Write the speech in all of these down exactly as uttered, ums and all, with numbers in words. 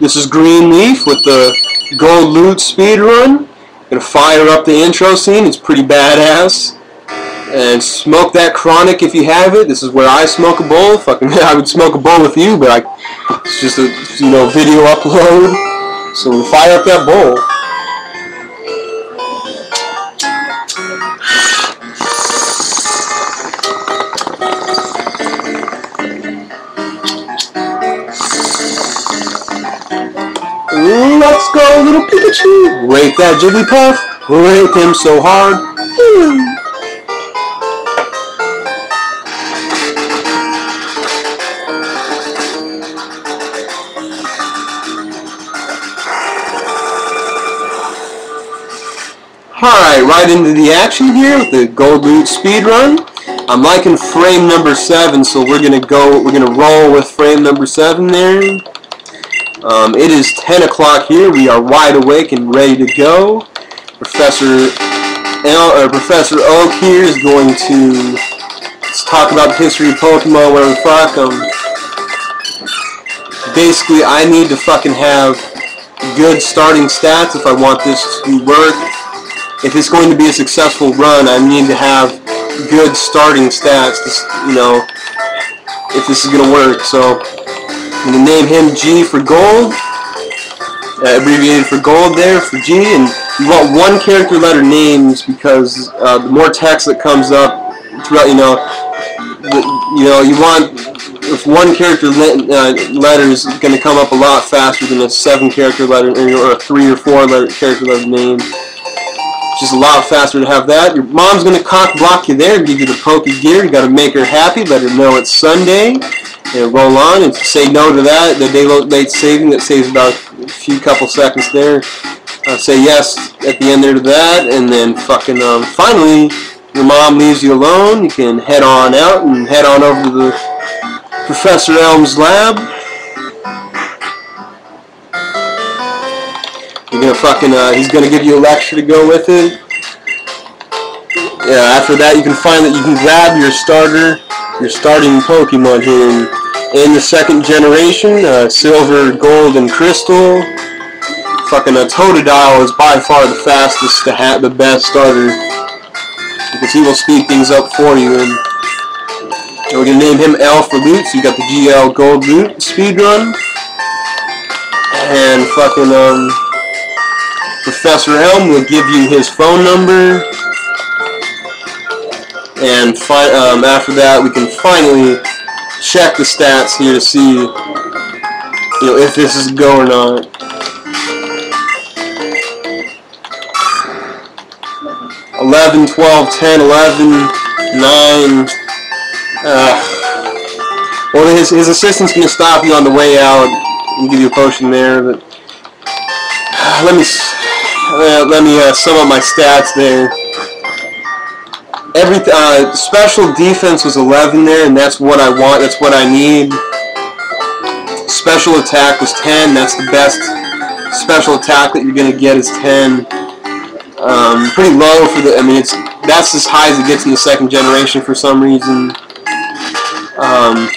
This is Green Leaf with the Gold Loot speedrun. Gonna fire up the intro scene, it's pretty badass. And smoke that chronic if you have it. This is where I smoke a bowl. Fucking, I would smoke a bowl with you, but I, it's just a you know video upload. So we'll fire up that bowl. Let's go, little Pikachu! Rake that Jigglypuff! Rake him so hard! Hmm. Alright, right into the action here with the Gold Loot speedrun. I'm liking frame number seven, so we're gonna go, we're gonna roll with frame number seven there. Um, it is ten o'clock here. We are wide awake and ready to go. Professor El, uh, Professor Oak here is going to let's talk about the history of Pokemon, whatever the fuck. Um, basically, I need to fucking have good starting stats if I want this to work. If it's going to be a successful run, I need to have good starting stats, to, you know, if this is going to work. So I'm going to name him G for gold, uh, abbreviated for gold there for G, and you want one character letter names because uh, the more text that comes up throughout, you know, the, you know, you want, if one character le uh, letter is going to come up a lot faster than a seven character letter, or a three or four letter character letter name, just a lot faster to have that. Your mom's going to cock block you there, give you the Poke Gear, you got to make her happy, let her know it's Sunday. And roll on and say no to that. The day late saving that saves about a few couple seconds there. Uh, say yes at the end there to that, and then fucking um, finally your mom leaves you alone. You can head on out and head on over to the Professor Elm's lab. You're gonna fucking uh, he's gonna give you a lecture to go with it. Yeah, after that you can find that you can grab your starter. You're starting Pokemon here in, in the second generation, uh, Silver, Gold, and Crystal. Fucking a Totodile is by far the fastest, the, ha the best starter, because he will speed things up for you. And we're gonna name him L for Loot. So you got the G L Gold Loot speedrun, and fucking um, Professor Elm will give you his phone number. And fi um, after that, we can finally check the stats here to see, you know, if this is go or not. eleven, twelve, ten, eleven, nine. Uh, well, his his assistant's gonna stop you on the way out and give you a potion there. But uh, let me uh, let me uh, sum up my stats there. Every uh, special defense was eleven there, and that's what I want. That's what I need. Special attack was ten. That's the best special attack that you're gonna get is ten. Um, pretty low for the. I mean, it's that's as high as it gets in the second generation for some reason. Um,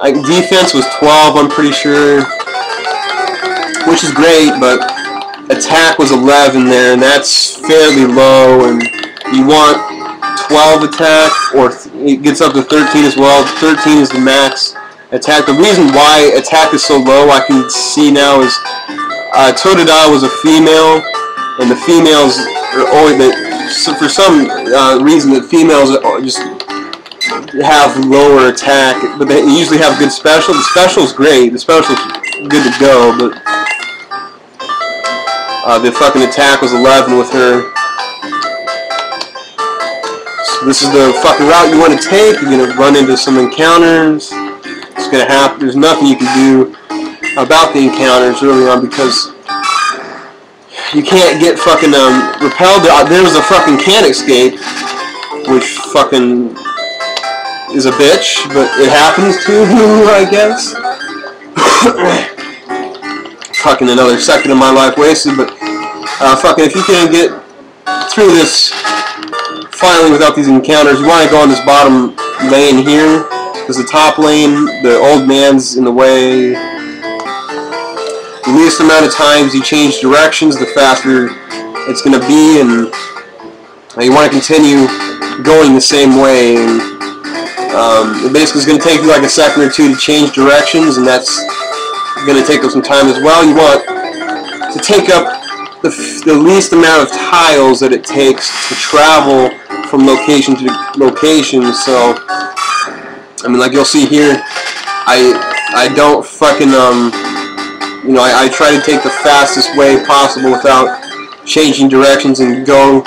I, defense was twelve. I'm pretty sure, which is great, but attack was eleven there, and that's fairly low. And you want twelve attack, or it gets up to thirteen as well. thirteen is the max attack. The reason why attack is so low, I can see now, is uh, Totodile was a female, and the females are always, the, for some uh, reason, the females just have lower attack, but they usually have good special. The special is great. The special is good to go, but uh, the fucking attack was eleven with her. This is the fucking route you want to take. You're gonna run into some encounters. It's gonna happen. There's nothing you can do about the encounters early on because you can't get fucking um, repelled. There was a fucking can't escape, which fucking is a bitch, but it happens to you, I guess. Fucking another second of my life wasted, but uh, fucking if you can't get through this. Finally, without these encounters, you want to go on this bottom lane here, because the top lane, the old man's in the way. the least amount of times you change directions, the faster it's going to be, and you want to continue going the same way. And, um, it basically is going to take you like a second or two to change directions, and that's going to take up some time as well. You want to take up the, f the least amount of tiles that it takes to travel from location to location. So, I mean, like you'll see here, I I don't fucking um, you know, I, I try to take the fastest way possible without changing directions and go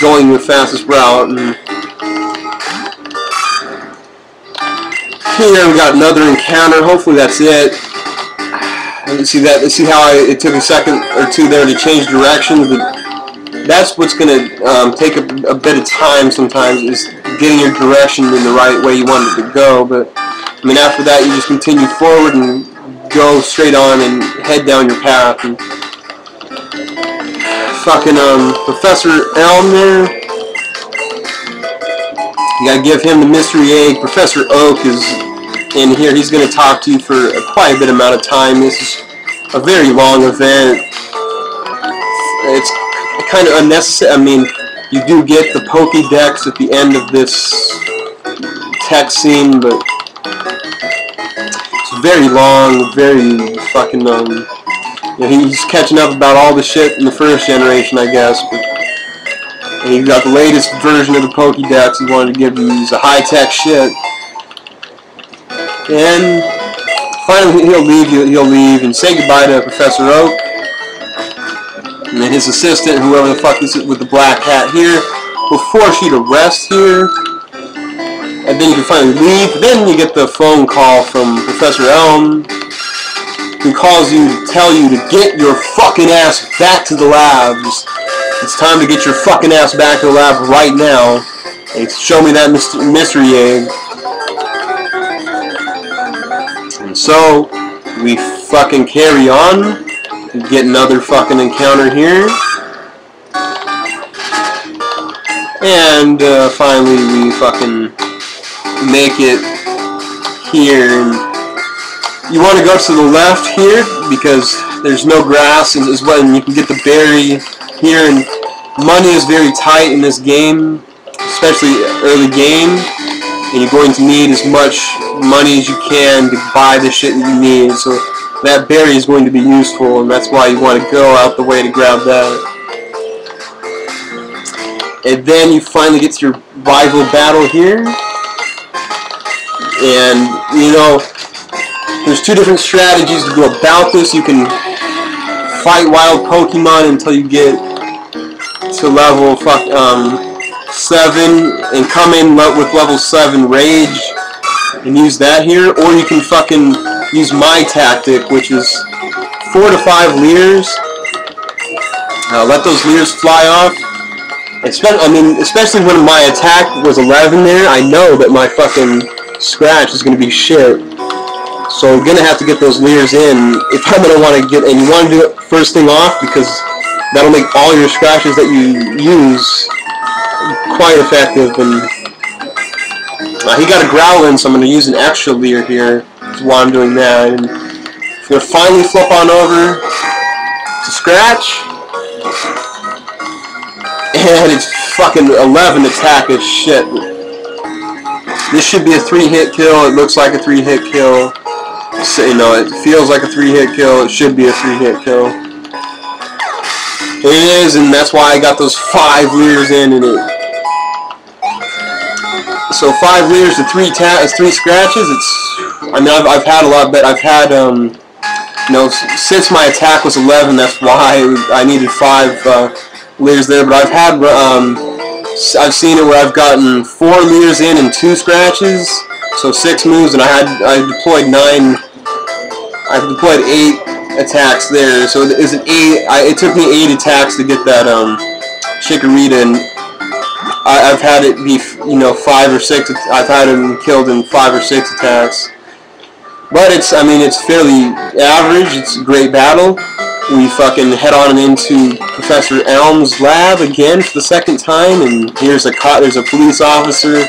going the fastest route. And here we got another encounter. Hopefully that's it. See that? See how I, it took a second or two there to change directions. But that's what's going to um, take a, a bit of time sometimes, is getting your direction in the right way you wanted to go. But I mean, after that, you just continue forward and go straight on and head down your path. And fucking um, Professor Elm there. You gotta give him the mystery egg. Professor Oak is in here. He's going to talk to you for a, quite a bit amount of time. This is a very long event. It's kind of unnecessary. I mean, you do get the Pokédex at the end of this text scene, but it's very long, very fucking long. You know, he's catching up about all the shit in the first generation, I guess. But, and you got the latest version of the Pokédex. He wanted to give you these high-tech shit. And finally, he'll leave. He'll leave and say goodbye to Professor Oak and then his assistant, whoever the fuck this is with the black hat here, will force you to rest here. And then you can finally leave. Then you get the phone call from Professor Elm, who calls you to tell you to get your fucking ass back to the labs. It's time to get your fucking ass back to the lab right now. And show me that mystery egg. So, we fucking carry on, we get another fucking encounter here, and uh, finally we fucking make it here. And you want to go to the left here, because there's no grass as well, and you can get the berry here, and money is very tight in this game, especially early game, and you're going to need as much money as you can to buy the shit that you need, so that berry is going to be useful, and that's why you want to go out the way to grab that. And then you finally get to your rival battle here, and you know, there's two different strategies to go about this. You can fight wild Pokemon until you get to level fuck, um, seven, and come in with level seven rage and use that here, or you can fucking use my tactic, which is four to five leaders. Uh, let those leaders fly off. Especially, I mean, especially when my attack was eleven there, I know that my fucking scratch is going to be shit. So I'm going to have to get those leaders in if I'm going to want to get, and you want to do it first thing off, because that'll make all your scratches that you use quite effective. And Uh, he got a Growlithe, so I'm going to use an extra leer here while I'm doing that. And I'm going to finally flip on over to Scratch. And it's fucking eleven attack as shit. This should be a three hit kill. It looks like a three hit kill. So, you know, it feels like a three hit kill. It should be a three hit kill. It is, and that's why I got those five leers in, and it so five leaders to three ta three scratches. It's, I mean, I've, I've had a lot, but I've had um, you know, since my attack was eleven, that's why I needed five uh, leaders there. But I've had um, I've seen it where I've gotten four leaders in and two scratches, so six moves, and I had I deployed nine, I deployed eight attacks there. So is it eight? I, it took me eight attacks to get that um, Chikorita. And I've had it be, you know, five or six. I've had him killed in five or six attacks. But it's, I mean, it's fairly average. It's a great battle. We fucking head on into Professor Elm's lab again for the second time, and here's a cop. There's a police officer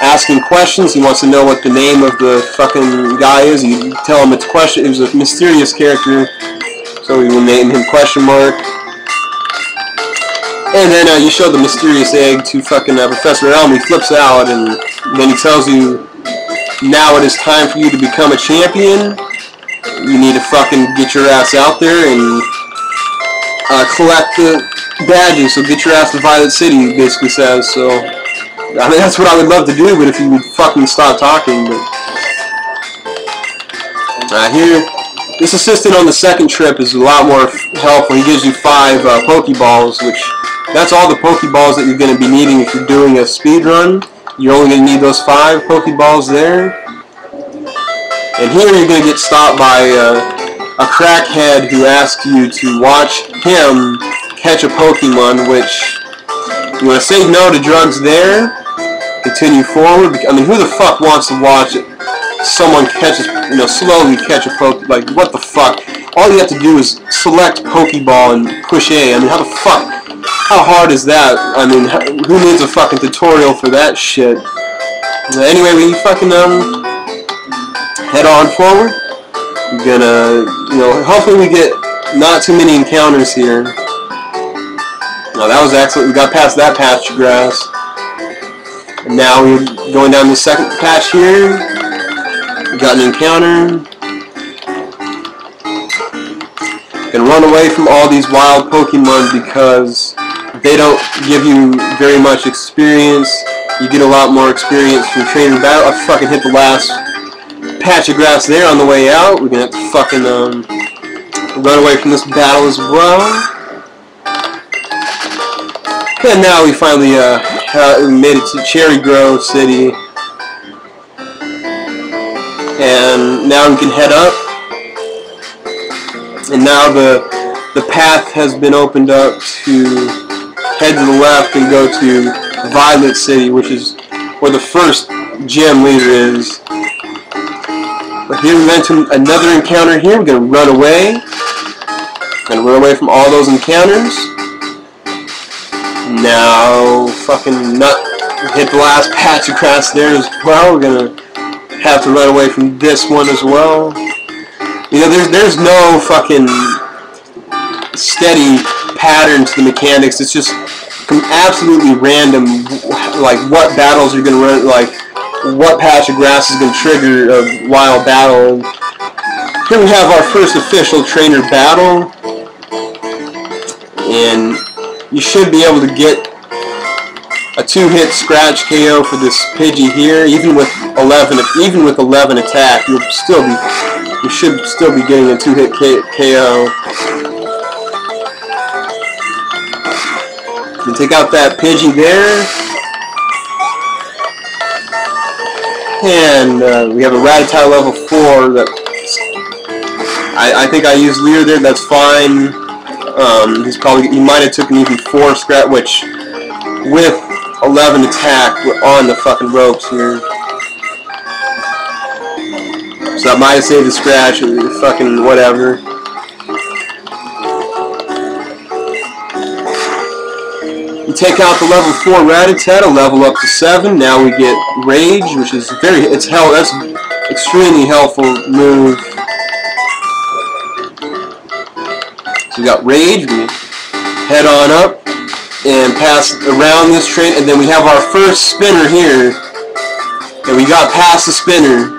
asking questions. He wants to know what the name of the fucking guy is. You tell him it's a question. It was a mysterious character So we will name him question mark. And then uh, you show the mysterious egg to fucking uh, Professor Elm. He flips out, and then he tells you, now it is time for you to become a champion. You need to fucking get your ass out there and uh, collect the badges. So get your ass to Violet City, he basically says. So, I mean, that's what I would love to do, but if you would fucking stop talking. But uh, here, this assistant on the second trip is a lot more helpful. He gives you five uh, Pokeballs, which... that's all the Pokeballs that you're going to be needing if you're doing a speed run. You're only going to need those five Pokeballs there. And here you're going to get stopped by uh, a crackhead who asks you to watch him catch a Pokemon, which you want to say no to drugs there. Continue forward. I mean, who the fuck wants to watch it? Someone catches, you know, slowly catch a Pokemon? Like, what the fuck? All you have to do is select Pokeball and push A. I mean, how the fuck? How hard is that? I mean, who needs a fucking tutorial for that shit? Anyway, we fucking, um, head on forward. We're gonna, you know, hopefully we get not too many encounters here. Oh, that was excellent. We got past that patch of grass. And now we're going down the second patch here. We got an encounter. Gonna run away from all these wild Pokemon because they don't give you very much experience. You get a lot more experience from trainer battle. I fucking hit the last patch of grass there on the way out. We're gonna have to fucking um, run away from this battle as well. And now we finally uh, uh, made it to Cherry Grove City. And now we can head up. And now the, the path has been opened up to head to the left and go to Violet City, which is where the first gym leader is. But here we went to another encounter here. We're going to run away. Going to run away from all those encounters. Now, fucking nut. Hit the last patch of grass there as well. We're going to have to run away from this one as well. You know, there's, there's no fucking steady pattern to the mechanics. It's just absolutely random, like what battles you're going to run, like what patch of grass is going to trigger a wild battle. Here we have our first official trainer battle, and you should be able to get a two-hit scratch K O for this Pidgey here. Even with eleven, if, even with eleven attack, you'll still be, you should still be getting a two-hit K O. You take out that Pidgey there. And uh, we have a Rattata level four. That I, I think I used Leer there. That's fine. Um, he's probably, he might have took an even four scrap, which with eleven attack, we're on the fucking ropes here. So that might have saved the scratch or fucking whatever. Take out the level four Rattata, level up to seven. Now we get Rage, which is very, it's hell, that's an extremely helpful move. So we got Rage, we head on up and pass around this train, and then we have our first spinner here. And we got past the spinner.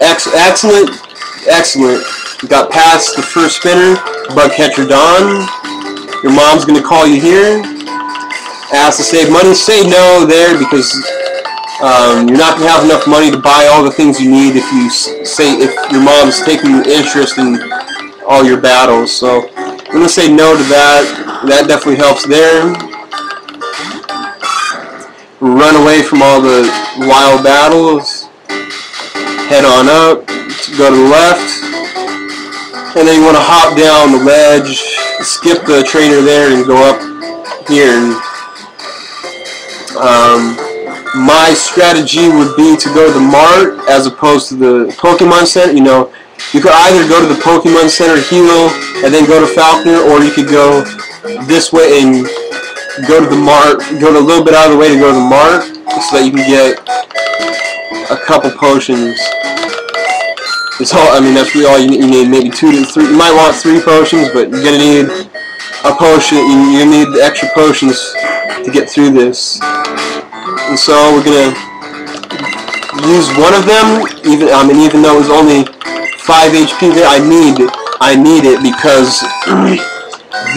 Ex excellent, excellent. We got past the first spinner, Bug Catcher Don. Your mom's gonna call you here. Ask to save money, say no there, because um, you're not going to have enough money to buy all the things you need if you say, if your mom's taking interest in all your battles. So I'm going to say no to that. That definitely helps there. Run away from all the wild battles. Head on up. Go to the left. And then you want to hop down the ledge, skip the trainer there, and go up here. And Um, my strategy would be to go to the Mart as opposed to the Pokemon Center. You know, you could either go to the Pokemon Center, heal, and then go to Falkner, or you could go this way and go to the Mart, go to a little bit out of the way to go to the Mart, so that you can get a couple potions. It's all, I mean, that's really all you need. You need maybe two to three. You might want three potions, but you're gonna need a potion. You, you need the extra potions to get through this. And so we're gonna use one of them. Even I mean, even though it was only five H P, that I need, I need it because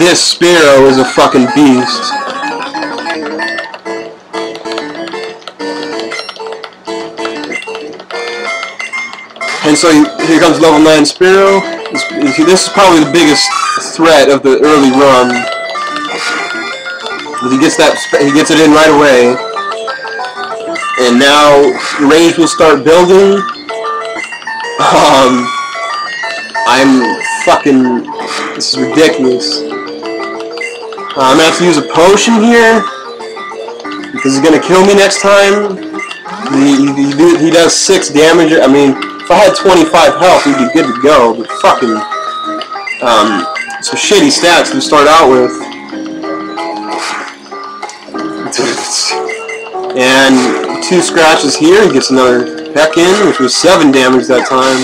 this Spearow is a fucking beast. And so here comes level nine Spearow. This, this is probably the biggest threat of the early run. But he gets that, he gets it in right away, and now the range will start building. Um, I'm fucking. This is ridiculous. Uh, I'm gonna have to use a potion here because he's gonna kill me next time. He he, he does six damage. I mean. If I had twenty-five health, we'd be good to go, but fucking, um, some shitty stats to start out with. And two scratches here, he gets another peck in, which was seven damage that time.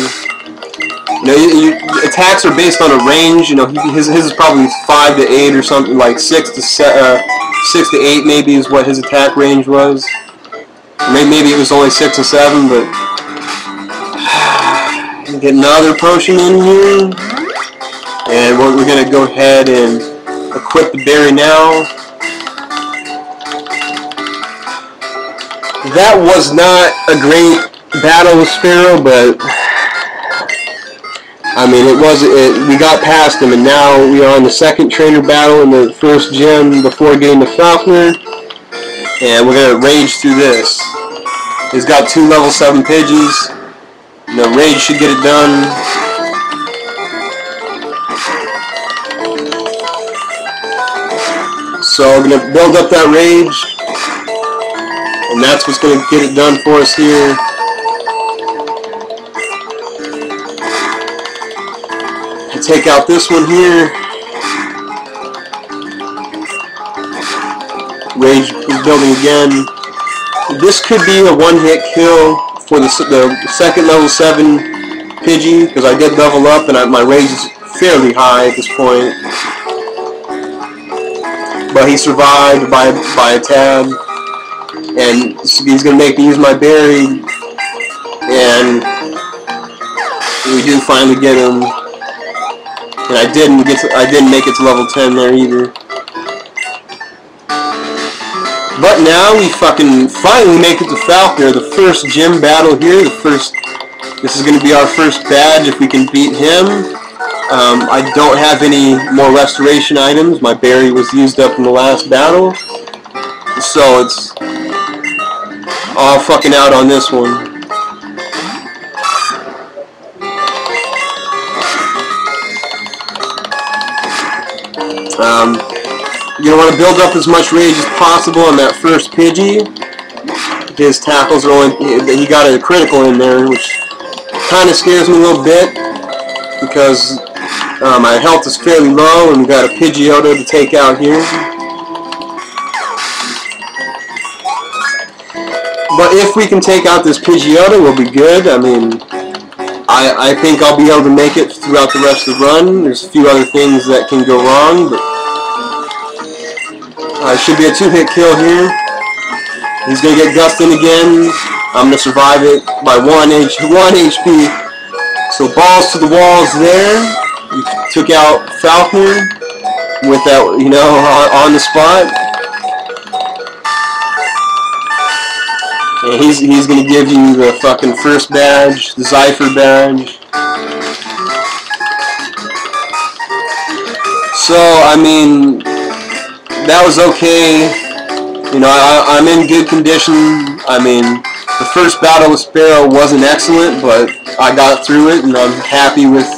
You know, you, you, attacks are based on a range, you know, his, his is probably five to eight or something, like six to, se uh, six to eight maybe is what his attack range was. Maybe, maybe it was only six or seven, but... Get another potion in here, and we're, we're gonna go ahead and equip the berry now. That was not a great battle with Spearow, but I mean it was. It, we got past him, and now we are on the second trainer battle in the first gym before getting to Falkner, and we're gonna rage through this. He's got two level seven Pidgeys. The rage should get it done. So I'm gonna build up that rage, and that's what's gonna get it done for us here. I take out this one here. Rage is building again. This could be a one-hit kill for the, the second level seven Pidgey, because I did level up and I, my rage is fairly high at this point. But he survived by, by a tab, and he's going to make me use my berry, and we do finally get him. And I didn't get to, I didn't make it to level ten there either. But now we fucking finally make it to Falkner, the first gym battle here, the first, this is going to be our first badge if we can beat him. Um, I don't have any more restoration items, my berry was used up in the last battle, so it's all fucking out on this one. Um... You want to build up as much rage as possible on that first Pidgey. His tackles are only... He got a critical in there, which kind of scares me a little bit, because uh, my health is fairly low, and we got a Pidgeotto to take out here. But if we can take out this Pidgeotto, we'll be good. I mean, I, I think I'll be able to make it throughout the rest of the run. There's a few other things that can go wrong, but... Uh, it should be a two-hit kill here. He's gonna get Gustin again. I'm gonna survive it by one H one H P. So balls to the walls there. You took out Falkner with that, you know, on, on the spot. And he's he's gonna give you the fucking first badge, the Zypher badge. So I mean. That was okay. You know, I, I'm in good condition. I mean, the first battle with Spearow wasn't excellent, but I got through it, and I'm happy with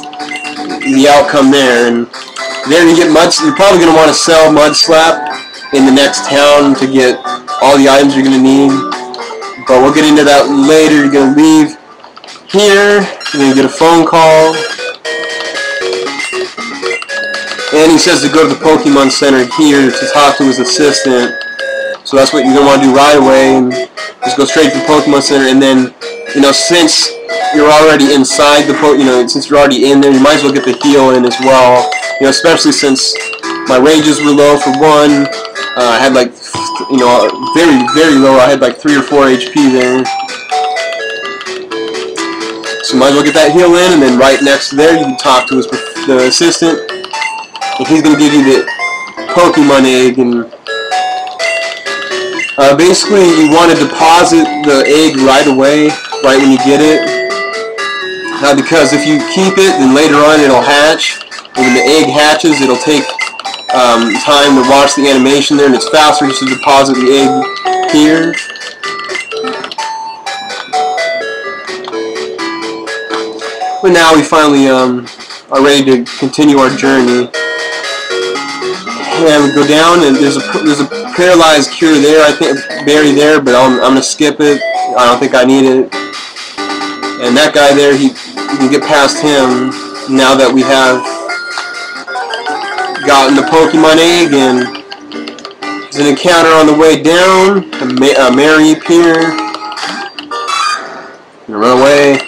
the outcome there. And there you get Mud. You're probably gonna want to sell Mud Slap in the next town to get all the items you're gonna need. But we'll get into that later. You're gonna leave here. You're gonna get a phone call. And he says to go to the Pokemon Center here to talk to his assistant. So that's what you're going to want to do right away. And just go straight to the Pokemon Center. And then, you know, since you're already inside the po you know, since you're already in there, you might as well get the heal in as well. You know, especially since my ranges were low for one. Uh, I had like, you know, very, very low. I had like three or four H P there. So might as well get that heal in, and then right next to there, you can talk to his the assistant, and he's gonna give you the Pokemon egg. And uh, basically, you want to deposit the egg right away, right when you get it. Now, because if you keep it, then later on it'll hatch. And when the egg hatches, it'll take um, time to watch the animation there, and it's faster just to deposit the egg here. But now we finally um, are ready to continue our journey. And we go down, and there's a there's a paralyzed cure there. I think berry there, but I'm I'm gonna skip it. I don't think I need it. And that guy there, he you can get past him now that we have gotten the Pokemon egg, and there's an encounter on the way down. A, Ma a Mary appears. Gonna run away.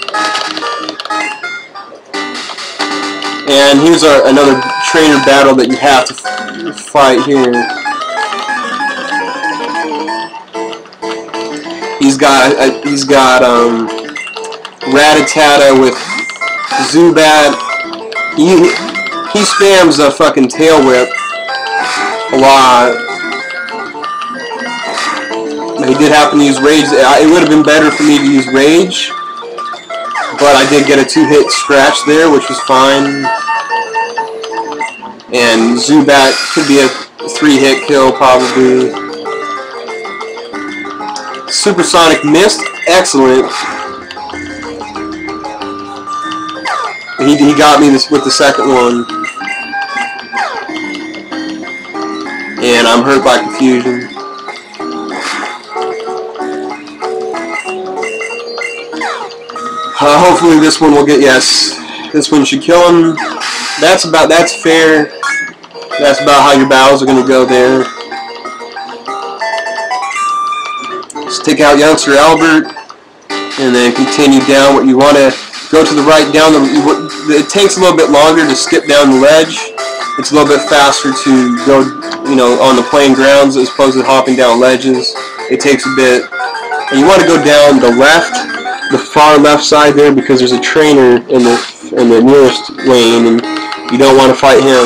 And here's our, another trainer battle that you have to f fight here. He's got uh, he's got um, Rattata with Zubat. He, He spams a fucking tail whip a lot. He did happen to use rage. It would have been better for me to use rage, but I did get a two-hit scratch there, which was fine. And Zubat could be a three-hit kill probably. Supersonic missed, excellent. He he got me this with the second one. And I'm hurt by confusion. Uh, hopefully this one will get, yes, this one should kill him. That's about, that's fair. That's about how your battles are going to go there. Just take out Youngster Albert, and then continue down what you want to, go to the right down the, it takes a little bit longer to skip down the ledge. It's a little bit faster to go, you know, on the plain grounds as opposed to hopping down ledges. It takes a bit. And you want to go down the left, the far left side there, because there's a trainer in the in the nearest lane, and you don't want to fight him.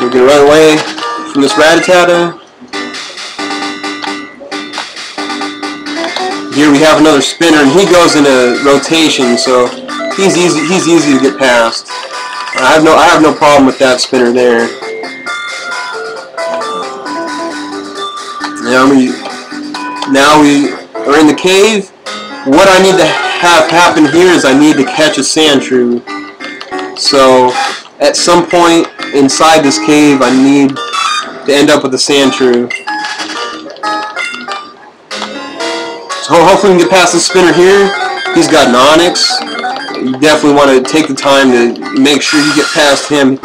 You're gonna run away from this Rattata. Here we have another spinner, and he goes in a rotation, so he's easy. He's easy to get past. I have no I have no problem with that spinner there. Now we, now we are in the cave. What I need to have happen here is I need to catch a Sandshrew. So at some point inside this cave, I need to end up with a Sandshrew. So hopefully we can get past the spinner here. He's got an Onix. You definitely want to take the time to make sure you get past him,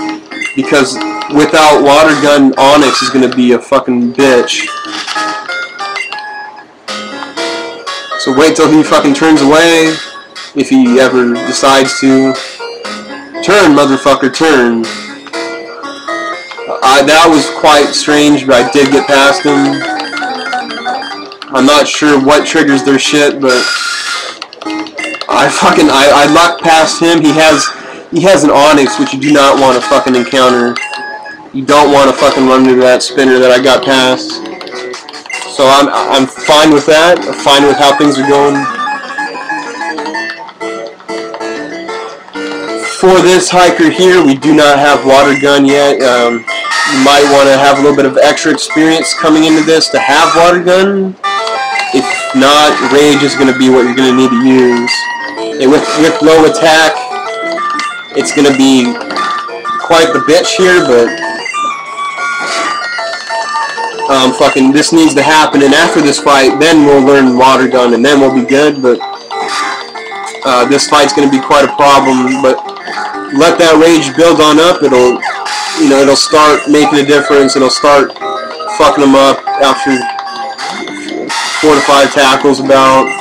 because without Water Gun, Onix is going to be a fucking bitch. So wait till he fucking turns away, if he ever decides to. Turn, motherfucker, turn. I, that was quite strange, but I did get past him. I'm not sure what triggers their shit, but I fucking, I, I lucked past him. He has, he has an Onix, which you do not want to fucking encounter. You don't want to fucking run into that spinner that I got past. So I'm I'm fine with that. I'm fine with how things are going. For this hiker here, we do not have Water Gun yet. Um, you might want to have a little bit of extra experience coming into this to have Water Gun. If not, Rage is going to be what you're going to need to use. And with, with low attack, it's going to be quite the bitch here, but Um, fucking, this needs to happen, and after this fight, then we'll learn Water Gun, and then we'll be good, but uh, this fight's gonna be quite a problem, but let that rage build on up. It'll, you know, it'll start making a difference. It'll start fucking them up after four to five tackles about.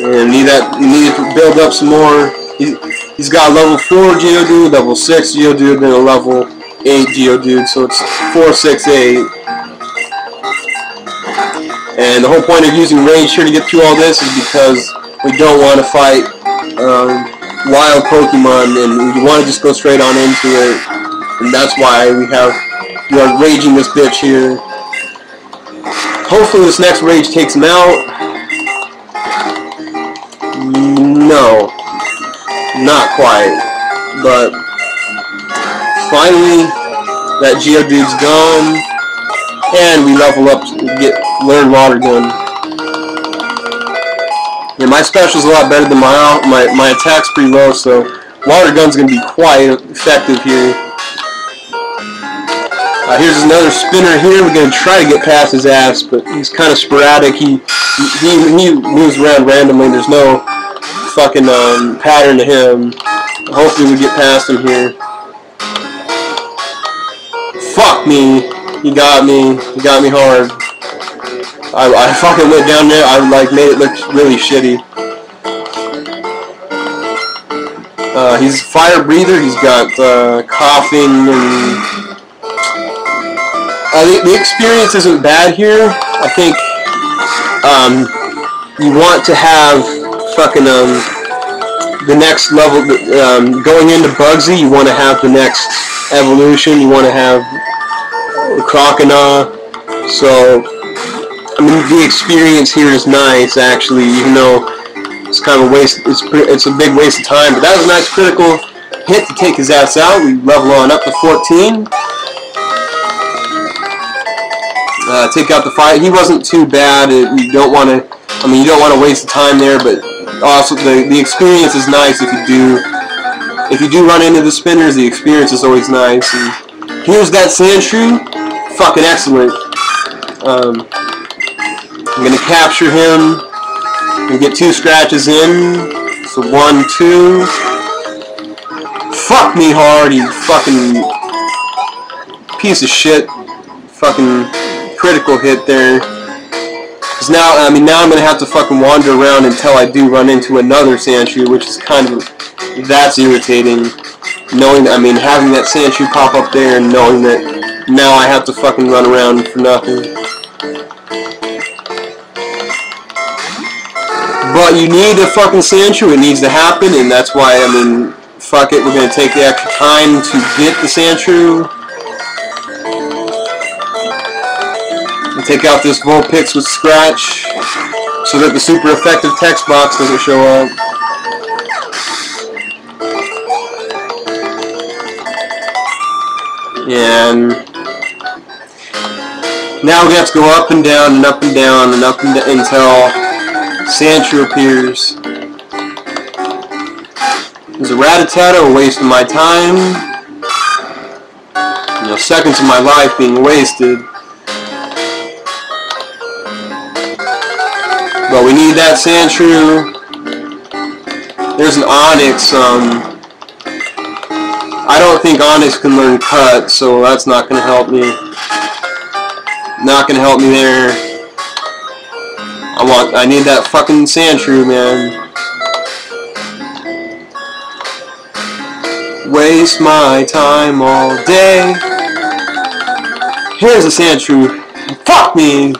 And need that, you need to build up some more. He, he's got level four Geodude, level six Geodude, then a level eight Geodude, so it's four, six, eight. And the whole point of using range here to get through all this is because we don't want to fight um, wild Pokemon, and we want to just go straight on into it. And that's why we have, we are raging this bitch here. Hopefully this next rage takes him out. No, not quite, but finally that Geodude's gone, and we level up to get learn Water Gun. Yeah, my special's a lot better than my my my attack's pretty low, so Water Gun's gonna be quite effective here. Uh, here's another spinner here. We're gonna try to get past his ass, but he's kind of sporadic. He he he moves around randomly. There's no fucking um, pattern to him. Hopefully we get past him here. Fuck me. He got me. He got me hard. I, I fucking went down there. I like made it look really shitty. Uh, he's a fire breather. He's got uh, coughing and... Uh, the, the experience isn't bad here. I think um, you want to have fucking um the next level, um going into Bugsy, you want to have the next evolution, you want to have Croconaw. So I mean, the experience here is nice, actually, even though it's kind of a waste, it's it's a big waste of time. But that was a nice critical hit to take his ass out. We level on up to fourteen. Uh, take out the fight. He wasn't too bad. It, you don't want to, I mean, you don't want to waste the time there, but also the, the experience is nice if you do if you do run into the spinners. The experience is always nice. And here's that Sandshrew, fucking excellent. um, I'm gonna capture him and get two scratches in, so one, two. Fuck me hard, you fucking piece of shit. Fucking critical hit there. Because now, I mean, now I'm going to have to fucking wander around until I do run into another Sandshrew, which is kind of, that's irritating. Knowing, I mean, having that Sandshrew pop up there and knowing that now I have to fucking run around for nothing. But you need a fucking Sandshrew, it needs to happen, and that's why, I mean, fuck it, we're going to take the extra time to get the Sandshrew. Take out this Vulpix with Scratch so that the super effective text box doesn't show up. And now we have to go up and down and up and down and up and down until Sandshrew appears. There's a Rattata, a waste of my time. You know, seconds of my life being wasted. But we need that Sandshrew. There's an Onix. Um, I don't think Onix can learn Cut, so that's not going to help me. Not going to help me there. I want. I need that fucking Sandshrew, man. Waste my time all day. Here's a Sandshrew. Fuck me.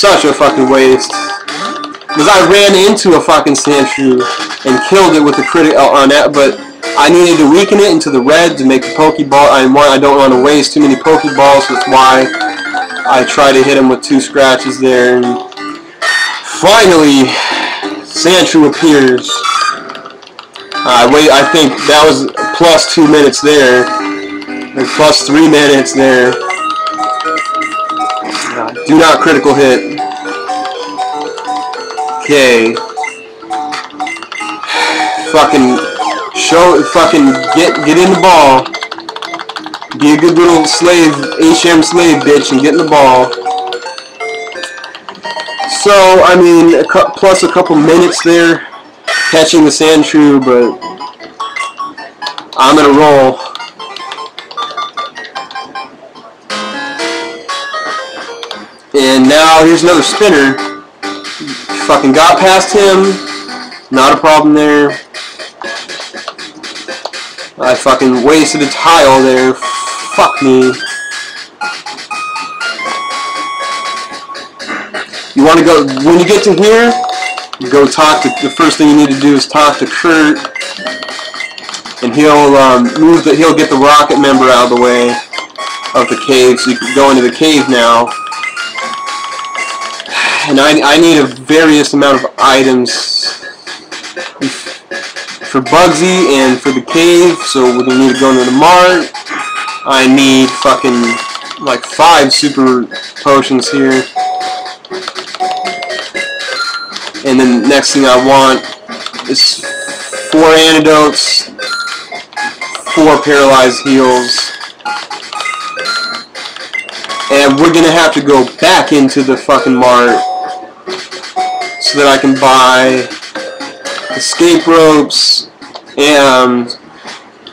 Such a fucking waste. Because I ran into a fucking Sandshrew and killed it with a crit on that, but I needed to weaken it into the red to make the Pokeball. I want, I don't want to waste too many Pokeballs, that's why I try to hit him with two scratches there. And finally, Sandshrew appears. I uh, wait. I think that was plus two minutes there, and plus three minutes there. Do not critical hit. Okay. Fucking show. Fucking get get in the ball. Be a good little slave, H M slave bitch, and get in the ball. So I mean, a cu plus a couple minutes there, catching the Sandshrew, but I'm gonna roll. And now here's another spinner. Fucking got past him. Not a problem there. I fucking wasted a tile there. Fuck me. You want to go, when you get to here, you go talk to, the first thing you need to do is talk to Kurt, and he'll um, move the, he'll get the rocket member out of the way of the cave, so you can go into the cave now. And I, I need a various amount of items for Bugsy and for the cave, so we're going to need to go into the mart. I need fucking like five super potions here. And then the next thing I want is four antidotes, four paralyzed heals. And we're gonna have to go back into the fucking mart so that I can buy escape ropes and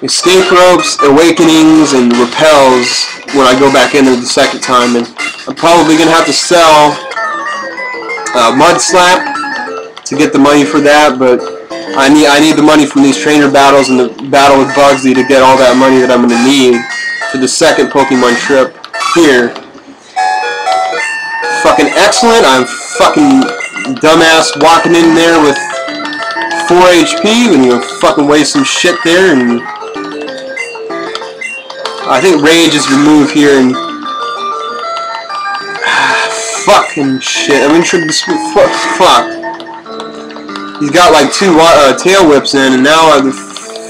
escape ropes, awakenings, and repels when I go back into the second time. And I'm probably gonna have to sell uh, Mud Slap to get the money for that, but I need I need the money from these trainer battles and the battle with Bugsy to get all that money that I'm going to need for the second Pokemon trip here. Fucking excellent. I'm fucking dumbass walking in there with four H P and you fucking waste some shit there, and I think Rage is your move here, and fucking shit. I'm intrigued. Fuck. fuck. He's got like two uh, tail whips in, and now I'm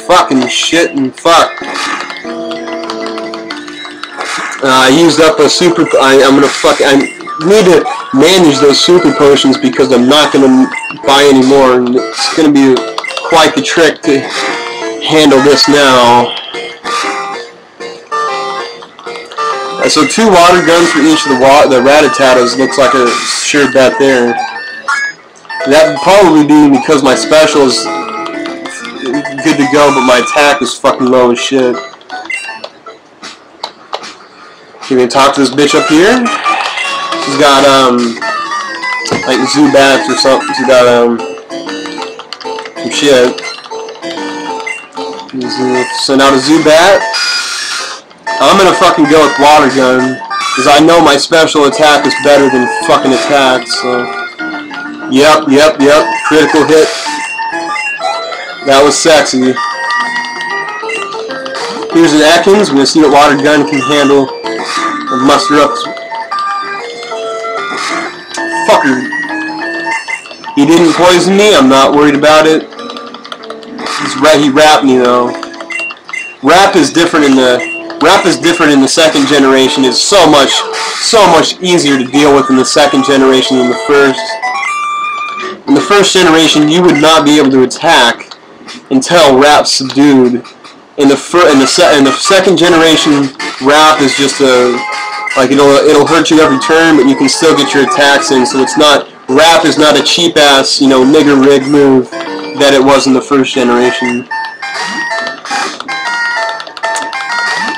fucking shit and fuck. Uh, I used up a super. I, I'm gonna fuck. I need to manage those super potions because I'm not gonna buy any more, and it's gonna be quite the trick to handle this now. Uh, so two water guns for each of the wa the Rattatatas looks like a sure bet there. That would probably be because my special is good to go, but my attack is fucking low as shit. You can talk to this bitch up here. She's got, um, like Zubats or something. She's got, um, some shit. Send out a Zubat. I'm gonna fucking go with Water Gun, because I know my special attack is better than fucking attack, so. Yep, yep, yep. Critical hit. That was sexy. Here's an Ekans. We're going to see what Water Gun can handle and muster up. Fucker. He didn't poison me. I'm not worried about it. He's right. He wrapped me though. Wrap is different in the wrap is different in the second generation. It's so much, so much easier to deal with in the second generation than the first. In the first generation, you would not be able to attack until Rap subdued. In the fir in the se in the second generation, Rap is just a like it'll it'll hurt you every turn, but you can still get your attacks in. So it's not Rap is not a cheap ass you know nigger rig move that it was in the first generation.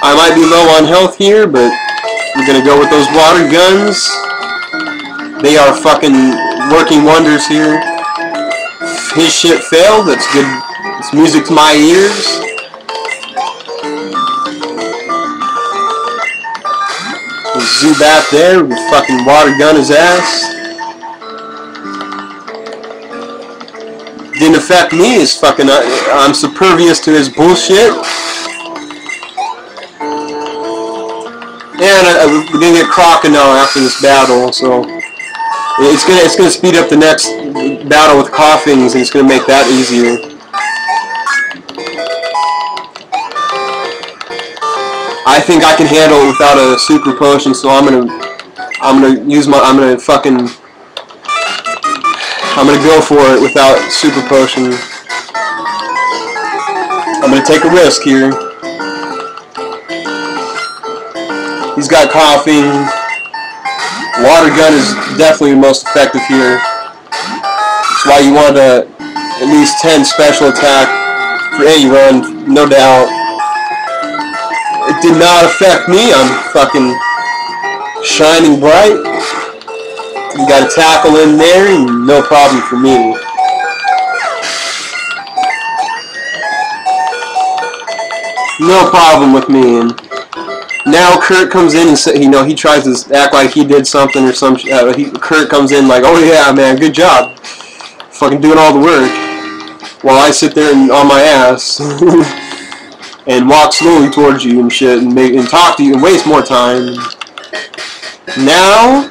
I might be low on health here, but we're gonna go with those water guns. They are fucking working wonders here. His shit failed. That's good. It's music to my ears. We'll Zubat there. We'll fucking water gun his ass. Didn't affect me. It's fucking. I'm supervious to his bullshit. And I, we're gonna get Croconaw after this battle, so. It's gonna it's gonna speed up the next battle with Coughings, and it's gonna make that easier. I think I can handle it without a super potion, so I'm gonna I'm gonna use my I'm gonna fucking I'm gonna go for it without super potion. I'm gonna take a risk here. He's got coughing. Water gun is definitely the most effective here. That's why you want to at least ten special attack for any run, no doubt. It did not affect me. I'm fucking shining bright. You got a tackle in there, and no problem for me. No problem with me. And now Kurt comes in and so, you know, he tries to act like he did something or some. Uh, he, Kurt comes in like, oh yeah, man, good job, fucking doing all the work, while I sit there and on my ass and walk slowly towards you and shit and make and talk to you and waste more time. Now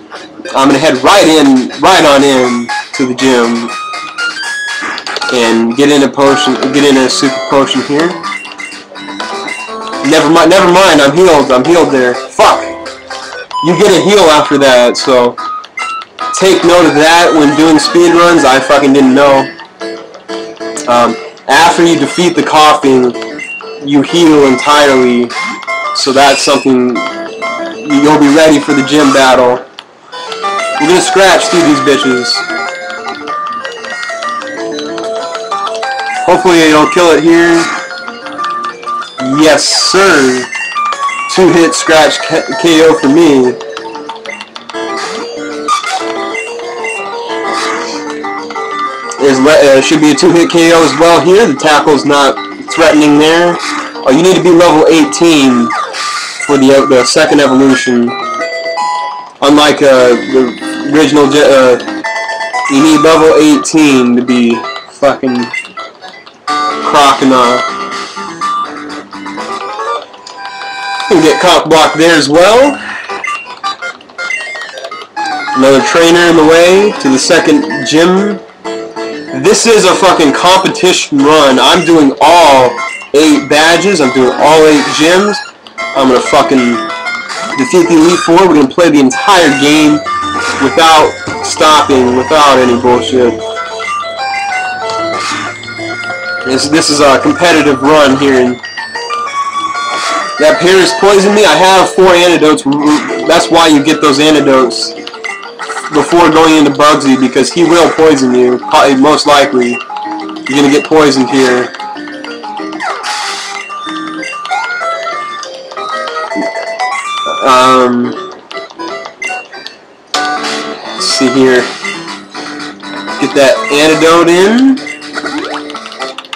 I'm gonna head right in, right on in to the gym and get in a potion, get in a super potion here. Never mind, never mind. I'm healed. I'm healed there. Fuck. You get a heal after that, so take note of that when doing speedruns. I fucking didn't know. Um, after you defeat the coughing, you heal entirely, so that's something. You'll be ready for the gym battle. You're gonna scratch through these bitches. Hopefully I don't kill it here. Yes, sir. Two hit scratch K O for me. There uh, should be a two hit K O as well here. The tackle's not threatening there. Oh, you need to be level eighteen. For the, the second evolution, unlike uh, the original, uh, you need level eighteen to be fucking Croconaw. You can get cock blocked there as well. Another trainer in the way to the second gym. This is a fucking competition run. I'm doing all eight badges. I'm doing all eight gyms. I'm gonna fucking defeat the Elite Four. We're gonna play the entire game without stopping, without any bullshit. This, this is a competitive run here. And that pear is poisoned me. I have four antidotes. That's why you get those antidotes before going into Bugsy, because he will poison you. Probably, most likely, you're gonna get poisoned here. Um, let's see here, get that antidote in,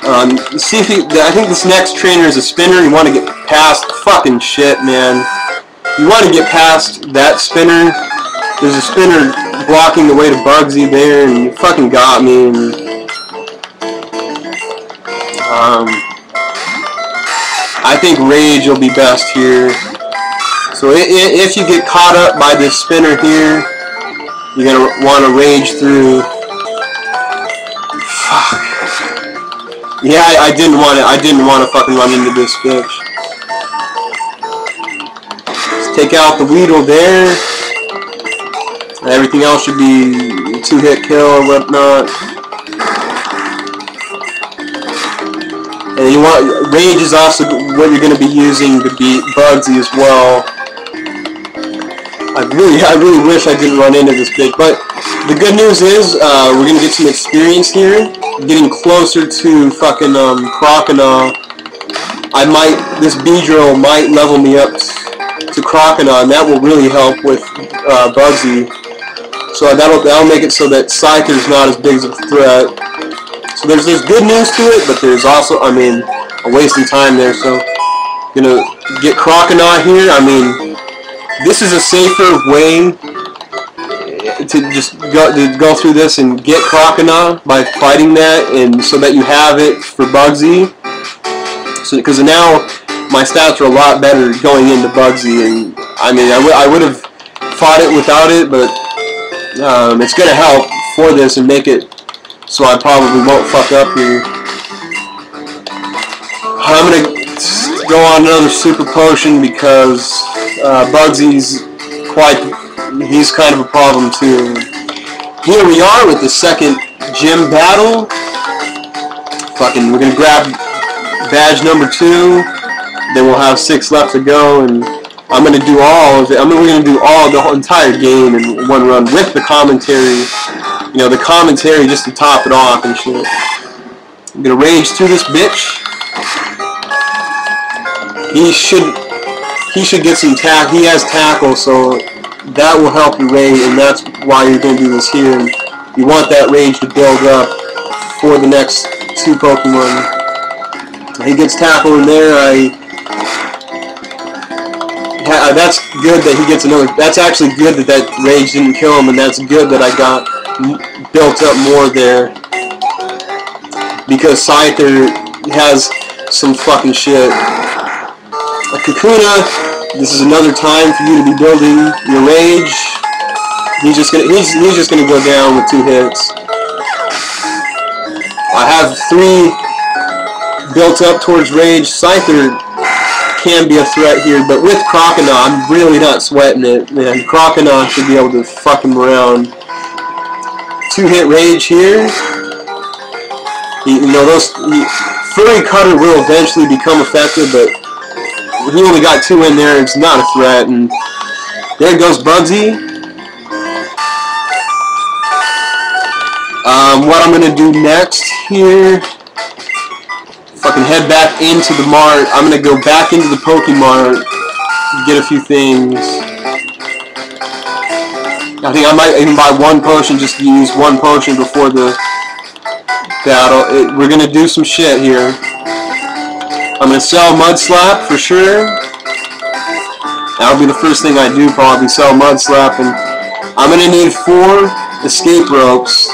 um, see if he, I think this next trainer is a spinner. You want to get past, fucking shit, man, you want to get past that spinner. There's a spinner blocking the way to Bugsy there, and you fucking got me, and, um, I think Rage will be best here. So if you get caught up by this spinner here, you're going to want to rage through. Fuck. Yeah, I, I didn't want to, I didn't want to fucking run into this bitch. Let's take out the Weedle there. Everything else should be two-hit kill or whatnot. And you want, Rage is also what you're going to be using to beat Bugsy as well. I really, I really wish I didn't run into this bitch, but the good news is uh, we're gonna get some experience here, getting closer to fucking um, Croconaw. I might, this Beedrill might level me up to Croconaw, and that will really help with uh, Bugsy. So that'll that'll make it so that Scyther's not as big of a threat. So there's there's good news to it, but there's also, I mean, I'm wasting time there. So gonna get Croconaw here. I mean. This is a safer way to just go, to go through this and get Croconaw by fighting that, and so that you have it for Bugsy. So because now my stats are a lot better going into Bugsy, and I mean I, I would have fought it without it, but um, it's gonna help for this and make it so I probably won't fuck up here. I'm gonna go on another super potion because. Uh, Bugsy's quite, he's kind of a problem too. Here we are with the second gym battle. Fucking, we're gonna grab badge number two, then we'll have six left to go, and I'm gonna do all of it. I mean, we're gonna do all the whole entire game in one run with the commentary. You know, the commentary just to top it off and shit. I'm gonna rage through this bitch. He should... He should get some tack. He has tackle, so that will help your range, and that's why you're going to do this here. And you want that range to build up for the next two Pokemon. He gets tackled in there. I. Ha, that's good that he gets another. That's actually good that that rage didn't kill him, and that's good that I got built up more there, because Scyther has some fucking shit. A Kakuna. This is another time for you to be building your rage. He's just gonna. He's he's just gonna go down with two hits. I have three built up towards rage. Scyther can be a threat here, but with Croconaw, I'm really not sweating it, man. Croconaw should be able to fuck him around. Two-hit rage here. You, you know, those you, Furry Cutter will eventually become effective, but he only got two in there. It's not a threat, and there goes Bugsy. Um, what I'm gonna do next here? Fucking head back into the mart. I'm gonna go back into the Pokemart, get a few things. I think I might even buy one potion, just to use one potion before the battle. It, we're gonna do some shit here. I'm gonna sell Mudslap for sure. That'll be the first thing I do, probably sell Mudslap, and I'm gonna need four escape ropes.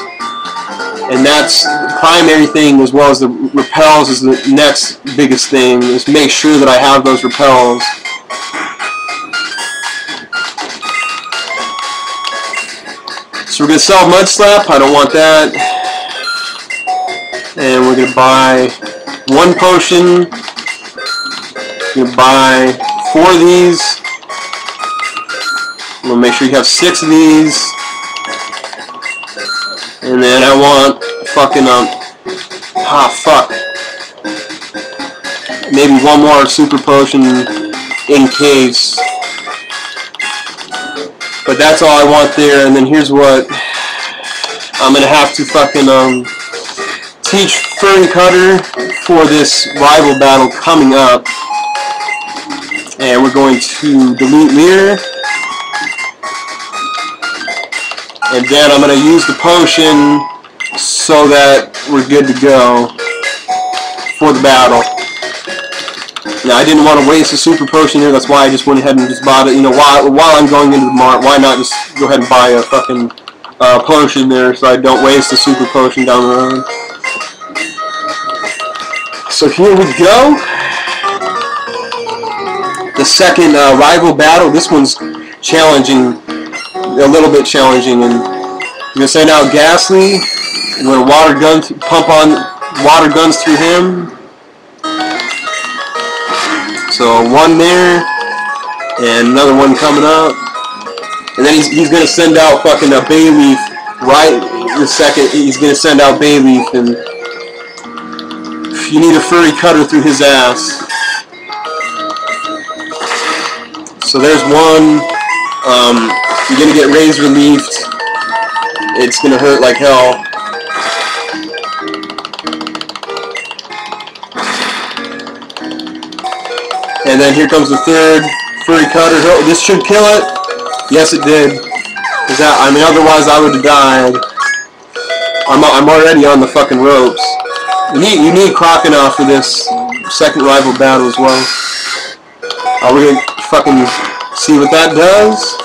And that's the primary thing, as well as the repels is the next biggest thing, is make sure that I have those repels. So we're going to sell Mudslap, I don't want that. And we're going to buy one potion. We're going to buy four of these. I'm going to make sure you have six of these. And then I want fucking, um, ah, fuck. Maybe one more super potion in case. But that's all I want there, and then here's what I'm gonna have to fucking, um, teach Fern Cutter for this rival battle coming up. And we're going to delete Leer. And then I'm going to use the potion so that we're good to go for the battle. Now, I didn't want to waste a super potion here, that's why I just went ahead and just bought it. You know, while, while I'm going into the mart, why not just go ahead and buy a fucking uh, potion there so I don't waste a super potion down the road. So here we go. The second uh, rival battle. This one's challenging. A little bit challenging, and you're gonna send out Ghastly. You're gonna water gun pump on water guns through him. So one there, and another one coming up, and then he's he's gonna send out fucking a Bayleaf right the second. He's gonna send out Bayleaf, and you need a Furry Cutter through his ass. So there's one. Um, You're gonna get Razor Leafed. It's gonna hurt like hell. And then here comes the third Furry Cutter. Oh, this should kill it. Yes, it did. Is that? I mean, otherwise I would have died. I'm I'm already on the fucking ropes. You need you need Croconaw for this second rival battle as well. Are we gonna fucking see what that does?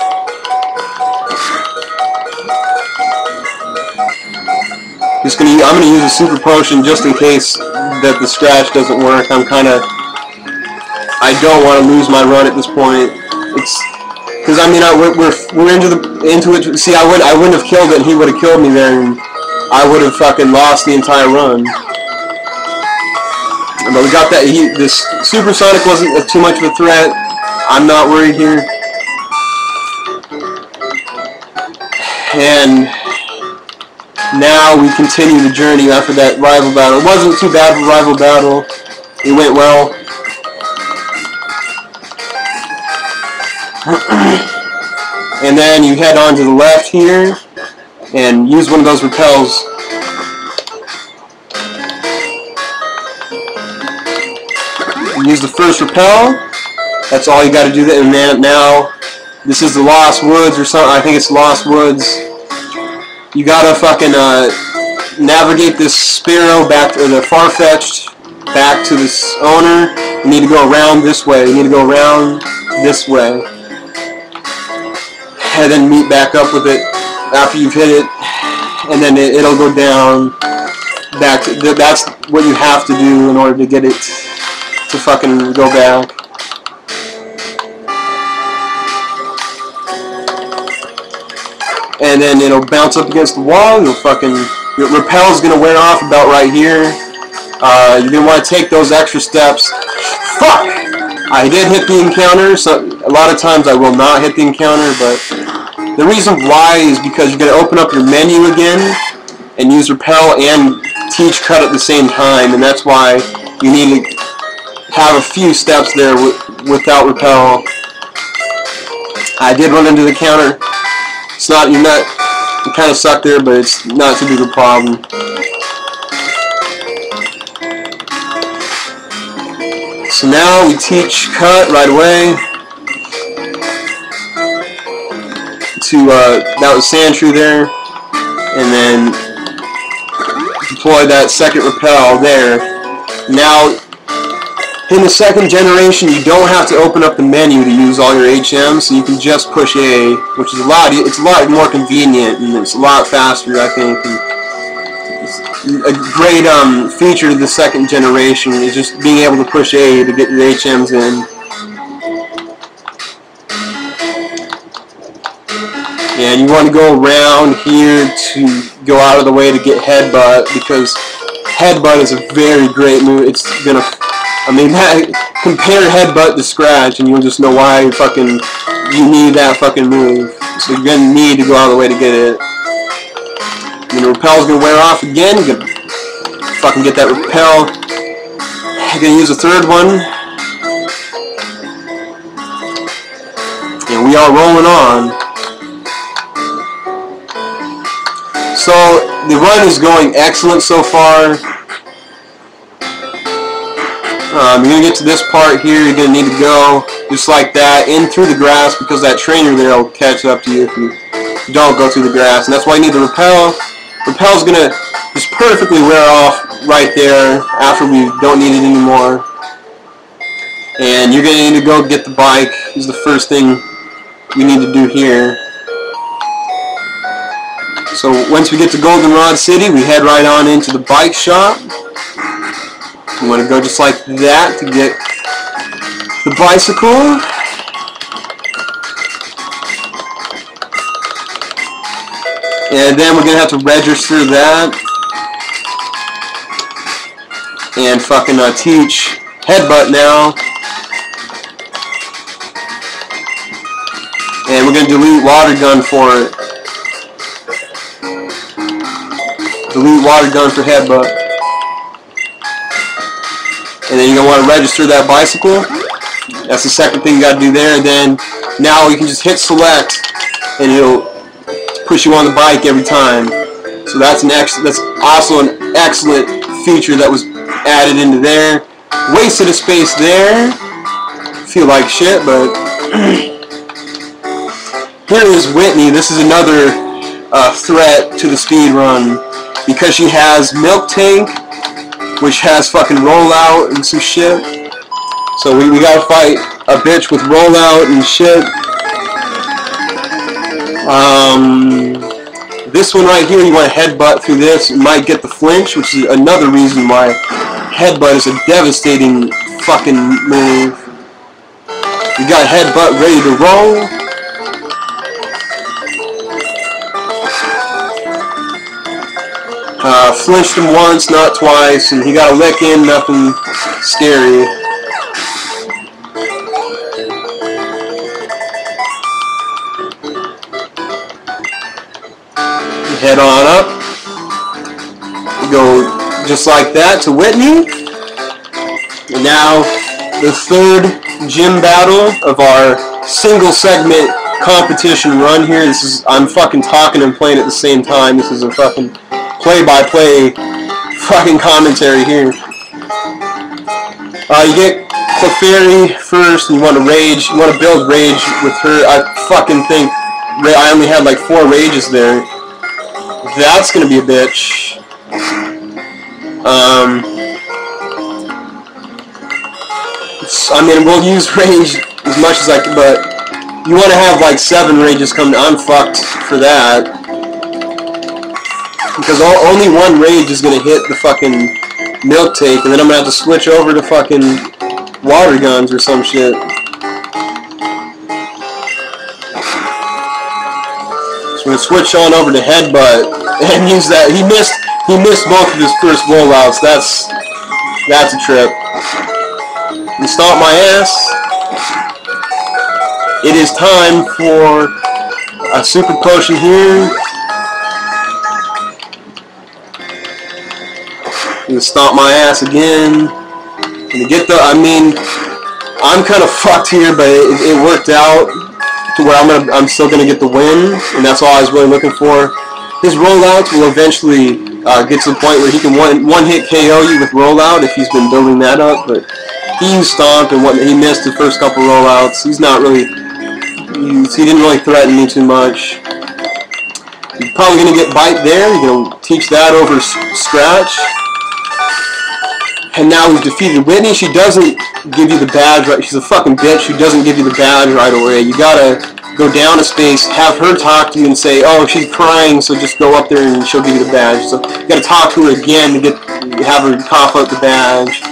Just gonna, I'm going to use a super potion just in case that the scratch doesn't work. I'm kind of, I don't want to lose my run at this point. It's because I mean I, we're, we're we're into the into it. See, I would I wouldn't have killed it, and he would have killed me there, and I would have fucking lost the entire run. But we got that. He, this supersonic wasn't too much of a threat. I'm not worried here. And now we continue the journey after that rival battle. It wasn't too bad of a rival battle. It went well. And then you head on to the left here and use one of those repels. Use the first repel. That's all you got to do. That and now This is the Lost Woods or something. I think it's Lost Woods. You gotta fucking uh, navigate this Spearow back to the Farfetch'd back to this owner. You need to go around this way. You need to go around this way. And then meet back up with it after you've hit it. And then it, it'll go down back to, that's what you have to do in order to get it to fucking go back. And then it'll bounce up against the wall. You'll fucking, your rappel's gonna wear off about right here. Uh, you're gonna want to take those extra steps. Fuck! I did hit the encounter, so a lot of times I will not hit the encounter, but the reason why is because you're gonna open up your menu again and use rappel and teach cut at the same time, and that's why you need to have a few steps there w without rappel. I did run into the counter. It's not, you're not, you kind of suck there, but it's not too big of a problem. So now we teach cut right away. To, uh, that was Sandshrew there. And then deploy that second rappel there. Now, in the second generation, you don't have to open up the menu to use all your H Ms, so you can just push A, which is a lot, it's a lot more convenient, and it's a lot faster, I think. And a great um, feature of the second generation is just being able to push A to get your H Ms in. And you want to go around here to go out of the way to get Headbutt, because Headbutt is a very great move. It's going to... I mean, that, compare Headbutt to Scratch, and you'll just know why you fucking you need that fucking move. So you're gonna need to go out of the way to get it. And the rappel's gonna wear off again. You're gonna fucking get that rappel. You're gonna use a third one. And we are rolling on. So the run is going excellent so far. Um, you're going to get to this part here, you're going to need to go just like that, in through the grass, because that trainer there will catch up to you if you don't go through the grass. And that's why you need the rappel. Rappel's going to just perfectly wear off right there after we don't need it anymore. And you're going to need to go get the bike, is the first thing we need to do here. So once we get to Goldenrod City, we head right on into the bike shop. You want to go just like that to get the bicycle. And then we're going to have to register that. And fucking uh, teach Headbutt now. And we're going to delete Water Gun for it. Delete Water Gun for Headbutt. And then you're going to want to register that bicycle. That's the second thing you got to do there. And then now you can just hit select and it'll push you on the bike every time. So that's an ex that's also an excellent feature that was added into there. Wasted a space there. Feel like shit, but here is Whitney. This is another uh, threat to the speed run because she has Milk Tank, which has fucking Rollout and some shit. So we, we gotta fight a bitch with Rollout and shit. Um, this one right here, you want to Headbutt through this. You might get the flinch, which is another reason why Headbutt is a devastating fucking move. You got Headbutt ready to roll. Uh, flinched him once, not twice, and he got a lick in, nothing scary. Head on up. We go just like that to Whitney. And now, the third gym battle of our single segment competition run here. This is, I'm fucking talking and playing at the same time. This is a fucking play-by-play fucking commentary here. Uh, you get Clefairy first, and you want to rage. You want to build rage with her. I fucking think I only had like four rages there. That's gonna be a bitch. Um, I mean, we'll use rage as much as I can, but you want to have like seven rages come to. I'm fucked for that because only one rage is gonna hit the fucking milk take, and then I'm gonna have to switch over to fucking water guns or some shit. So we switch on over to headbutt and use that. He missed. He missed both of his first rollouts. That's that's a trip. You stomp my ass. It is time for a super potion here. You stomp my ass again. Gonna get the. I mean, I'm kind of fucked here, but it, it worked out to where I'm gonna. I'm still gonna get the win, and that's all I was really looking for. His rollouts will eventually. Uh, get to the point where he can one one hit K O you with rollout if he's been building that up, but he used stomp and what he missed the first couple rollouts. He's not really, he's, he didn't really threaten me too much. You're probably gonna get bite there. You're gonna teach that over scratch, and now we've defeated Whitney. She doesn't give you the badge right. She's a fucking bitch. She doesn't give you the badge right away. You gotta. Go down a space, have her talk to you and say, oh, she's crying, so just go up there and she'll give you the badge. So you gotta talk to her again to get, have her cough out the badge.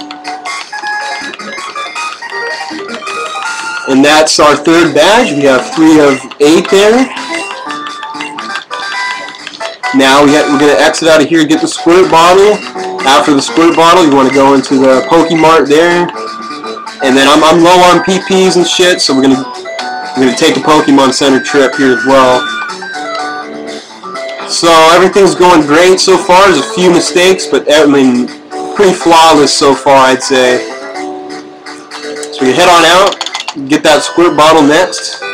And that's our third badge. We have three of eight there. Now we have, we're gonna exit out of here and get the squirt bottle. After the squirt bottle, you wanna go into the Pokemart there. And then I'm, I'm low on P Ps and shit, so we're gonna We're going to take a Pokemon Center trip here as well. So everything's going great so far. There's a few mistakes, but I mean, pretty flawless so far, I'd say. So you head on out, get that squirt bottle next.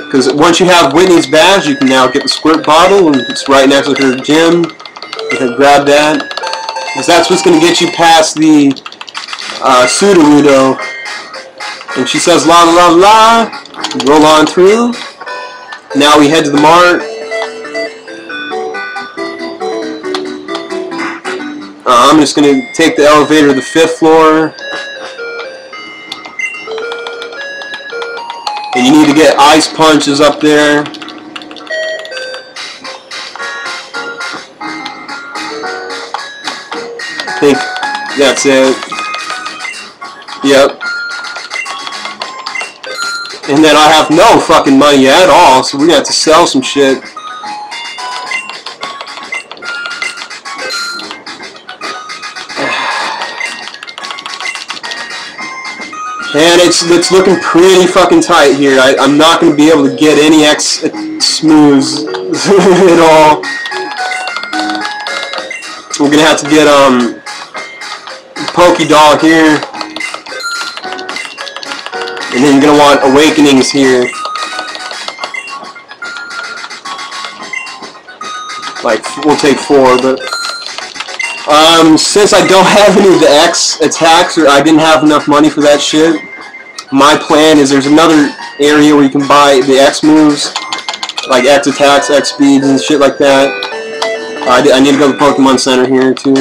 Because once you have Whitney's badge, you can now get the squirt bottle, and it's right next to her gym. You can grab that. Because that's what's going to get you past the uh, Sudowoodo. And she says la la la, roll on through. Now we head to the mart. Uh, I'm just going to take the elevator to the fifth floor. And you need to get ice punches up there. I think that's it. Yep. And then I have no fucking money at all, so we're gonna have to sell some shit. And it's it's looking pretty fucking tight here. I, I'm not gonna be able to get any X smooths at all. We're gonna have to get um Pokédog here. And then you're going to want Awakenings here. Like, we'll take four, but... Um, since I don't have any of the X attacks, or I didn't have enough money for that shit, my plan is there's another area where you can buy the X moves, like X attacks, X speeds, and shit like that. I, I need to go to the Pokemon Center here, too.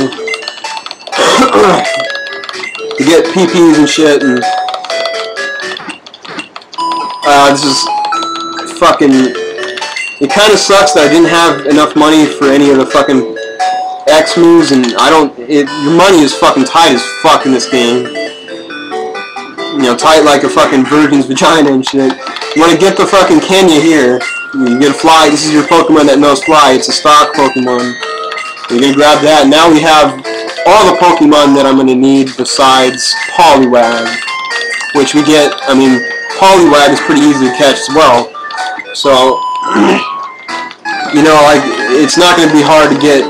To get P Ps and shit, and... Uh, this is fucking, it kind of sucks that I didn't have enough money for any of the fucking X moves, and I don't, it, your money is fucking tight as fuck in this game. You know, tight like a fucking virgin's vagina and shit. You want to get the fucking Kenya here. You get a fly, this is your Pokemon that knows fly, it's a stock Pokemon. You're going to grab that, now we have all the Pokemon that I'm going to need besides Poliwag, which we get, I mean... Poliwag is pretty easy to catch as well, so you know, like it's not going to be hard to get.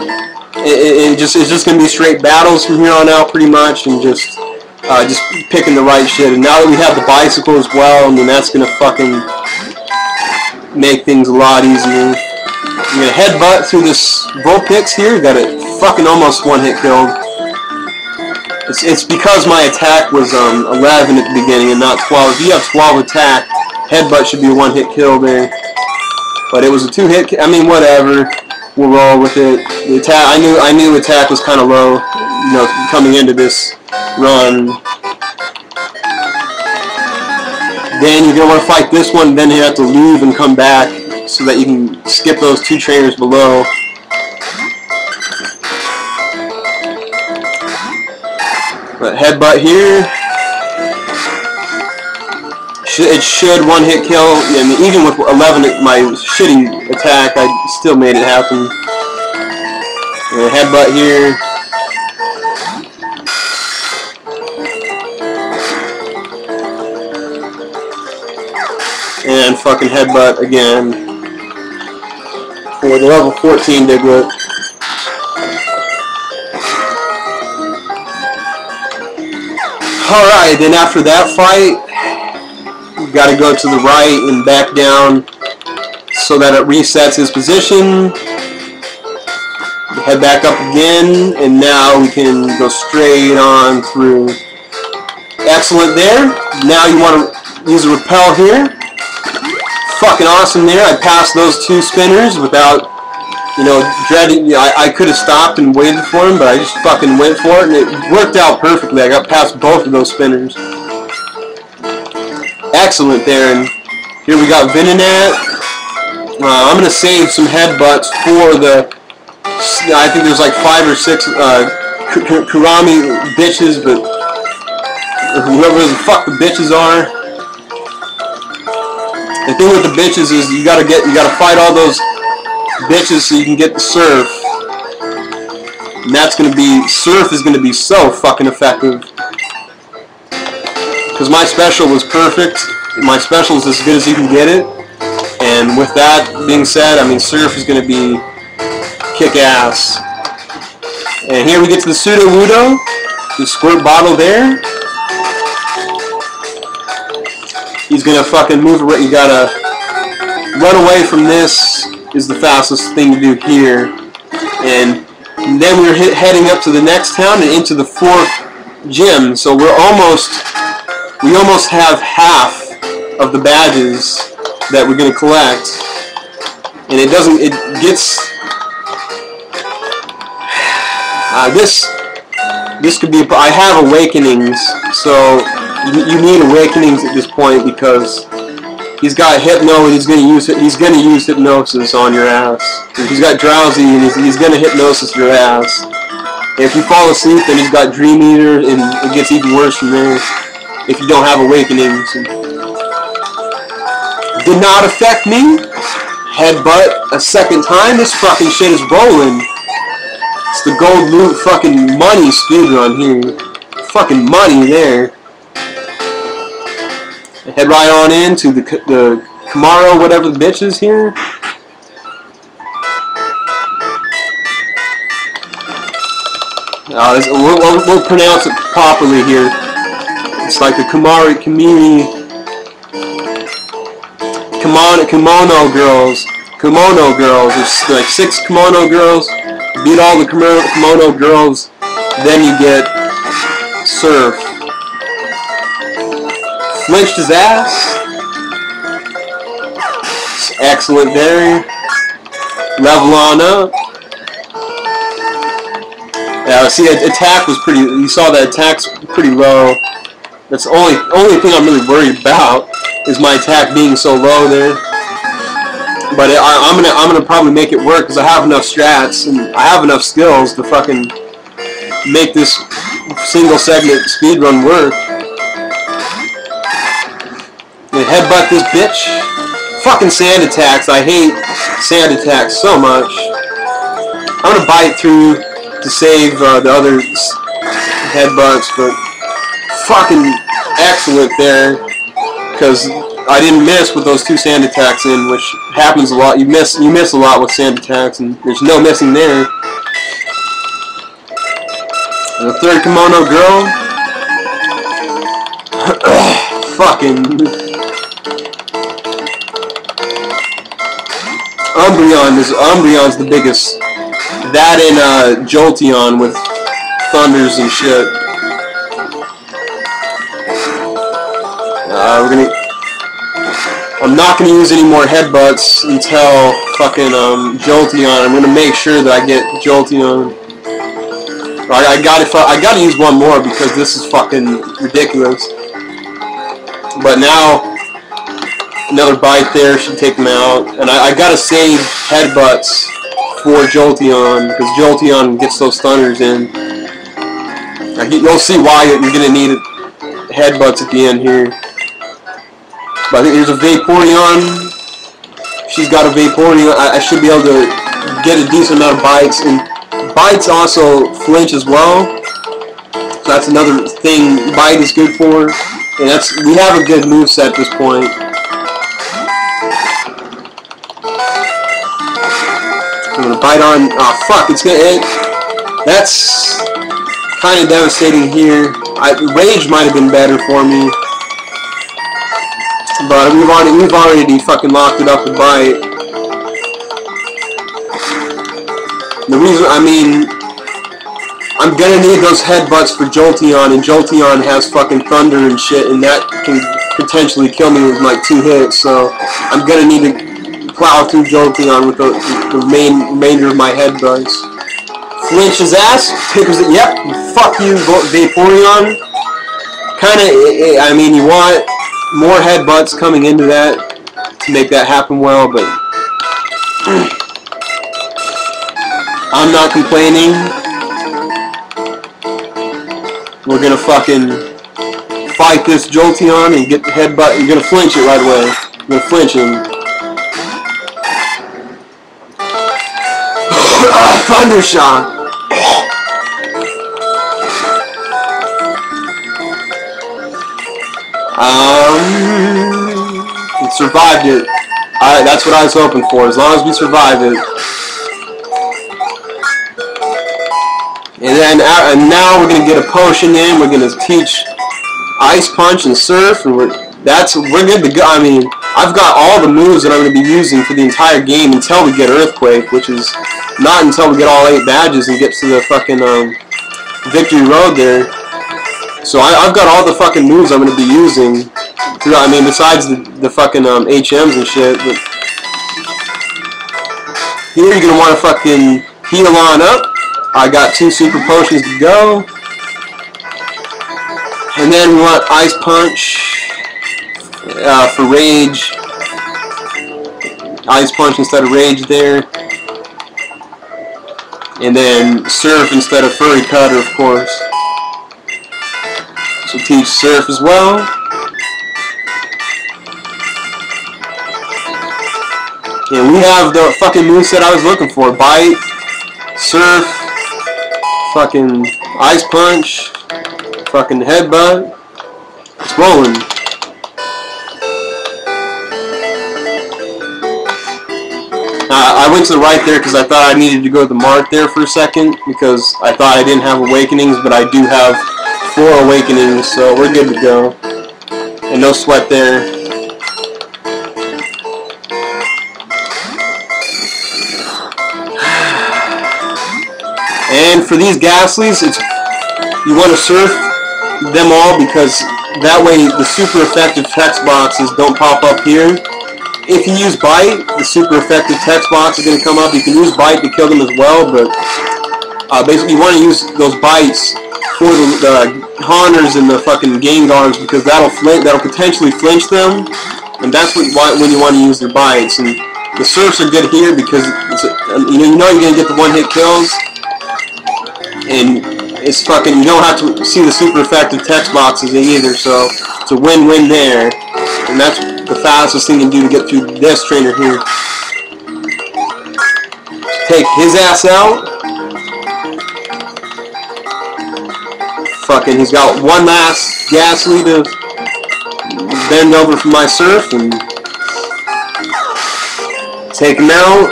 It, it, it just it's just going to be straight battles from here on out, pretty much, and just uh, just picking the right shit. And now that we have the bicycle as well, I mean that's going to fucking make things a lot easier. I'm going to headbutt through this Vulpix here. Got it, fucking almost one hit killed. It's, it's because my attack was um, eleven at the beginning and not twelve. If you have twelve attack, Headbutt should be a one-hit kill there. But it was a two-hit kill. I mean, whatever. We'll roll with it. The attack, I knew I knew attack was kind of low, you know, coming into this run. Then you're going to want to fight this one, then you have to leave and come back so that you can skip those two trainers below. But headbutt here. It should one-hit kill. I mean, even with eleven, my shitty attack, I still made it happen. And headbutt here. And fucking headbutt again. For the level fourteen Diglett. Alright, then after that fight, you gotta go to the right and back down so that it resets his position. Head back up again, and now we can go straight on through. Excellent there. Now you want to use a repel here. Fucking awesome there. I passed those two spinners without, you know, dreading. I, I could have stopped and waited for him, but I just fucking went for it, and it worked out perfectly. I got past both of those spinners. Excellent there, and here we got Venonat. Uh, I'm going to save some headbutts for the, I think there's like five or six uh, Kurami bitches, but whoever the fuck the bitches are. The thing with the bitches is you gotta get, you gotta fight all those bitches so you can get the Surf. And that's going to be, Surf is going to be so fucking effective. Because my special was perfect, my special is as good as you can get it, and with that being said, I mean, Surf is going to be kick-ass. And here we get to the Sudowoodo, the squirt bottle there. He's going to fucking move away. You got to run away from this is the fastest thing to do here. And then we're hit, heading up to the next town and into the fourth gym, so we're almost... We almost have half of the badges that we're going to collect, and it doesn't, it gets, uh, this, this could be, I have Awakenings, so you, you need Awakenings at this point because he's got Hypno and he's going to use it, he's going to use Hypnosis on your ass. He's got Drowsy and he's, he's going to Hypnosis your ass. If you fall asleep, then he's got Dream Eater and it gets even worse from there. If you don't have Awakenings. Did not affect me. Headbutt a second time. This fucking shit is rolling. It's the gold loot fucking money speed run here. Fucking money there. Head right on into the the Kamaro whatever the bitch is here. Oh, this, we'll, we'll, we'll pronounce it properly here. It's like the Kamari Kamini Kimono, kimono girls. Kimono girls. There's like six kimono girls. Beat all the kimono girls. Then you get Surf. Flinched his ass. Excellent there. Level on up. Yeah, see, attack was pretty, you saw that attack's pretty low. That's the only, only thing I'm really worried about is my attack being so low there. But it, I, I'm gonna I'm gonna probably make it work because I have enough strats and I have enough skills to fucking make this single segment speedrun work. And headbutt this bitch. Fucking sand attacks. I hate sand attacks so much. I'm gonna bite through to save uh, the other headbutts, but. Fucking excellent there, because I didn't miss with those two sand attacks in, which happens a lot. You miss, you miss a lot with sand attacks, and there's no missing there. And the third kimono girl, fucking Umbreon is Umbreon's the biggest. That and uh, Jolteon with thunders and shit. Uh, we're gonna I'm not going to use any more headbutts until fucking um, Jolteon. I'm going to make sure that I get Jolteon. I, I got I got to use one more because this is fucking ridiculous. But now another bite there should take them out, and I, I got to save headbutts for Jolteon because Jolteon gets those stunners in. I get, you'll see why you're going to need headbutts at the end here. But I think there's a Vaporeon. She's got a Vaporeon. I, I should be able to get a decent amount of bites, and bites also flinch as well. So that's another thing bite is good for. And that's, we have a good moveset at this point. I'm gonna bite on. Oh fuck! It's gonna. It, that's kind of devastating here. I, rage might have been better for me. But we've already we've already fucking locked it up with bite. The reason, I mean, I'm gonna need those headbutts for Jolteon, and Jolteon has fucking thunder and shit, and that can potentially kill me with like two hits. So I'm gonna need to plow through Jolteon with the, the main remainder of my headbutts. Flinch his ass. Pickers it. Yep. Fuck you, Vaporeon. Kinda. I mean, you want more headbutts coming into that to make that happen well, but I'm not complaining. We're gonna fucking fight this Jolteon and get the headbutt. You're gonna flinch it right away. You're gonna flinch him. Ah, thunder shock. Um, it survived it. Alright, that's what I was hoping for. As long as we survive it. And then, uh, and now we're gonna get a potion in. We're gonna teach Ice Punch and Surf, and we're that's we're good to go. I mean, I've got all the moves that I'm gonna be using for the entire game until we get Earthquake, which is not until we get all eight badges and get to the fucking um, Victory Road there. So I, I've got all the fucking moves I'm going to be using throughout, I mean, besides the, the fucking um, H Ms and shit, but here you're going to want to fucking heal on up. I got two super potions to go. And then we want Ice Punch uh, for Rage. Ice Punch instead of Rage there. And then Surf instead of Furry Cutter, of course. So teach Surf as well. And we have the fucking moveset I was looking for. Bite, Surf, fucking Ice Punch, fucking Headbutt. It's rolling. Uh, I went to the right there because I thought I needed to go to the mark there for a second because I thought I didn't have Awakenings, but I do have four Awakenings, so we're good to go. And no sweat there. And for these Ghastlies, it's, you want to Surf them all because that way the super effective text boxes don't pop up here. If you use Bite, the super effective text box is going to come up. You can use Bite to kill them as well, but uh, basically you want to use those bites for the, the Haunters and the fucking Gengars because that'll flinch, that'll potentially flinch them, and that's what when you want to use the bites. And the Surfs are good here because it's a, you know you know you're gonna get the one-hit kills, and it's fucking you don't have to see the super effective text boxes either, so it's a win-win there, and that's the fastest thing you can do to get through this trainer here. Take his ass out. Fucking, he's got one last Ghastly to bend over for my Surf and take him out,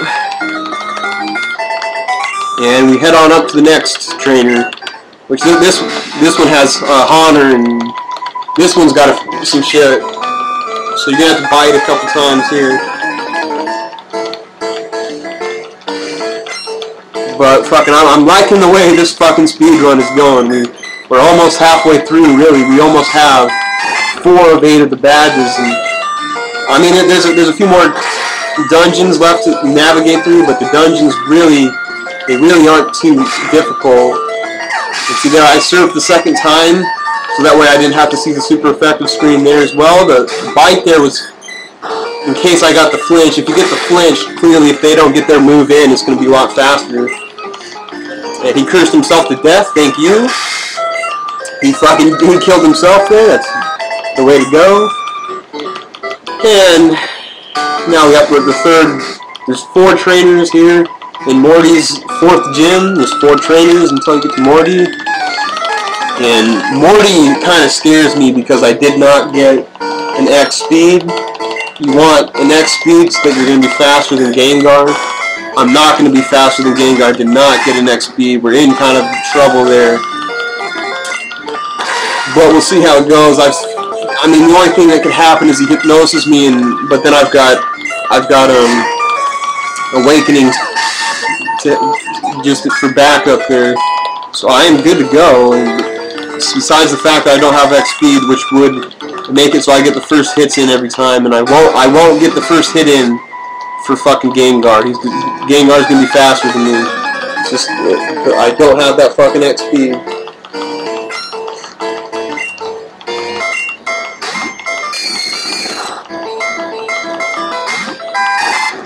and we head on up to the next trainer, which this this one has uh, Honor, and this one's got a, some shit, so you're gonna have to bite a couple times here. But fucking, I'm, I'm liking the way this fucking speedrun is going, dude. We're almost halfway through, really. We almost have four of eight of the badges, and I mean, there's a, there's a few more dungeons left to navigate through, but the dungeons really, they really aren't too difficult. You see there, I surfed the second time, so that way I didn't have to see the super effective screen there as well. The bite there was in case I got the flinch. If you get the flinch, clearly if they don't get their move in, it's going to be a lot faster. And he cursed himself to death, thank you. He fucking he killed himself there, that's the way to go. And now we up with the third. There's four trainers here in Morty's fourth gym. There's four trainers until you get to Morty. And Morty kind of scares me because I did not get an X speed. You want an X speed so that you're going to be faster than Gengar. I'm not going to be faster than Gengar. I did not get an X speed. We're in kind of trouble there. But we'll see how it goes. I've, I mean, the only thing that could happen is he hypnoses me, and but then I've got, I've got um, awakenings to, just for backup there. So I am good to go. And besides the fact that I don't have X speed, which would make it so I get the first hits in every time, and I won't, I won't get the first hit in for fucking Gengar. He's Gengar's gonna be faster than me. It's just I don't have that fucking X speed.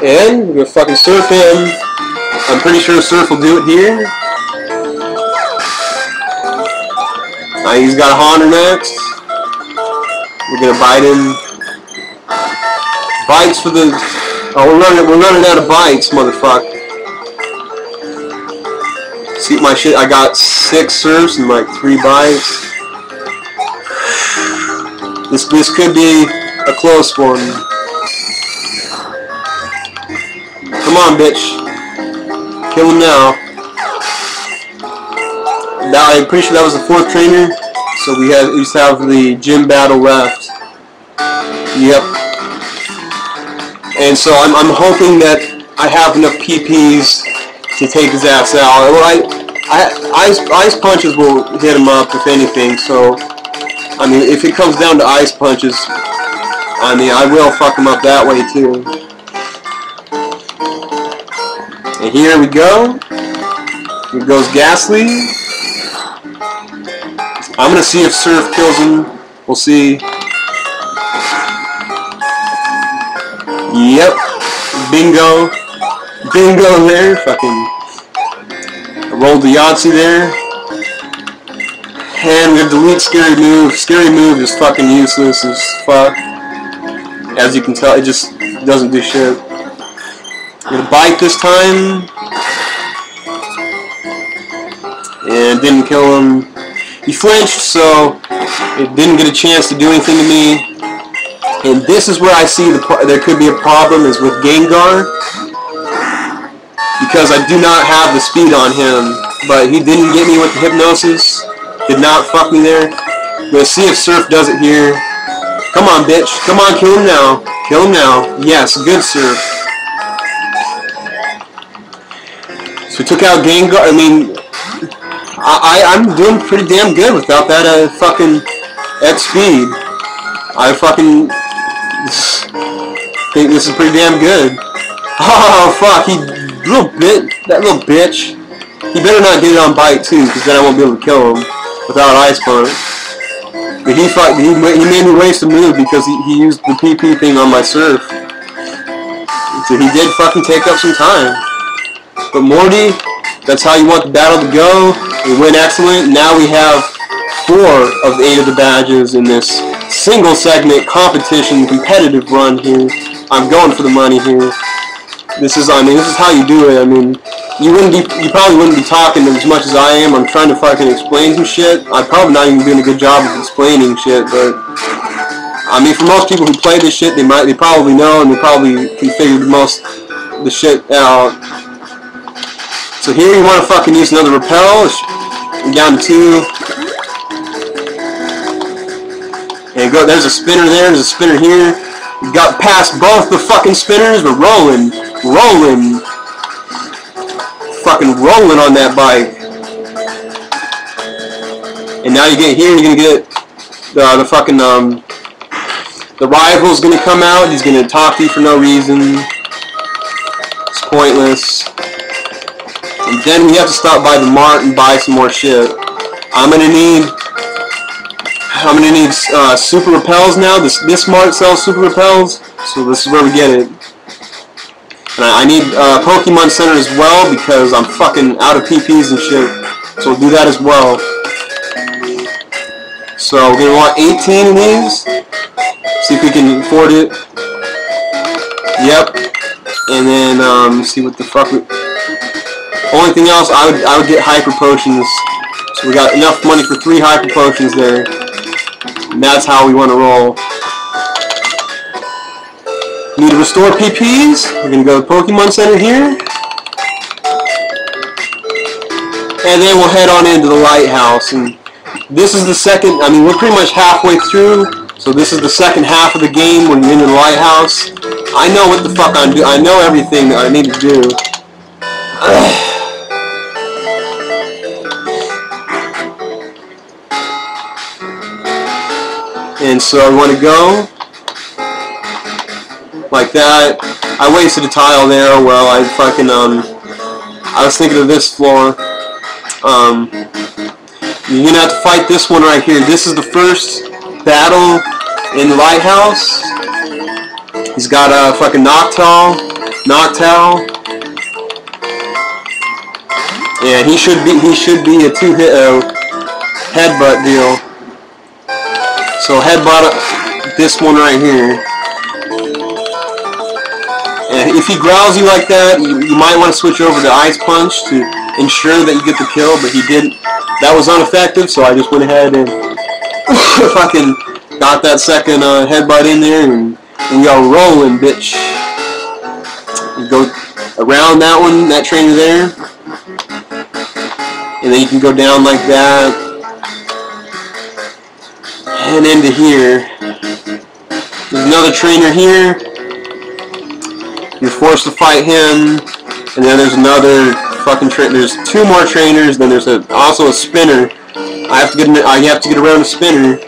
And we're gonna fucking surf him. I'm pretty sure surf will do it here. Now he's got a Honor next. We're gonna bite him. Bites for the. Oh, we're running. We're running out of bites, motherfucker. See my shit. I got six surfs and like three bites. This this could be a close one. Come on, bitch. Kill him now. Now, I'm pretty sure that was the fourth trainer. So we have, we just have the gym battle left. Yep. And so I'm, I'm hoping that I have enough P Ps to take his ass out. Well, I, I, ice, ice punches will hit him up, if anything. So, I mean, if it comes down to ice punches, I mean, I will fuck him up that way, too. And here we go. Here goes Ghastly. I'm gonna see if Surf kills him. We'll see. Yep. Bingo. Bingo there. Fucking. I rolled the Yahtzee there. And we have delete scary move. Scary move is fucking useless as fuck. As you can tell, it just doesn't do shit. I'm gonna bite this time, and didn't kill him. He flinched, so it didn't get a chance to do anything to me. And this is where I see the pro there could be a problem is with Gengar, because I do not have the speed on him. But he didn't get me with the hypnosis. Did not fuck me there. We'll see if Surf does it here. Come on, bitch. Come on, kill him now. Kill him now. Yes, good Surf. So we took out Gengar. I mean, I, I, I'm doing pretty damn good without that uh, fucking X speed. I fucking think this is pretty damn good. Oh, fuck, he, little bit, that little bitch. He better not get it on bite, too, because then I won't be able to kill him without ice punch. But he fuck, he, he made me waste a move because he, he used the P P thing on my surf. So he did fucking take up some time. But Morty, that's how you want the battle to go. We went excellent. Now we have four of the eight of the badges in this single segment competition competitive run here. I'm going for the money here. This is, I mean, this is how you do it. I mean, you wouldn't be, you probably wouldn't be talking as much as I am. I'm trying to fucking explain some shit. I'm probably not even doing a good job of explaining shit, but I mean, for most people who play this shit, they might, they probably know and they probably can figure the most the shit out. So here you want to fucking use another repel. We're down to two. And go. There's a spinner there. There's a spinner here. We got past both the fucking spinners. We're rolling, rolling, fucking rolling on that bike. And now you get here. You're gonna get uh, the fucking um The rival's gonna come out, he's gonna talk to you for no reason. It's pointless. And then we have to stop by the mart and buy some more shit. I'm gonna need I'm gonna need uh, super repels now. This this mart sells super repels, so this is where we get it. And I, I need uh, Pokemon Center as well because I'm fucking out of P Ps and shit. So we'll do that as well. So we're gonna want eighteen of these. See if we can afford it. Yep. And then um, see what the fuck. We... Only thing else, I would I would get hyper potions. So we got enough money for three hyper potions there. And that's how we want to roll. Need to restore P Ps. We're going to go to Pokemon Center here. And then we'll head on into the lighthouse. And this is the second, I mean, we're pretty much halfway through. So this is the second half of the game when you're in the lighthouse. I know what the fuck I'm doing. I know everything that I need to do. Ugh. And so I want to go like that. I wasted a tile there. Well, I fucking um, I was thinking of this floor. Um, you're gonna have to fight this one right here. This is the first battle in the lighthouse. He's got a uh, fucking Noctowl, Noctowl, and he should be he should be a two-hit uh, headbutt deal. So headbutt this one right here, and if he growls you like that, you, you might want to switch over to Ice Punch to ensure that you get the kill, but he didn't. That was ineffective, so I just went ahead and fucking got that second uh, headbutt in there, and, and we are rolling, bitch. You go around that one, that trainer there, and then you can go down like that. And into here. There's another trainer here. You're forced to fight him. And then there's another fucking trainer. There's two more trainers. Then there's a, also a spinner. I have to get. I have to get around a spinner.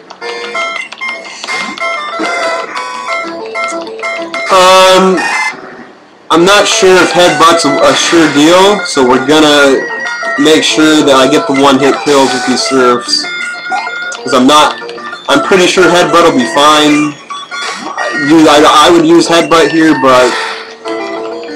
Um, I'm not sure if headbutt's a, a sure deal. So we're gonna make sure that I get the one-hit kills with these Surfs. Because I'm not. I'm pretty sure headbutt will be fine. I, I would use headbutt here, but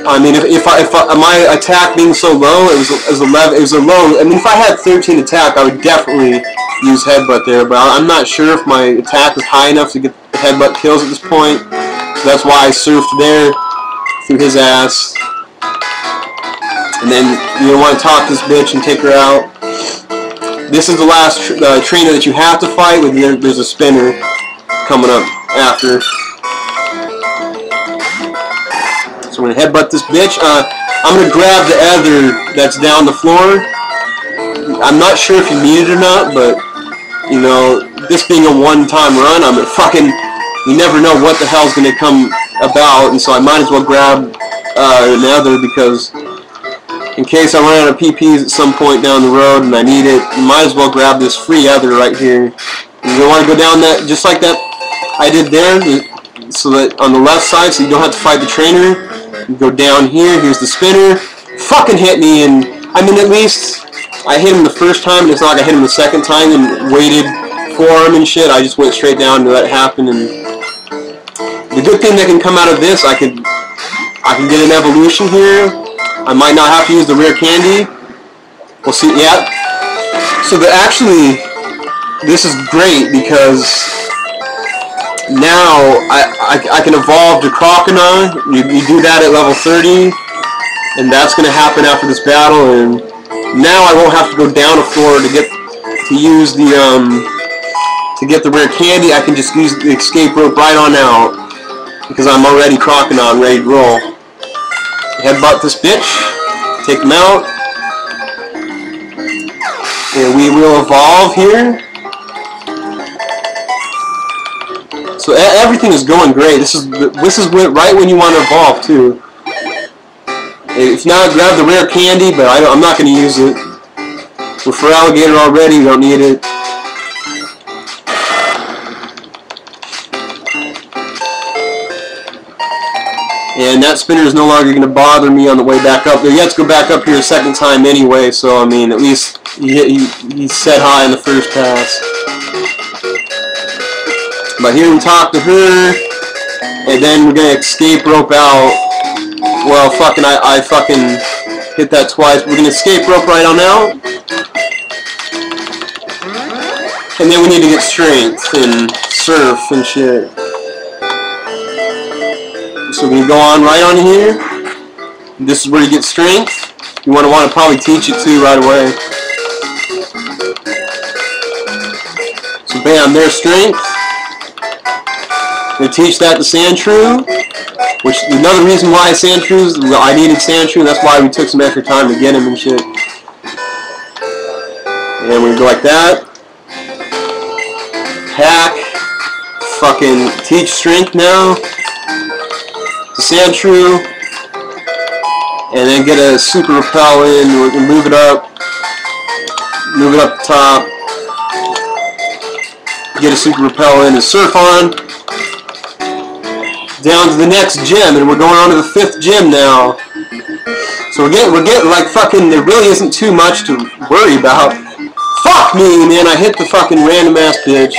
I mean, if, if, I, if I, my attack being so low, it was, it was eleven. It was a low. I mean, if I had thirteen attack, I would definitely use headbutt there. But I'm not sure if my attack is high enough to get the headbutt kills at this point. So that's why I surfed there through his ass, and then you want to talk this bitch and take her out. This is the last tr uh, trainer that you have to fight with. There, there's a spinner coming up after. So I'm going to headbutt this bitch. Uh, I'm going to grab the other that's down the floor. I'm not sure if you need it or not, but, you know, this being a one-time run, I'm going to fucking... You never know what the hell's going to come about, and so I might as well grab uh, another because... in case I run out of P Ps at some point down the road and I need it, you might as well grab this free other right here. You want to go down that, just like that I did there, so that on the left side, so you don't have to fight the trainer. You go down here, here's the spinner. Fucking hit me, and I mean, at least I hit him the first time, and it's not like I hit him the second time and waited for him and shit. I just went straight down to let it happen, and the good thing that can come out of this, I could, I can get an evolution here. I might not have to use the rare candy. We'll see. Yeah. So the, actually, this is great because now I, I, I can evolve to Croconaw. You, you do that at level thirty, and that's going to happen after this battle. And now I won't have to go down a floor to get to use the um to get the rare candy. I can just use the escape rope right on out because I'm already Croconaw and ready to roll. Headbutt this bitch, take him out, and we will evolve here. So everything is going great. This is this is right when you want to evolve too. If not, grab the rare candy, but I don't, I'm not going to use it. We're for alligator already. We don't need it. And that spinner is no longer going to bother me on the way back up there. You have to go back up here a second time anyway, so I mean, at least he, he, he set high in the first pass. But here we talk to her, and then we're going to escape rope out. Well, fucking, I, I fucking hit that twice. We're going to escape rope right on out. And then we need to get strength and surf and shit. So we go on right on here. This is where you get strength. You want to want to probably teach it too right away. So bam, there's strength. They teach that to Sandshrew, which is another reason why Sandshrew, I needed Sandshrew. That's why we took some extra time to get him and shit. And we go like that. Hack. Fucking teach strength now. Sandshrew, and then get a super repel in, or move it up, move it up the top, get a super repel in and surf on, down to the next gym, and we're going on to the fifth gym now. So we're getting, we're getting like fucking, there really isn't too much to worry about. Fuck me, man, I hit the fucking random ass bitch.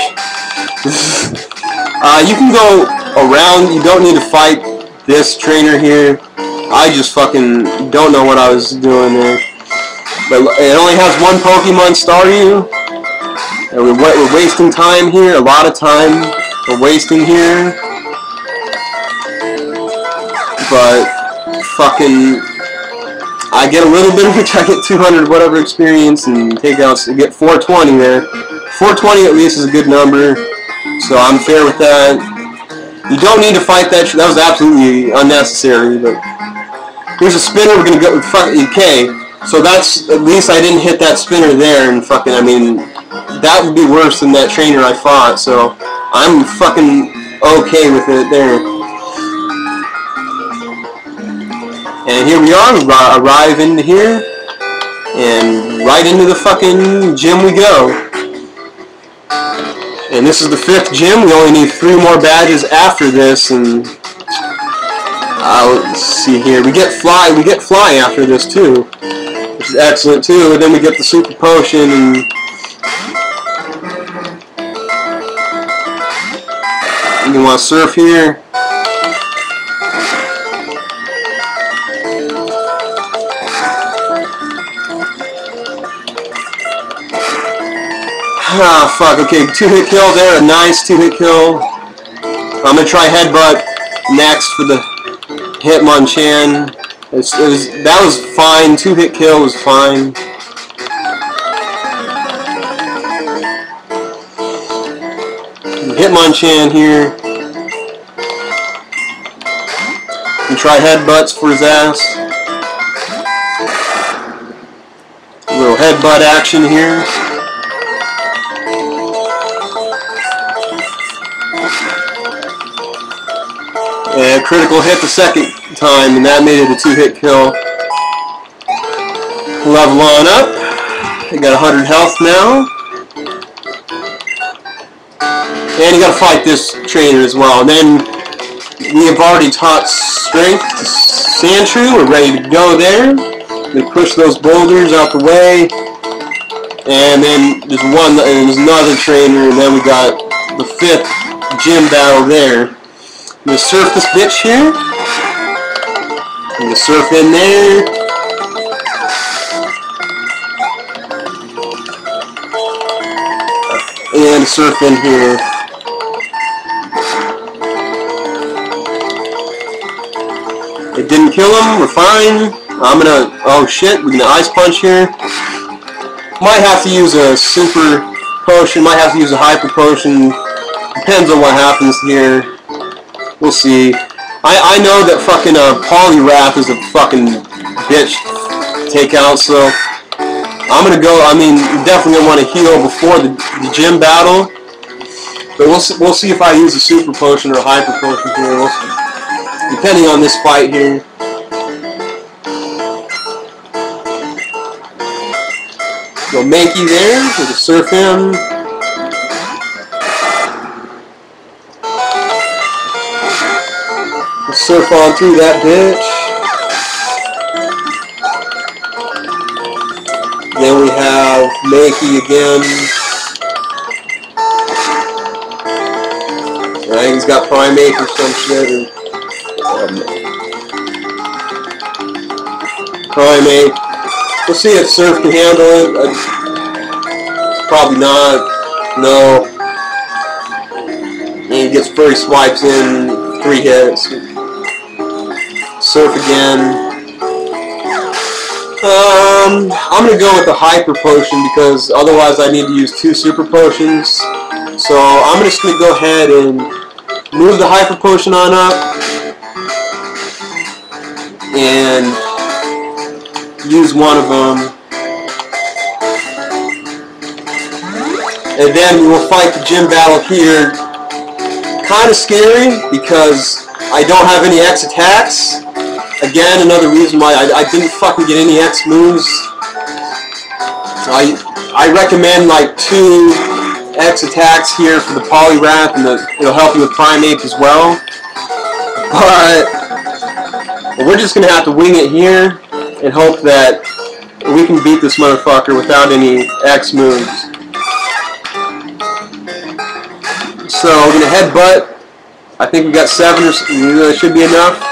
uh, you can go around, you don't need to fight this trainer here. I just fucking don't know what I was doing there. But it only has one Pokemon Staryu. And we're, we're wasting time here, a lot of time we're wasting here. But fucking, I get a little bit of it, I get two hundred whatever experience and take out, so get four twenty there. four twenty at least is a good number, so I'm fair with that. You don't need to fight that. That was absolutely unnecessary. But here's a spinner. We're gonna go. Fuck. Okay. So that's at least I didn't hit that spinner there. And fucking, I mean, that would be worse than that trainer I fought. So I'm fucking okay with it there. And here we are. We arrive into here, and right into the fucking gym we go. And this is the fifth gym. We only need three more badges after this, and uh, let's see here. We get fly. We get fly after this too, which is excellent too. And then we get the super potion. And you want to surf here? Ah, fuck, okay, two-hit kill there, a nice two-hit kill. I'm going to try Headbutt next for the Hitmonchan. It's, it was, that was fine, two-hit kill was fine. Hitmonchan here. And try Headbutts for his ass. A little Headbutt action here. And critical hit the second time, and that made it a two-hit kill. Level on up. He got one hundred health now. And you got to fight this trainer as well. And then we have already taught strength to Sandshrew. We're ready to go there. We push those boulders out the way. And then there's one, and there's another trainer, and then we got the fifth gym battle there. I'm going to surf this bitch here. I'm going to surf in there. And surf in here. It didn't kill him. We're fine. I'm going to... Oh shit, we're going to Ice Punch here. Might have to use a Super Potion. Might have to use a Hyper Potion. Depends on what happens here. We'll see. I, I know that fucking uh, Poliwrath is a fucking bitch takeout, so I'm gonna go. I mean, definitely want to heal before the, the gym battle, but we'll see, we'll see if I use a super potion or a hyper potion here, we'll see, depending on this fight here. Go Mankey there with the surf him. surf on through that bitch. Then we have Mankey again. I think he's got Primate or some shit. Um, Primate. We'll see if Surf can handle it. Uh, probably not. No. And he gets furry swipes in. Three hits. Surf again. Um, I'm going to go with the Hyper Potion because otherwise I need to use two Super Potions. So I'm just going to go ahead and move the Hyper Potion on up. And use one of them. And then we'll fight the gym battle here. Kind of scary because I don't have any X attacks. Again, another reason why I, I didn't fucking get any X moves. So I I recommend like two X attacks here for the Poliwrath, and the, it'll help you with Primeape as well. But we're just gonna have to wing it here and hope that we can beat this motherfucker without any X moves. So we're gonna headbutt. I think we got seven or that should be enough.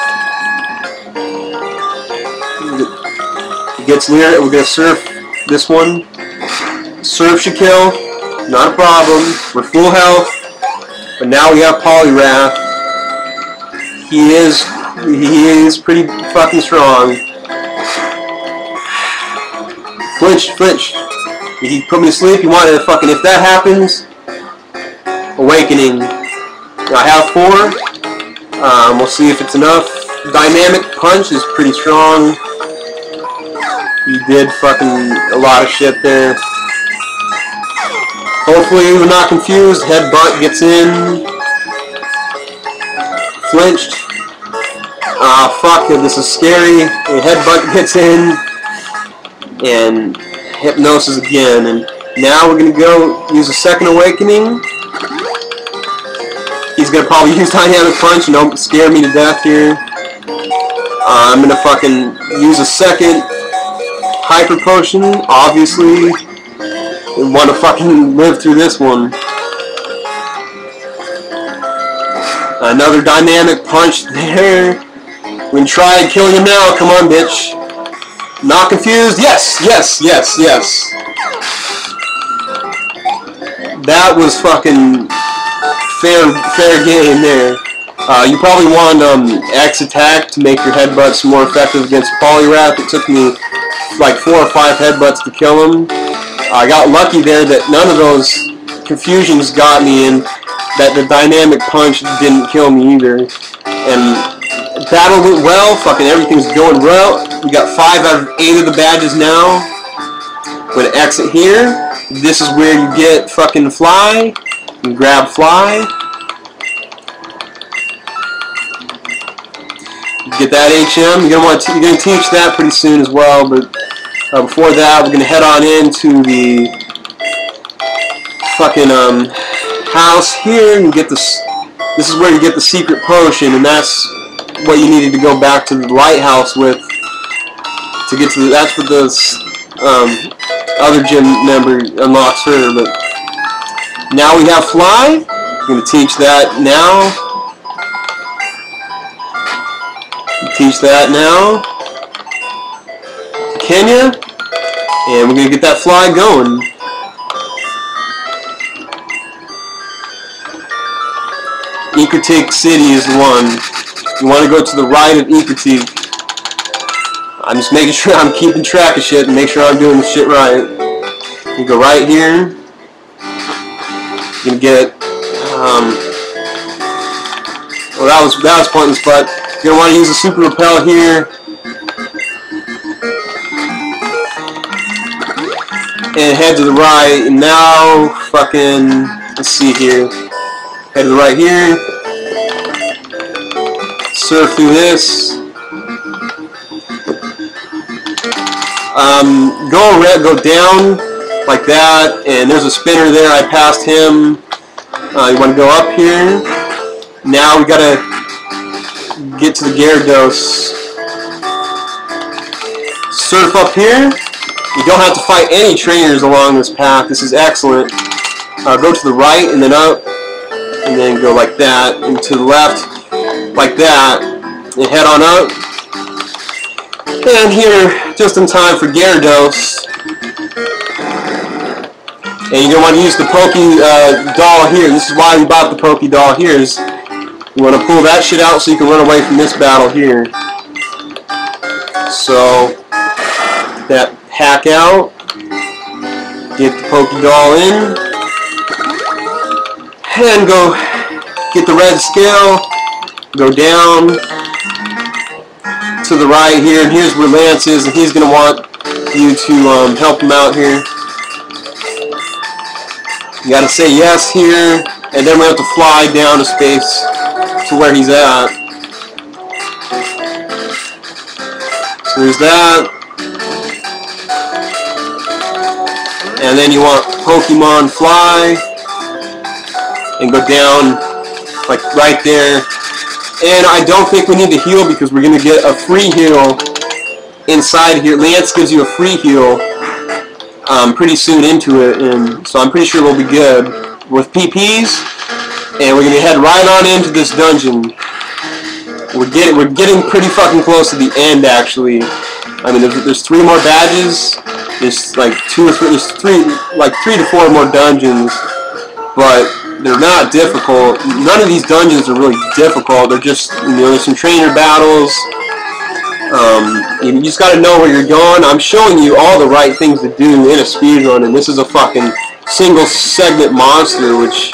It gets near it. We're gonna surf this one. Surf should kill. Not a problem. We're full health. But now we have Poliwrath. He is he is pretty fucking strong. Flinch, flinch. He put me to sleep. You wanted to fucking if that happens. Awakening. I have four. Um, we'll see if it's enough. Dynamic Punch is pretty strong. He did fucking a lot of shit there. Hopefully we're not confused. Headbutt gets in. Flinched. Ah, uh, fuck, this is scary. And headbutt gets in. And Hypnosis again. And now we're gonna go use a second Awakening. He's gonna probably use Dynamic Punch and don't scare me to death here. Uh, I'm gonna fucking use a second Hyper Potion, obviously. I wanna fucking live through this one. Another Dynamic Punch there. We can try and kill him now, come on bitch. Not confused? Yes, yes, yes, yes. That was fucking... Fair, fair game there. Uh, you probably want um, X attack to make your headbutts more effective against Poliwrath. It took me like four or five headbutts to kill him. I got lucky there that none of those confusions got me, and that the Dynamic Punch didn't kill me either. And battled it well. Fucking everything's going well. We got five out of eight of the badges now. Gonna exit here. This is where you get fucking Fly. And grab Fly. Get that H M. You're gonna want to, you're gonna teach that pretty soon as well. But uh, before that, we're gonna head on into the fucking um house here and get this. This is where you get the secret potion, and that's what you needed to go back to the lighthouse with to get to. The, that's what the um, other gym member unlocks her, but. Now we have Fly. I'm going to teach that now. Teach that now. Kenya. And we're going to get that Fly going. Ecruteak City is the one. You want to go to the right of Ecruteak. I'm just making sure I'm keeping track of shit and make sure I'm doing the shit right. You go right here. Gonna get um, well that was that was pointless, but you're gonna want to use a super repel here, and head to the right. And now fucking let's see here, head to the right here, surf through this, um, go red, go down. Like that, and there's a spinner there. I passed him. Uh, you want to go up here. Now we gotta get to the Gyarados. Surf up here. You don't have to fight any trainers along this path. This is excellent. Uh, go to the right and then up, and then go like that, and to the left like that, and head on up. And here, just in time for Gyarados. And you don't want to use the Poke uh, Doll here. This is why we bought the Poke Doll here. Is you want to pull that shit out so you can run away from this battle here. So that hack out, get the Poke Doll in, and go get the red scale. Go down to the right here, and here's where Lance is, and he's gonna want you to um, help him out here. You gotta say yes here, and then we have to fly down to space to where he's at. So there's that. And then you want Pokemon Fly, and go down, like right there. And I don't think we need to heal because we're gonna get a free heal inside here. Lance gives you a free heal. Um, pretty soon into it, and so I'm pretty sure we'll be good with P Ps, and we're gonna head right on into this dungeon. We're getting we're getting pretty fucking close to the end, actually. I mean, there's, there's three more badges. There's like two or three, there's three, like three to four more dungeons, but they're not difficult. None of these dungeons are really difficult. They're just, you know, there's some trainer battles. Um, you just gotta know where you're going. I'm showing you all the right things to do in a speedrun, and this is a fucking single segment monster, which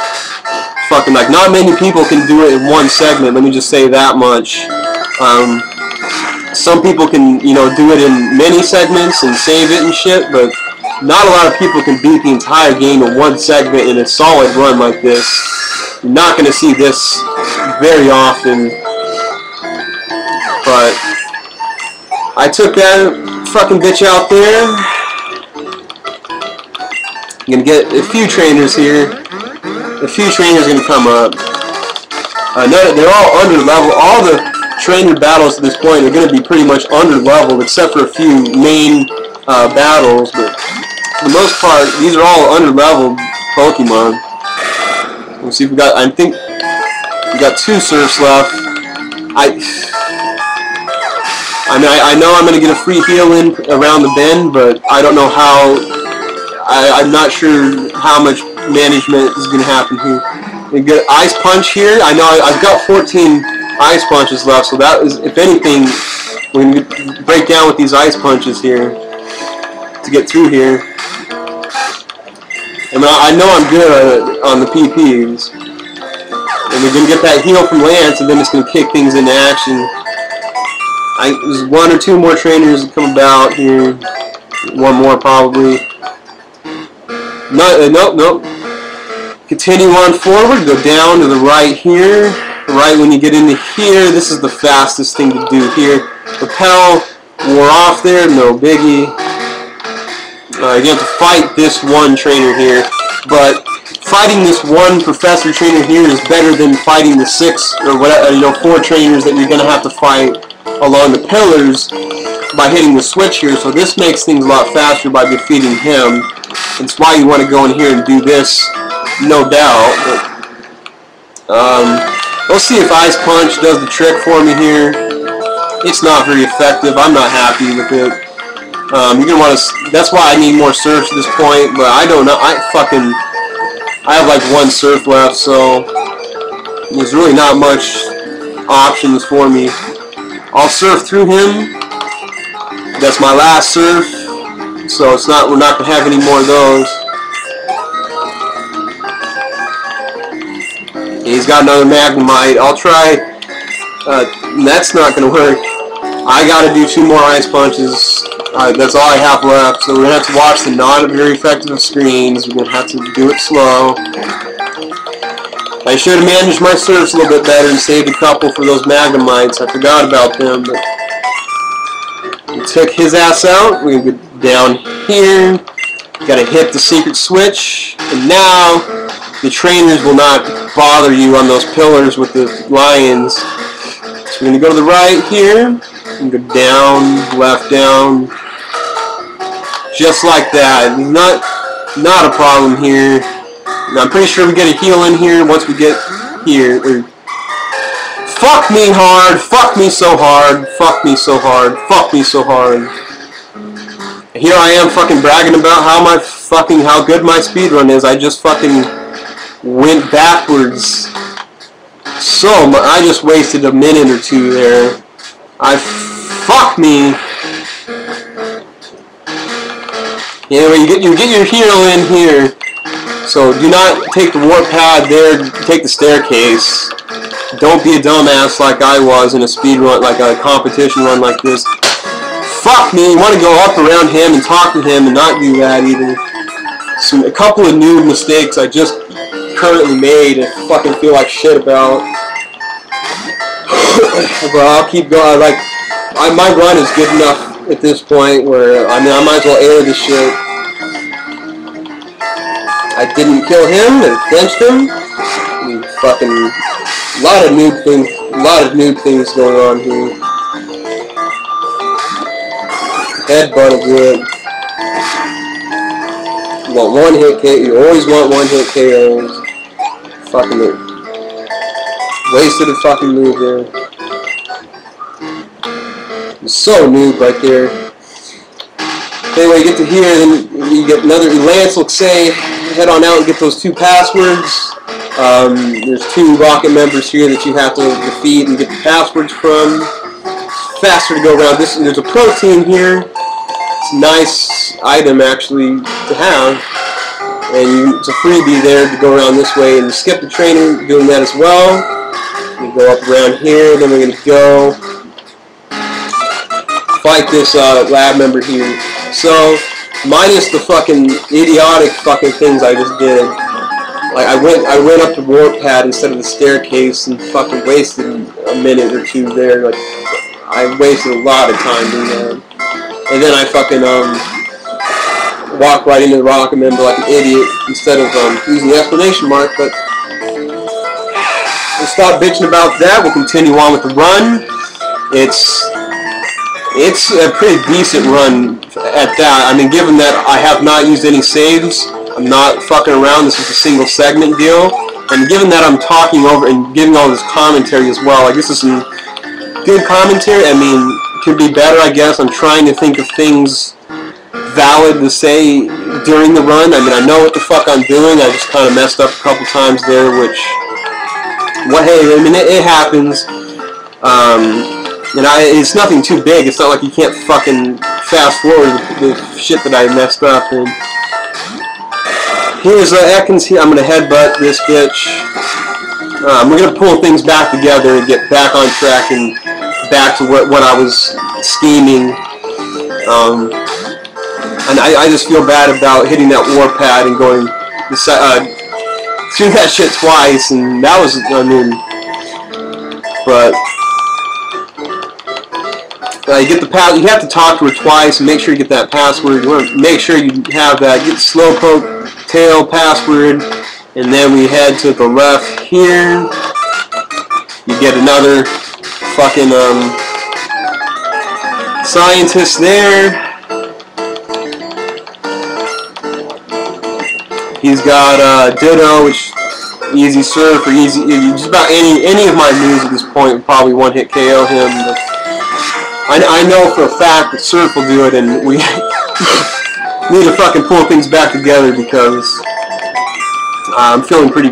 fucking, like, not many people can do it in one segment, let me just say that much. Um, some people can, you know, do it in many segments and save it and shit, but not a lot of people can beat the entire game in one segment in a solid run like this. You're not gonna see this very often, but I took that fucking bitch out there. I'm gonna get a few trainers here. A few trainers are gonna come up. Uh, no, they're all under level. All the trainer battles at this point are gonna be pretty much under level, except for a few main uh, battles. But for the most part, these are all under level Pokemon. Let's see if we got. I think we got two Surfs left. I. I mean, I, I know I'm going to get a free heal in around the bend, but I don't know how, I, I'm not sure how much management is going to happen here. We get Ice Punch here. I know I, I've got fourteen Ice Punches left, so that is, if anything, we're going to break down with these Ice Punches here to get through here. I mean, I, I know I'm good on, on the P Ps, and we're going to get that heal from Lance, and then it's going to kick things into action. I, there's one or two more trainers come about here. One more probably. No, uh, nope, nope. Continue on forward. Go down to the right here. Right when you get into here, this is the fastest thing to do here. Repel, wore off there, no biggie. Uh, you have to fight this one trainer here, but fighting this one professor trainer here is better than fighting the six or whatever, you know, four trainers that you're gonna have to fight along the pillars by hitting the switch here. So this makes things a lot faster by defeating him. It's why you want to go in here and do this, no doubt. But, um, we'll see if Ice Punch does the trick for me here. It's not very effective. I'm not happy with it. Um, you're gonna want to. That's why I need more Surfs at this point. But I don't know. I fucking. I have like one Surf left, so there's really not much options for me. I'll Surf through him. That's my last Surf, so it's not. We're not gonna have any more of those. And he's got another Magnemite. I'll try. Uh, that's not gonna work. I gotta do two more Ice Punches. Uh, that's all I have left. So we're gonna have to watch the not very effective screens. We're gonna have to do it slow. I should have managed my Surfs a little bit better and saved a couple for those Magnemites. I forgot about them, but we took his ass out. We're going to get down here. Gotta hit the secret switch. And now the trainers will not bother you on those pillars with the lions. So we're going to go to the right here, and go down, left, down, just like that. Not, not a problem here. Now, I'm pretty sure we get a heal in here once we get here. Or, fuck me hard, fuck me so hard, fuck me so hard, fuck me so hard. Here I am fucking bragging about how my fucking, how good my speedrun is. I just fucking went backwards. So much, I just wasted a minute or two there. I fuck me. Anyway, you get, you get your heal in here. So do not take the warp pad there, take the staircase. Don't be a dumbass like I was in a speed run, like a competition run like this. Fuck me, you want to go up around him and talk to him and not do that either. So a couple of new mistakes I just currently made and fucking feel like shit about. But I'll keep going. Like, I, my run is good enough at this point where, I mean, I might as well air this shit. I didn't kill him, and clinched him. I mean, fucking, a lot of new things, a lot of new things going on here. Headbutt a bit. You want one hit K O. You always want one hit K Os. Fucking it. Wasted a fucking move there. So noob right there. Anyway, you get to here, then you get another Lance. Looks say, head on out and get those two passwords. Um, there's two rocket members here that you have to defeat and get the passwords from. It's faster to go around this. There's a protein here. It's a nice item actually to have, and you, it's a freebie there to go around this way and skip the trainer, doing that as well. We go up around here, then we're going to go fight this uh, lab member here. So, minus the fucking idiotic fucking things I just did, like I went, I went up the warp pad instead of the staircase and fucking wasted a minute or two there. Like I wasted a lot of time doing that. And then I fucking um, walk right into the rocket member like an idiot instead of um, using the explanation mark, but we'll stop bitching about that. We'll continue on with the run. It's it's a pretty decent run at that. I mean, given that I have not used any saves, I'm not fucking around. This is a single segment deal. And given that I'm talking over and giving all this commentary as well, like this is some good commentary. I mean, could be better, I guess. I'm trying to think of things valid to say during the run. I mean, I know what the fuck I'm doing. I just kind of messed up a couple times there, which, well, hey, I mean, it, it happens. Um, and I, it's nothing too big. It's not like you can't fucking fast forward the, the shit that I messed up. And here's uh, Ekans here. I'm gonna headbutt this bitch. Um, we're gonna pull things back together and get back on track and back to what, what I was scheming. Um, and I, I just feel bad about hitting that warp pad and going this, uh, through that shit twice, and that was, I mean, but uh, you get the pass, you have to talk to her twice and make sure you get that password. You want to make sure you have that, get the Slowpoke tail password, and then we head to the left here. You get another fucking um, scientist there. He's got uh, Ditto, which easy serve for easy. Just about any any of my moves at this point would probably one hit K O him. But I, I know for a fact that Surf will do it, and we need to fucking pull things back together because I'm feeling pretty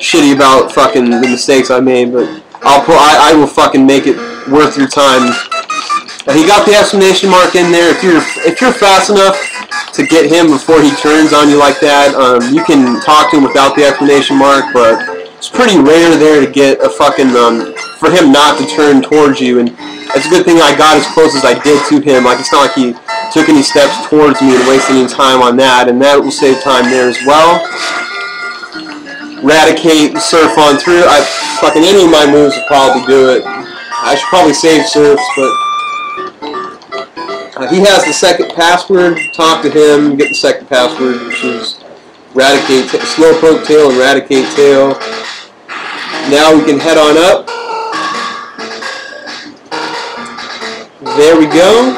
shitty about fucking the mistakes I made, but I'll pull, I, I will fucking make it worth your time. Now, he got the exclamation mark in there. If you're if you're fast enough to get him before he turns on you like that, um, you can talk to him without the exclamation mark. But it's pretty rare there to get a fucking um, for him not to turn towards you. And it's a good thing I got as close as I did to him. Like it's not like he took any steps towards me and wasted any time on that. And that will save time there as well. Raticate, Surf on through. I fucking any of my moves would probably do it. I should probably save Surfs, but uh, he has the second password. Talk to him, get the second password, which is Raticate, Slowpoke Tail, and Raticate Tail. Now we can head on up. There we go.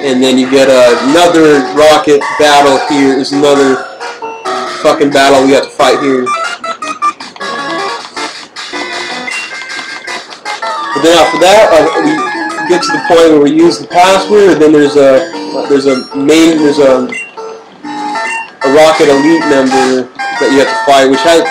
And then you get another rocket battle here. There's another fucking battle we have to fight here. But then after that, uh, we get to the point where we use the password, and then there's a there's a main there's a a rocket elite member that you have to fight, which has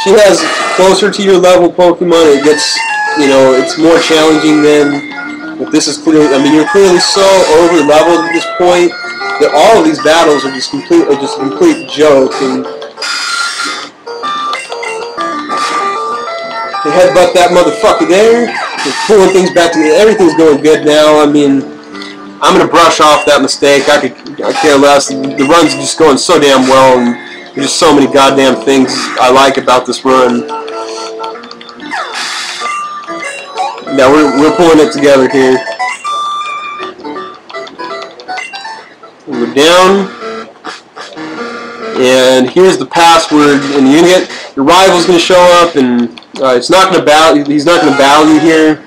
she has closer to your level Pokemon. It gets, you know, it's more challenging than. But this is clearly, I mean, you're clearly so over leveled at this point that all of these battles are just complete, are just a complete joke, and they headbutt that motherfucker there. They're pulling things back to me. Everything's going good now. I mean, I'm gonna brush off that mistake. I could, I care less. The run's just going so damn well, and there's just so many goddamn things I like about this run. Yeah, we're, we're pulling it together here. We're down. And here's the password. And you're gonna get, your rival's going to show up, and uh, it's not gonna battle, he's not going to battle you here,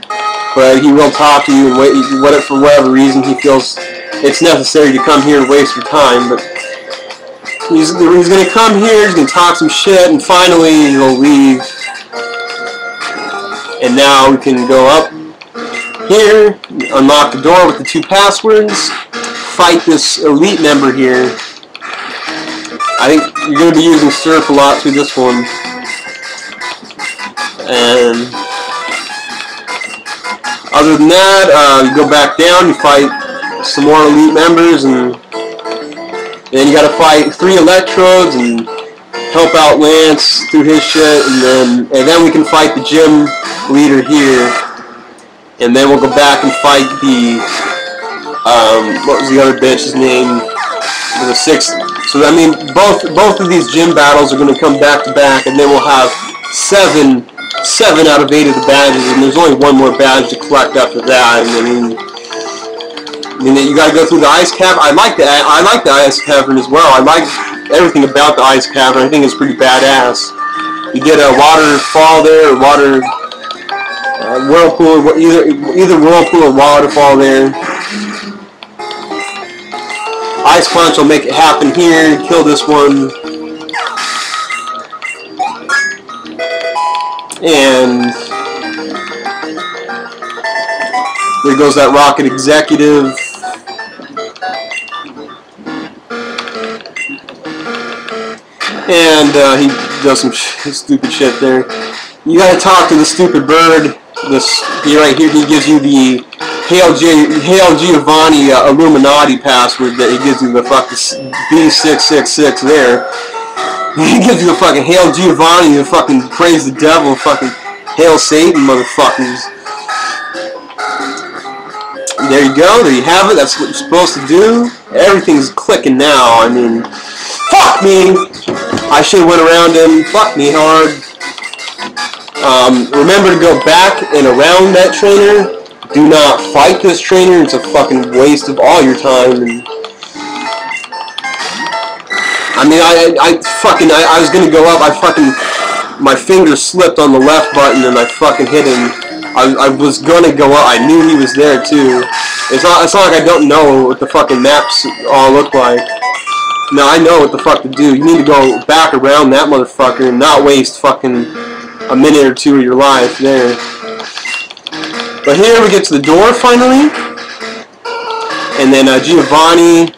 but he will talk to you, and wait, what, for whatever reason he feels it's necessary to come here and waste your time. But he's, he's going to come here, he's going to talk some shit, and finally he'll leave. And now we can go up here, unlock the door with the two passwords, fight this elite member here. I think you're going to be using Surf a lot through this one. And other than that, uh, you go back down, you fight some more elite members, and then you got to fight three Electrodes and help out Lance through his shit, and then and then we can fight the gym leader here, and then we'll go back and fight the um, what was the other bitch's name? The sixth. So I mean, both both of these gym battles are going to come back to back, and then we'll have seven seven out of eight of the badges, and there's only one more badge to collect after that. And I mean, I mean you got to go through the ice cavern. I like the I like the ice cavern as well. I like everything about the ice cavern. I think it's pretty badass. You get a waterfall there, or water uh, whirlpool, either either whirlpool or waterfall there. Ice punch will make it happen here. Kill this one, and there goes that rocket executive. And uh, he does some sh stupid shit there. You gotta talk to the stupid bird. This right here, he gives you the Hail, G Hail Giovanni uh, Illuminati password that he gives you the fucking B six six six there. He gives you the fucking Hail Giovanni and fucking praise the devil, fucking Hail Satan, motherfuckers. There you go, there you have it, that's what you're supposed to do. Everything's clicking now, I mean, fuck me! I should have went around and fucked me hard. Um, remember to go back and around that trainer. Do not fight this trainer. It's a fucking waste of all your time. And I mean, I, I fucking, I, I was gonna go up. I fucking, my finger slipped on the left button and I fucking hit him. I, I was gonna go up. I knew he was there too. It's not, it's not like I don't know what the fucking maps all look like. Now I know what the fuck to do. You need to go back around that motherfucker and not waste fucking a minute or two of your life there. But here we get to the door finally. And then uh, Giovanni,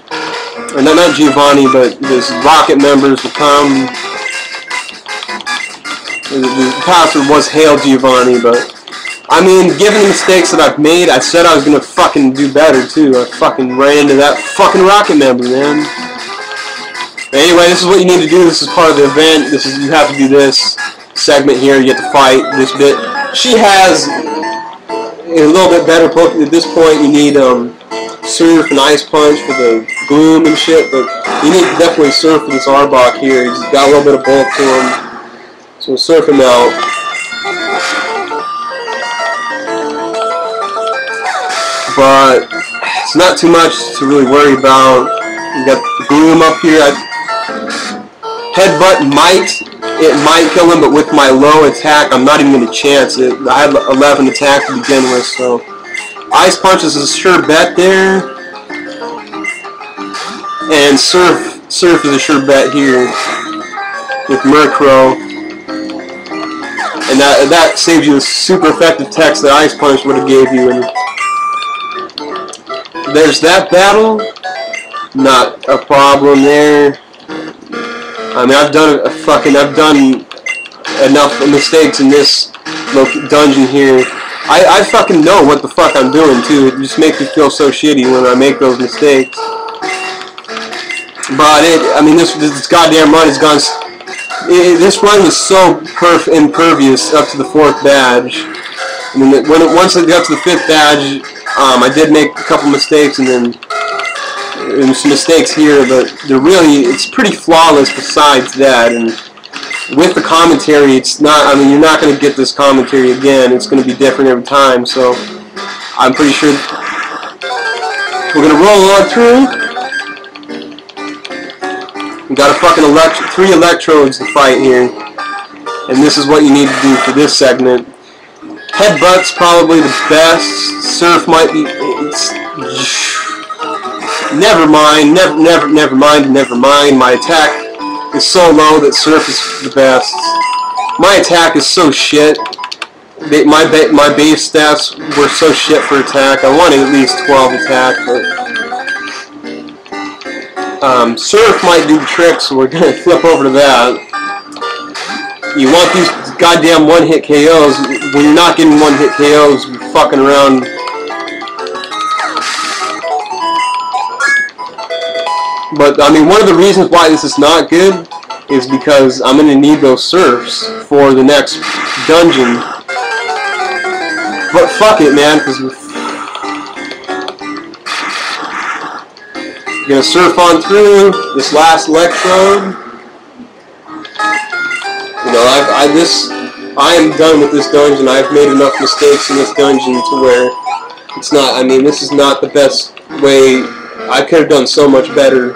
or no, not Giovanni, but this rocket members will come. The, the password was Hail Giovanni, but I mean, given the mistakes that I've made, I said I was gonna fucking do better too. I fucking ran into that fucking rocket member, man. Anyway, this is what you need to do. This is part of the event. This is, you have to do this segment here. You have to fight this bit. She has a little bit better Pokemon. At this point, you need um, Surf and Ice Punch for the Gloom and shit, but you need to definitely Surf for this Arbok here. He's got a little bit of bulk to him, so we'll Surf him out. But it's not too much to really worry about. You got the Gloom up here. I Headbutt might, it might kill him, but with my low attack, I'm not even going to chance it. I had eleven attack to begin with, so Ice Punch is a sure bet there. And Surf, Surf is a sure bet here with Murkrow. And that, that saves you the super effective text that Ice Punch would have gave you. And there's that battle. Not a problem there. I mean, I've done a fucking, I've done enough mistakes in this dungeon here. I, I fucking know what the fuck I'm doing too. It just makes me feel so shitty when I make those mistakes. But it, I mean, this this goddamn run has gone. It, this run was so perf impervious up to the fourth badge. And then when it, once it got to the fifth badge, um, I did make a couple mistakes, and then. And some mistakes here, but they're really, it's pretty flawless besides that, and with the commentary, it's not, I mean, you're not going to get this commentary again, it's going to be different every time, so I'm pretty sure we're going to roll on through. We got a fucking elect three electrodes to fight here, and this is what you need to do for this segment. Headbutt's probably the best, Surf might be, it's, Never mind, never, never, never mind, never mind. My attack is so low that Surf is the best. My attack is so shit. My ba my base stats were so shit for attack. I wanted at least twelve attack, but um, Surf might do the trick, so we're gonna flip over to that. You want these goddamn one-hit K Os. When you're not getting one-hit K Os, you're fucking around. But, I mean, one of the reasons why this is not good is because I'm going to need those Surfs for the next dungeon. But fuck it, man, because we're going to Surf on through this last electrode. You know, I've, I, this, I am done with this dungeon. I've made enough mistakes in this dungeon to where it's not, I mean, this is not the best way. I could have done so much better.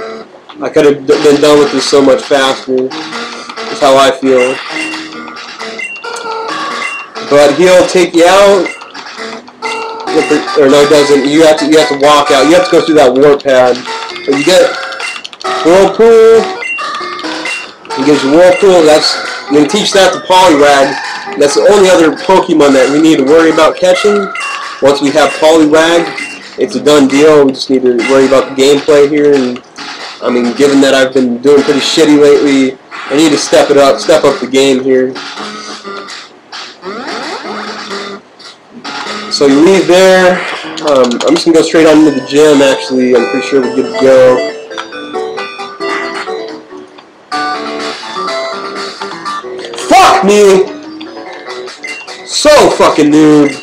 I could have been done with this so much faster. That's how I feel. But he'll take you out. Or no, it doesn't. You have to. You have to walk out. You have to go through that warp pad. But you get Whirlpool. He gives you Whirlpool. That's. I'm gonna teach that to Poliwrath. That's the only other Pokemon that we need to worry about catching. Once we have Poliwrath. It's a done deal, we just need to worry about the gameplay here, and I mean, given that I've been doing pretty shitty lately, I need to step it up, step up the game here. So you leave there, um, I'm just going to go straight on into the gym actually, I'm pretty sure we're good to go. Fuck me! So fucking noob!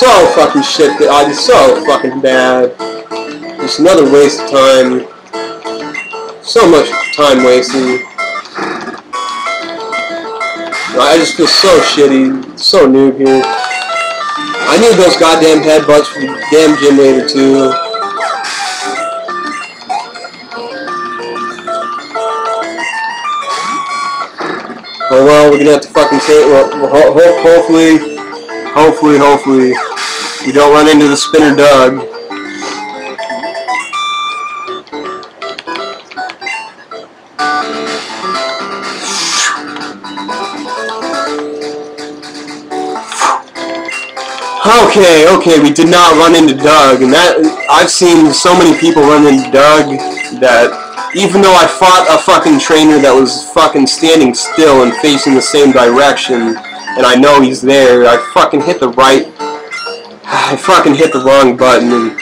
So fucking shit that I did, so fucking bad. Just another waste of time. So much time wasting. I just feel so shitty, so noob here. I need those goddamn headbutts from the damn gym leader too. Oh well, we're gonna have to fucking say it. Well, ho ho hopefully. Hopefully, hopefully, we don't run into the Spinner Doug. Okay, okay, we did not run into Doug, and that, I've seen so many people run into Doug that even though I fought a fucking trainer that was fucking standing still and facing the same direction, and I know he's there, I fucking hit the right, I fucking hit the wrong button, and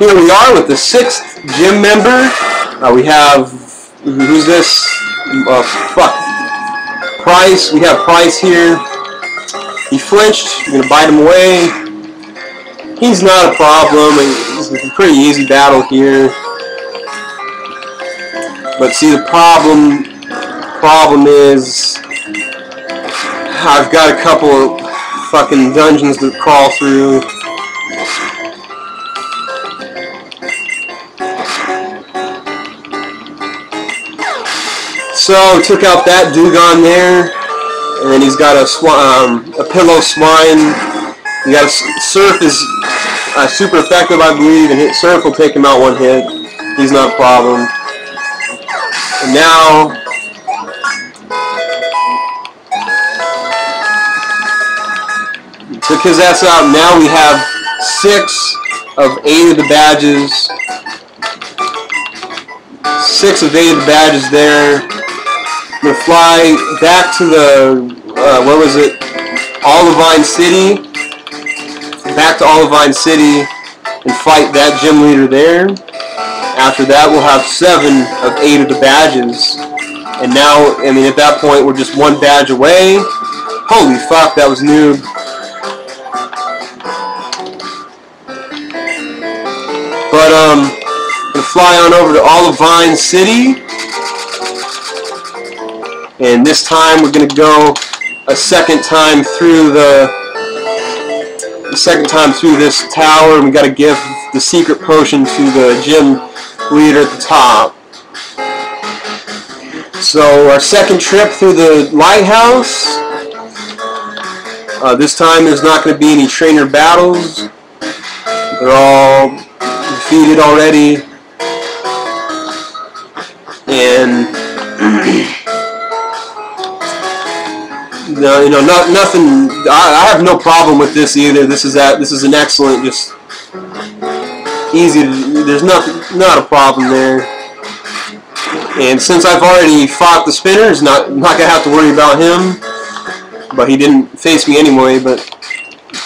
here we are with the sixth gym member. Uh, we have, who's this, uh, fuck, Price, we have Price here. He flinched, we're gonna bite him away. He's not a problem, it's a pretty easy battle here, but see the problem, problem is, I've got a couple of fucking dungeons to crawl through. So, took out that Dugong there, and then he's got a, sw um, a pillow swine You got Surf is uh, super effective, I believe, and hit Surf will take him out one hit. He's not a problem. And now took his ass out. Now we have six of eight of the badges. Six of eight of the badges there. I'm gonna fly back to the uh, what was it? Olivine City. Back to Olivine City and fight that gym leader there. After that, we'll have seven of eight of the badges. And now, I mean, at that point, we're just one badge away. Holy fuck, that was noob. But, um, I'm gonna fly on over to Olivine City. And this time, we're gonna go a second time through the... The second time through this tower, and we gotta give the secret potion to the gym leader at the top. So our second trip through the lighthouse. Uh, this time there's not gonna be any trainer battles. They're all defeated already. And no, you know, not, nothing. I, I have no problem with this either. This is that. This is an excellent, just easy. To, there's nothing, not a problem there. And since I've already fought the spinners, not not gonna have to worry about him. But he didn't face me anyway. But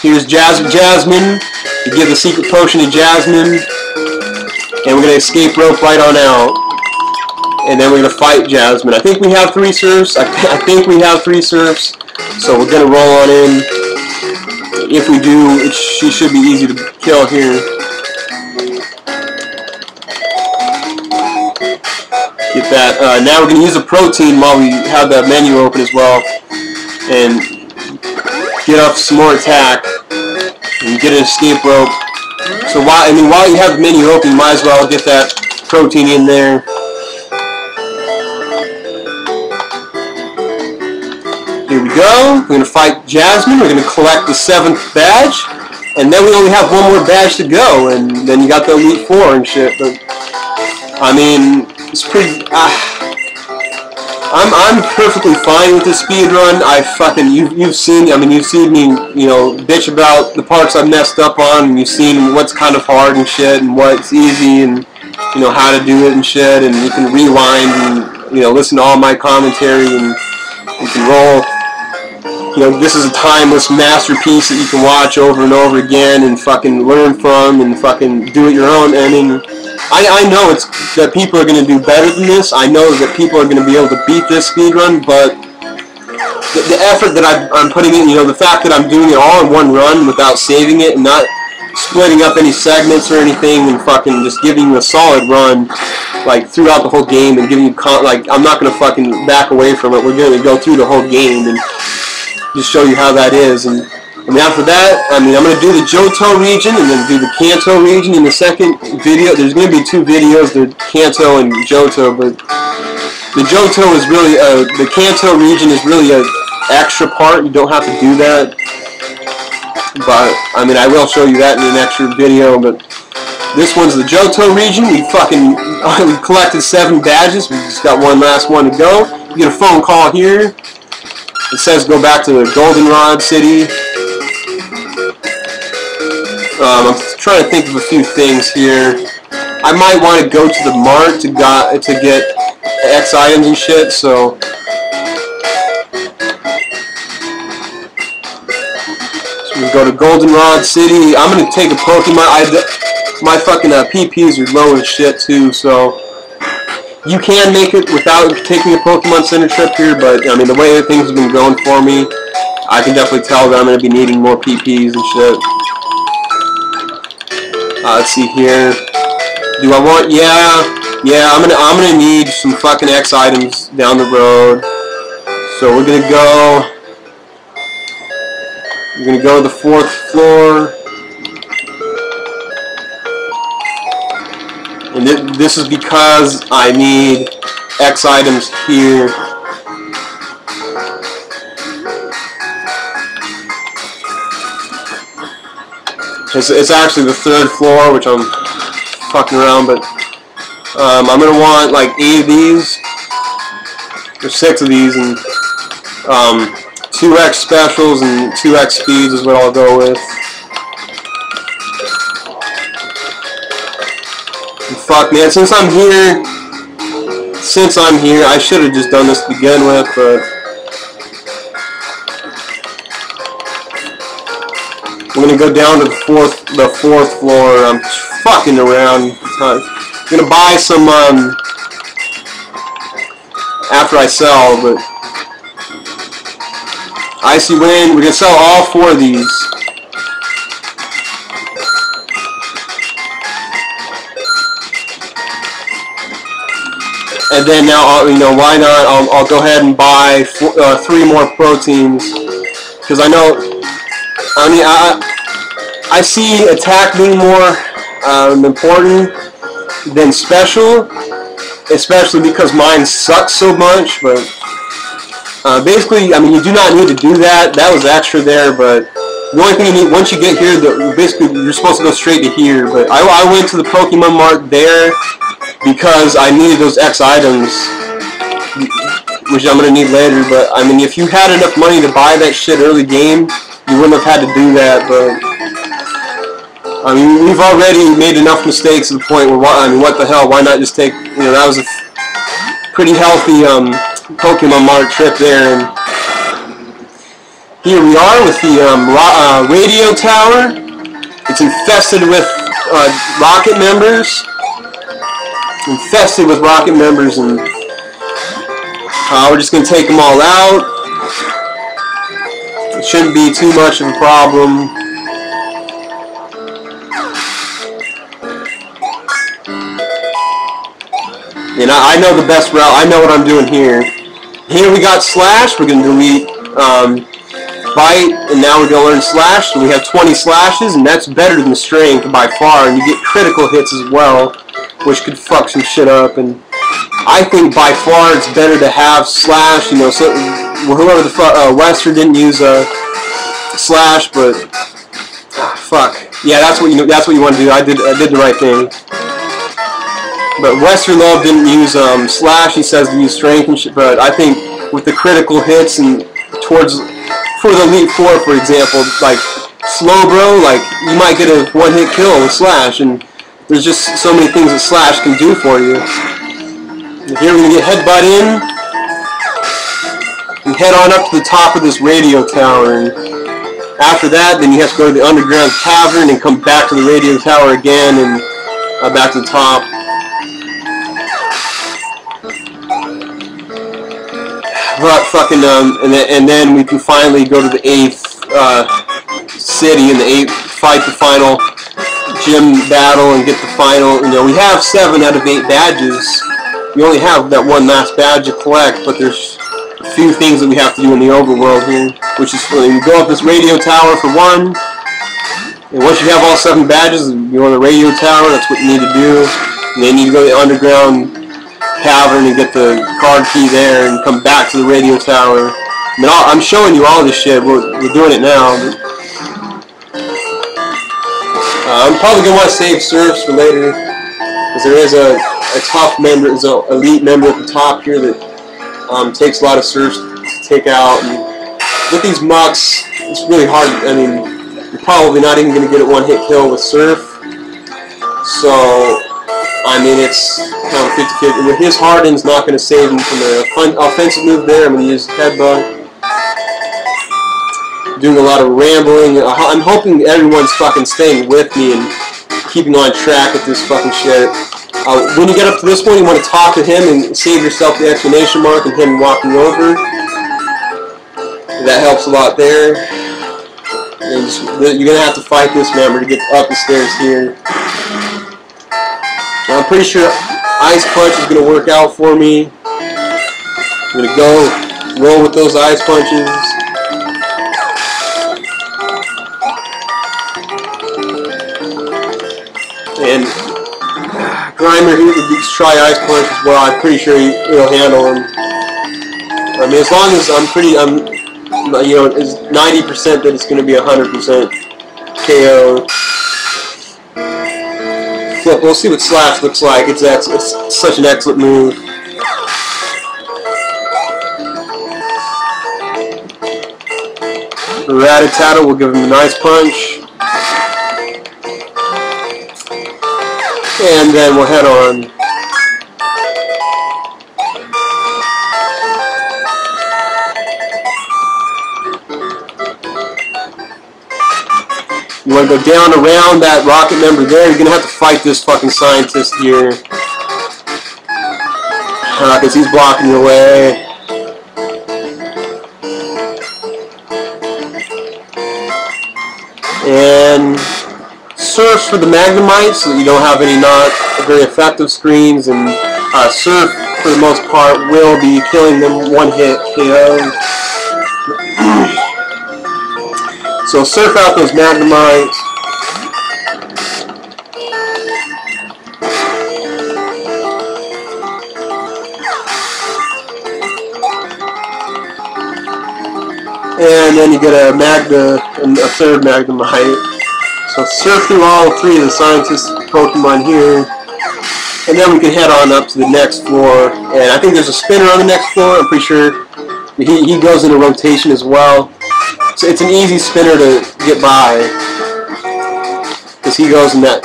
here's Jas Jasmine. You give the secret potion to Jasmine, and we're gonna escape rope right on out. And then we're going to fight Jasmine. I think we have three Surfs. I, th I think we have three Surfs. So we're going to roll on in. If we do, it sh she should be easy to kill here. Get that. Uh, now we're going to use a protein while we have that menu open as well. And get off some more attack. And get an escape rope. So while, I mean, while you have the menu open, you might as well get that protein in there. Here we go. We're going to fight Jasmine. We're going to collect the seventh badge. And then we only have one more badge to go. And then you got the Elite Four and shit. But, I mean, it's pretty... Uh, I'm I'm perfectly fine with this speedrun. I fucking... You, you've seen... I mean, you've seen me, you know, bitch about the parts I messed up on. And you've seen what's kind of hard and shit. And what's easy. And, you know, how to do it and shit. And you can rewind and, you know, listen to all my commentary. And you can roll... You know, this is a timeless masterpiece that you can watch over and over again and fucking learn from and fucking do it your own. I mean, I, I know it's that people are going to do better than this. I know that people are going to be able to beat this speedrun, but the, the effort that I, I'm putting in, you know, the fact that I'm doing it all in one run without saving it and not splitting up any segments or anything and fucking just giving you a solid run, like, throughout the whole game and giving you, con like, I'm not going to fucking back away from it. We're going to go through the whole game and just show you how that is. And, and after that, I mean, I'm going to do the Johto region and then do the Kanto region in the second video. There's going to be two videos, the Kanto and Johto, but the Johto is really, a, the Kanto region is really an extra part. You don't have to do that, but, I mean, I will show you that in an extra video, but this one's the Johto region. We fucking, we collected seven badges. We just got one last one to go. You get a phone call here. It says go back to the Goldenrod City. Um, I'm trying to think of a few things here. I might want to go to the mart to got to get X items and shit. So so we go to Goldenrod City. I'm gonna take a Pokemon. I my fucking uh, P Ps are low as shit too. So. You can make it without taking a Pokemon Center trip here, but I mean the way that things have been going for me, I can definitely tell that I'm going to be needing more P Ps and shit. Uh, let's see here. Do I want? Yeah, yeah. I'm gonna I'm gonna need some fucking X items down the road. So we're gonna go. We're gonna go to the fourth floor. And th this is because I need X items here. It's, it's actually the third floor, which I'm fucking around, but um, I'm gonna want like eight of these, or six of these, and um, two X specials and two X speeds is what I'll go with. And fuck, man, since I'm here, since I'm here, I should have just done this to begin with, but I'm gonna go down to the fourth, the fourth floor. I'm fucking around. I'm gonna buy some um, after I sell, but Icy Wind. We're gonna sell all four of these. And then now, I'll, you know, why not? I'll, I'll go ahead and buy four, uh, three more proteins, because I know. I mean, I, I see attack being more um, important than special, especially because mine sucks so much, but uh, basically, I mean, you do not need to do that. That was extra there, but the only thing you need, once you get here, the, basically, you're supposed to go straight to here, but I, I went to the Pokemon Mart there because I needed those X items, which I'm going to need later, but, I mean, if you had enough money to buy that shit early game, you wouldn't have had to do that, but I mean, we've already made enough mistakes to the point where, why, I mean, what the hell? Why not just take? You know, that was a pretty healthy um, Pokemon Mart trip there, and here we are with the um, ra uh, radio tower. It's infested with uh, rocket members, infested with rocket members, and uh, we're just gonna take them all out. It shouldn't be too much of a problem. And I, I know the best route. I know what I'm doing here. Here we got Slash. We're going to delete um, Bite, and now we're going to learn Slash. And we have twenty Slashes, and that's better than Strength by far. And you get critical hits as well, which could fuck some shit up. And I think by far it's better to have Slash, you know, so whoever the fuck, uh, Wester didn't use a uh, slash, but ah, fuck, yeah, that's what you that's what you want to do. I did I did the right thing, but Wester Love didn't use um slash. He says to use strength and shit, but I think with the critical hits and towards for the Elite Four, for example, like Slowbro, like you might get a one hit kill with slash, and there's just so many things that slash can do for you. And here we get Headbutt in. Head on up to the top of this radio tower, and after that, then you have to go to the underground cavern and come back to the radio tower again, and uh, back to the top. But fucking um, and then and then we can finally go to the eighth uh, city and the eighth fight the final gym battle and get the final. You know, we have seven out of eight badges. We only have that one last badge to collect, but there's few things that we have to do in the overworld here, which is really, you go up this radio tower for one, and once you have all seven badges, you're on the radio tower. That's what you need to do, and then you go to the underground cavern and get the card key there, and come back to the radio tower. I mean, I'm showing you all this shit. We're, we're doing it now. But, uh, I'm probably gonna want to save serfs for later, because there is a, a tough member, is an elite member at the top here that. Um, takes a lot of surge to take out, and with these mucks, it's really hard. I mean, you're probably not even going to get a one-hit kill with Surf. So, I mean, it's kind of fifty fifty. His Harden's not going to save him from the fun offensive move there. I'm going to use Headbutt. Doing a lot of rambling. I'm hoping everyone's fucking staying with me and keeping on track with this fucking shit. Uh, when you get up to this one, you want to talk to him and save yourself the exclamation mark and him walking over. That helps a lot there. And just, you're going to have to fight this member to get up the stairs here. Now, I'm pretty sure Ice Punch is going to work out for me. I'm going to go roll with those Ice Punches. And Grimer here with these try Ice Punch as well. I'm pretty sure he will handle him. I mean, as long as I'm pretty, I'm, you know, it's ninety percent that it's going to be one hundred percent K O. But we'll see what Slash looks like. It's, ex it's such an excellent move. Rattata will give him a nice punch. And then we'll head on. You want to go down around that rocket member there. You're going to have to fight this fucking scientist here. Because uh, he's blocking your way. And surf for the Magnemite so that you don't have any not very effective screens. And uh, surf, for the most part, will be killing them one-hit K O. So surf out those Magnemites. And then you get a Magna and a third Magnemite. So surf through all three of the scientist Pokemon here. And then we can head on up to the next floor. And I think there's a spinner on the next floor, I'm pretty sure. He, he goes into rotation as well. So it's an easy spinner to get by, because he goes in that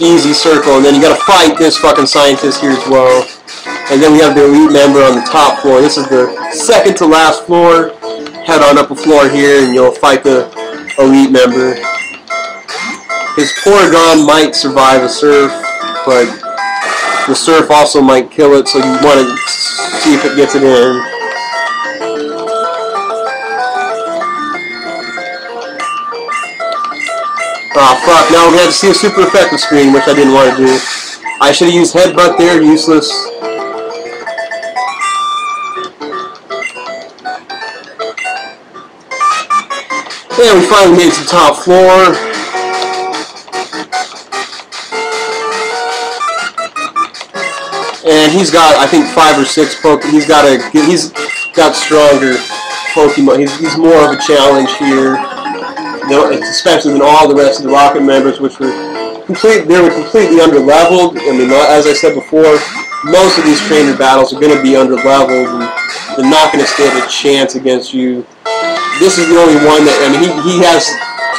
easy circle, and then you got to fight this fucking scientist here as well. And then we have the elite member on the top floor. This is the second to last floor. Head on up a floor here, and you'll fight the elite member. His Porygon might survive a surf, but the surf also might kill it. So you want to see if it gets it in. Oh fuck, now we're going to have to see a super effective screen, which I didn't want to do. I should have used Headbutt there, useless. And we finally made it to the top floor. And he's got, I think, five or six Pokemon. He's got a, he's got stronger Pokemon. He's, he's more of a challenge here. Especially than all the rest of the Rocket members, which were complete, they were completely underleveled. I mean, as I said before, most of these trainer battles are going to be underleveled, and they're not going to stand a chance against you. This is the only one that, I mean, he, he has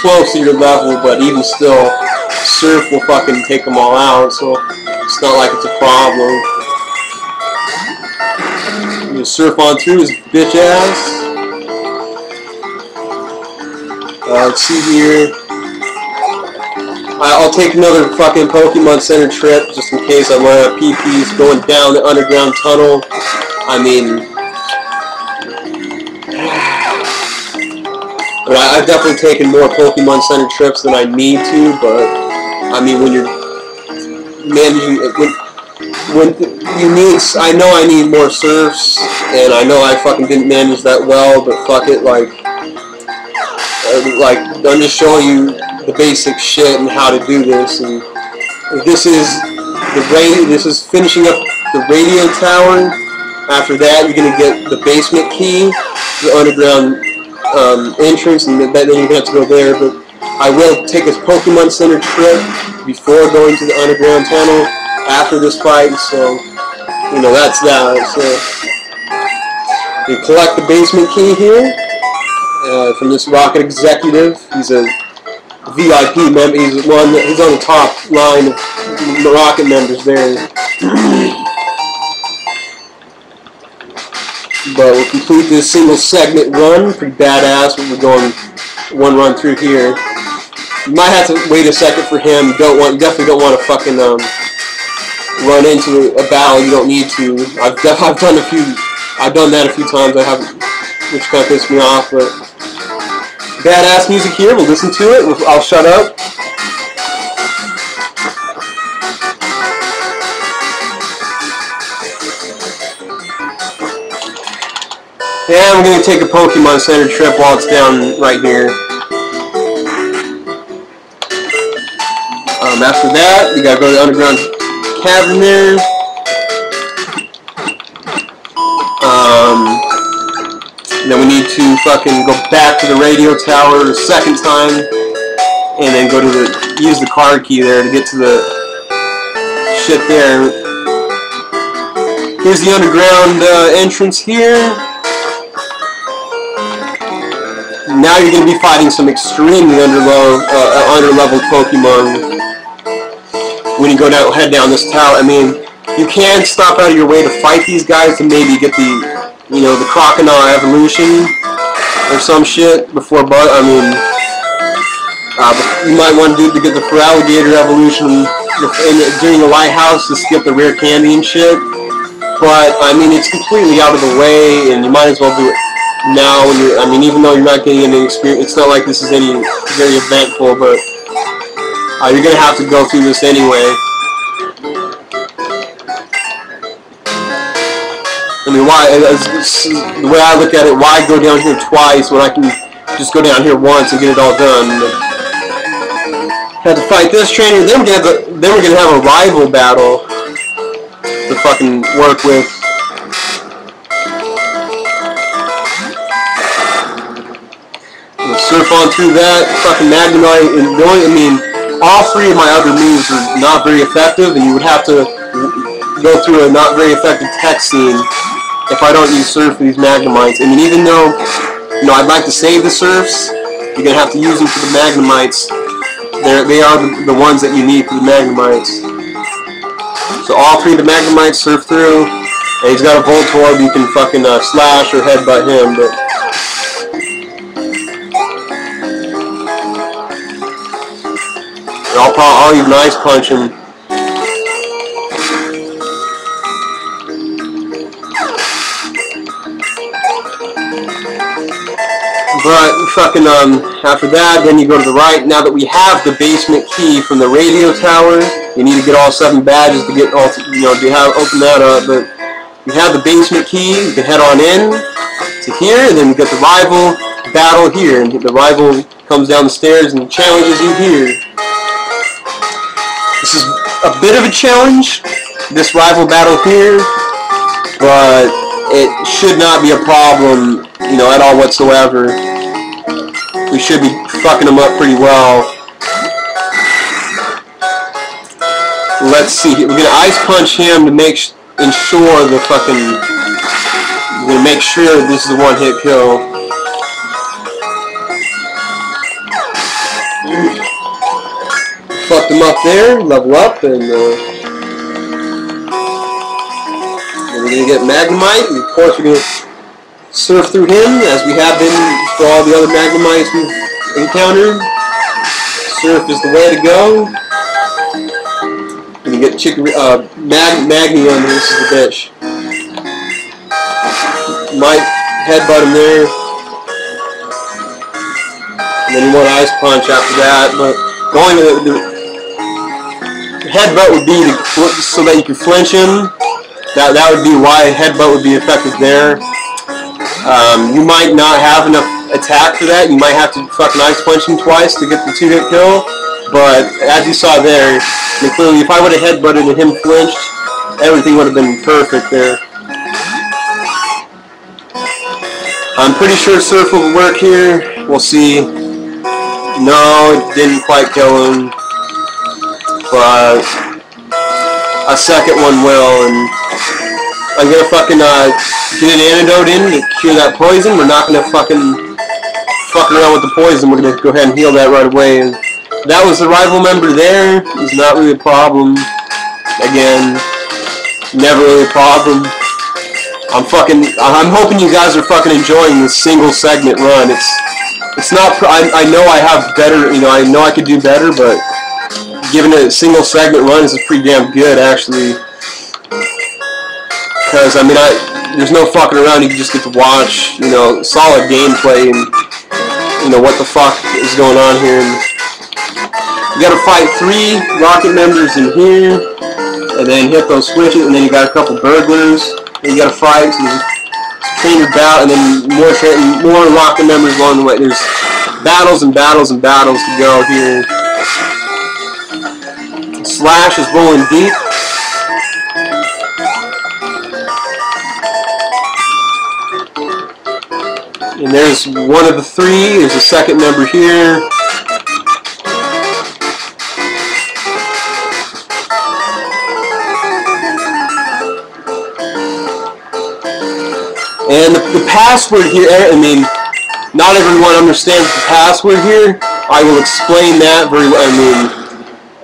close to your level, but even still, Surf will fucking take them all out, so it's not like it's a problem. You surf on through his bitch ass. Uh, let's see here. I'll take another fucking Pokemon Center trip just in case I run out of P Ps going down the underground tunnel. I mean, but I, I've definitely taken more Pokemon Center trips than I need to. But I mean, when you're managing, when when you need, I know I need more surfs, and I know I fucking didn't manage that well. But fuck it, like. Like, I'm just showing you the basic shit and how to do this. And this is the radio, this is finishing up the radio tower. After that, you're gonna get the basement key, the underground um, entrance, and then you're gonna have to go there. But I will take a Pokemon Center trip before going to the underground tunnel after this fight. So you know that's that. So you collect the basement key here. Uh, from this rocket executive. He's a V I P member. He's one. He's on the top line of the rocket members there. But we'll complete this single segment run. Pretty badass. We're going one run through here. You might have to wait a second for him. You don't want. You definitely don't want to fucking um, run into a battle you don't need to. I've def I've done a few. I've done that a few times. I haven't. Which kind of pissed me off, but badass music here. We'll listen to it. We'll, I'll shut up. And we're gonna take a Pokemon Center trip while it's down right here. Um, after that, we gotta go to the underground cavern there. Um. Then we need to fucking go back to the radio tower a second time, and then go to the use the card key there to get to the shit there. Here's the underground uh, entrance here. Now you're going to be fighting some extremely underlow, uh, underleveled Pokemon when you go down, head down this tower. I mean, you can stop out of your way to fight these guys to maybe get the, you know, the Croconaw evolution or some shit before, but I mean. Uh, but you might want to do to get the Feraligatr evolution in, during the lighthouse to skip the rare candy and shit. But I mean, it's completely out of the way, and you might as well do it now. When you're, I mean, even though you're not getting any experience, it's not like this is any very eventful. But uh, you're gonna have to go through this anyway. I mean, why? It's, it's, the way I look at it, why go down here twice when I can just go down here once and get it all done? Had to fight this trainer, then we're gonna have a, then we're gonna have a rival battle to fucking work with. I'm gonna surf on through that, fucking Magnemite, and knowing, I mean, all three of my other moves are not very effective, and you would have to go through a not very effective tech scene if I don't use surf with these Magnemites. I mean, even though, you know, I'd like to save the surfs, you're gonna have to use them for the Magnemites. They're, they are the, the ones that you need for the Magnemites. So all three of the Magnemites surf through, and he's got a Voltorb, you can fucking uh, slash or headbutt him, but... I'll, I'll even Ice Punch him. But fucking um after that, then you go to the right. Now that we have the basement key from the radio tower, you need to get all seven badges to get all, you know, to have open that up. But you have the basement key, you can head on in to here, and then you get the rival battle here, and the rival comes down the stairs and challenges you here. This is a bit of a challenge, this rival battle here, but it should not be a problem, you know, at all whatsoever. We should be fucking them up pretty well. Let's see. We're gonna Ice Punch him to make sh ensure the fucking. We're gonna make sure this is a one-hit kill. Fucked him up there. Level up, and uh, we're gonna get Magnemite. And of course, we're gonna surf through him as we have been for all the other Magnemites we've encountered. Surf is the way to go. And you get Chicory, uh, Mag Magneon, this is the bitch. Might headbutt him there. And then you want Ice Punch after that, but going to the, the headbutt would be to, so that you can flinch him. That, that would be why headbutt would be effective there. Um, you might not have enough attack for that. You might have to fucking Ice Punch him twice to get the two-hit kill. But as you saw there, I mean, clearly if I would have headbutted and him flinched, everything would have been perfect there. I'm pretty sure Surf will work here. We'll see. No, it didn't quite kill him, but a second one will, and I'm gonna fucking uh, get an antidote in to cure that poison. We're not gonna fucking fucking around with the poison. We're gonna go ahead and heal that right away. And that was the rival member there. It's not really a problem. Again, never really a problem. I'm fucking. I'm hoping you guys are fucking enjoying this single segment run. It's. It's not. I. I know I have better. You know. I know I could do better, but given a single segment run, this is pretty damn good actually. Because I mean, I. There's no fucking around. You can just get to watch. You know, solid gameplay and. You know, what the fuck is going on here. You gotta fight three rocket members in here, and then hit those switches, and then you got a couple burglars, and you gotta fight, so train your battle, and then more more rocket members along the way. There's battles and battles and battles to go here. Slash is rolling deep. And there's one of the three. There's a second member here. And the, the password here, I mean, not everyone understands the password here. I will explain that very well. I mean,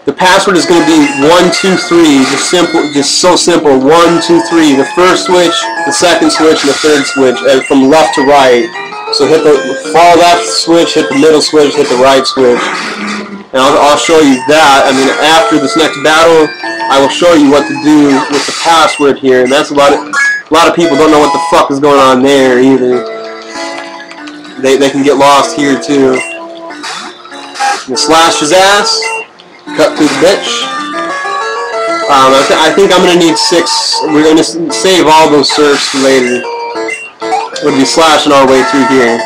the password is going to be one two three, just simple, just so simple. one two three, the first switch, the second switch, and the third switch, and from left to right. So hit the follow that switch, hit the middle switch, hit the right switch. And I'll, I'll show you that. I mean, after this next battle, I will show you what to do with the password here. And that's a lot of, a lot of people don't know what the fuck is going on there either. They, they can get lost here too. And slash his ass. Cut through the bitch. Um, I, th I think I'm gonna need six. We're gonna save all those serfs for later. We'll be slashing our way through here.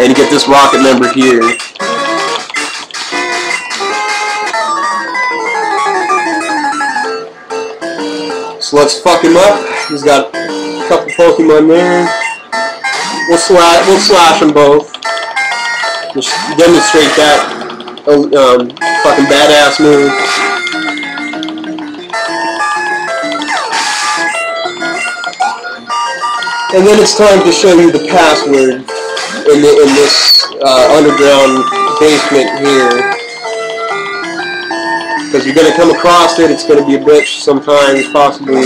And you get this rocket member here. So let's fuck him up. He's got a couple Pokemon there. We'll slash, we'll slash them both. Just demonstrate that um, fucking badass move. And then it's time to show you the password in, the, in this uh, underground basement here. Because you're going to come across it, it's going to be a bitch sometimes, possibly.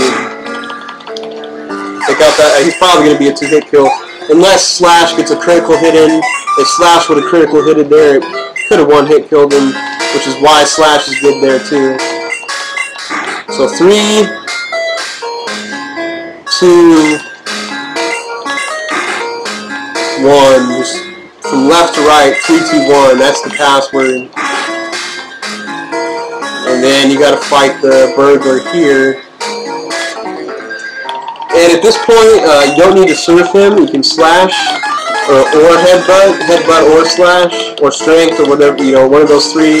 Take out that, he's probably going to be a two-hit kill. Unless Slash gets a critical hit in. If Slash would have critical hit in there, it could have one-hit killed him, which is why Slash is good there, too. So, three, two, one. Just from left to right, three, two, one. That's the password. And then you gotta fight the burglar here. And at this point, uh, you don't need to surf him. You can slash, or, or headbutt, headbutt or slash, or strength, or whatever, you know, one of those three.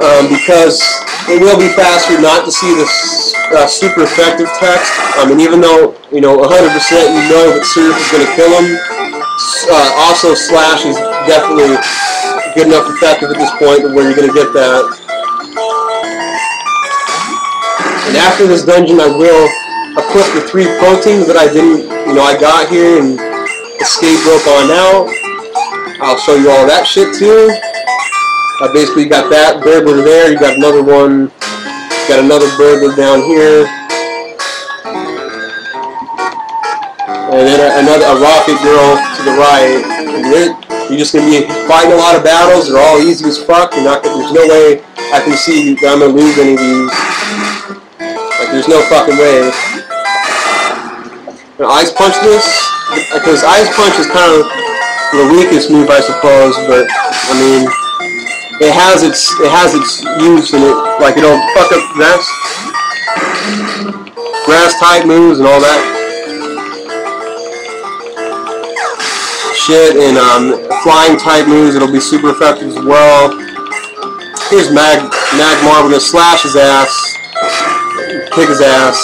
Um, because it will be faster not to see this uh, super effective text. I mean, even though, you know, one hundred percent you know that surf is gonna kill him, uh, also slash is definitely good enough effective at this point where you're going to get that. And after this dungeon, I will equip the three proteins that I didn't, you know, I got here and escape rope on out. I'll show you all that shit too. I uh, basically got that burglar there. You got another one. You got another burglar down here. And then a, another a rocket girl to the right. And it, you're just going to be fighting a lot of battles. They're all easy as fuck. You're not gonna, there's no way I can see that I'm going to lose any of these. Like, there's no fucking way. Now, Ice Punch this? Because Ice Punch is kind of the weakest move, I suppose. But, I mean, it has its it has its use in it. Like, it'll fuck up grass, grass-type moves and all that shit, and um, flying type moves, it'll be super effective as well. Here's Mag Magmar, we're gonna slash his ass, kick his ass,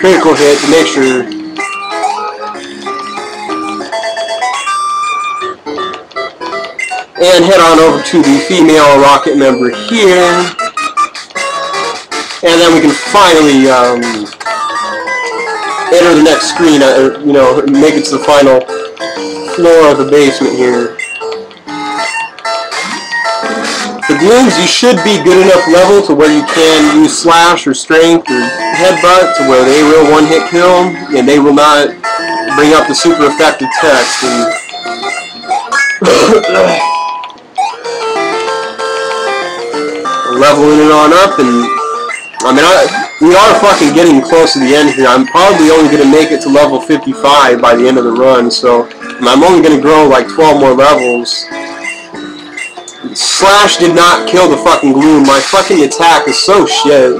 critical hit to make sure. And head on over to the female rocket member here. And then we can finally um, enter the next screen, uh, you know, make it to the final floor of the basement here. The Glooms, you should be good enough level to where you can use Slash or Strength or Headbutt to where they will one-hit kill, and they will not bring up the super effective text. And leveling it on up, and I mean, I... we are fucking getting close to the end here. I'm probably only going to make it to level fifty-five by the end of the run, so I'm only going to grow like twelve more levels. Slash did not kill the fucking Gloom. My fucking attack is so shit.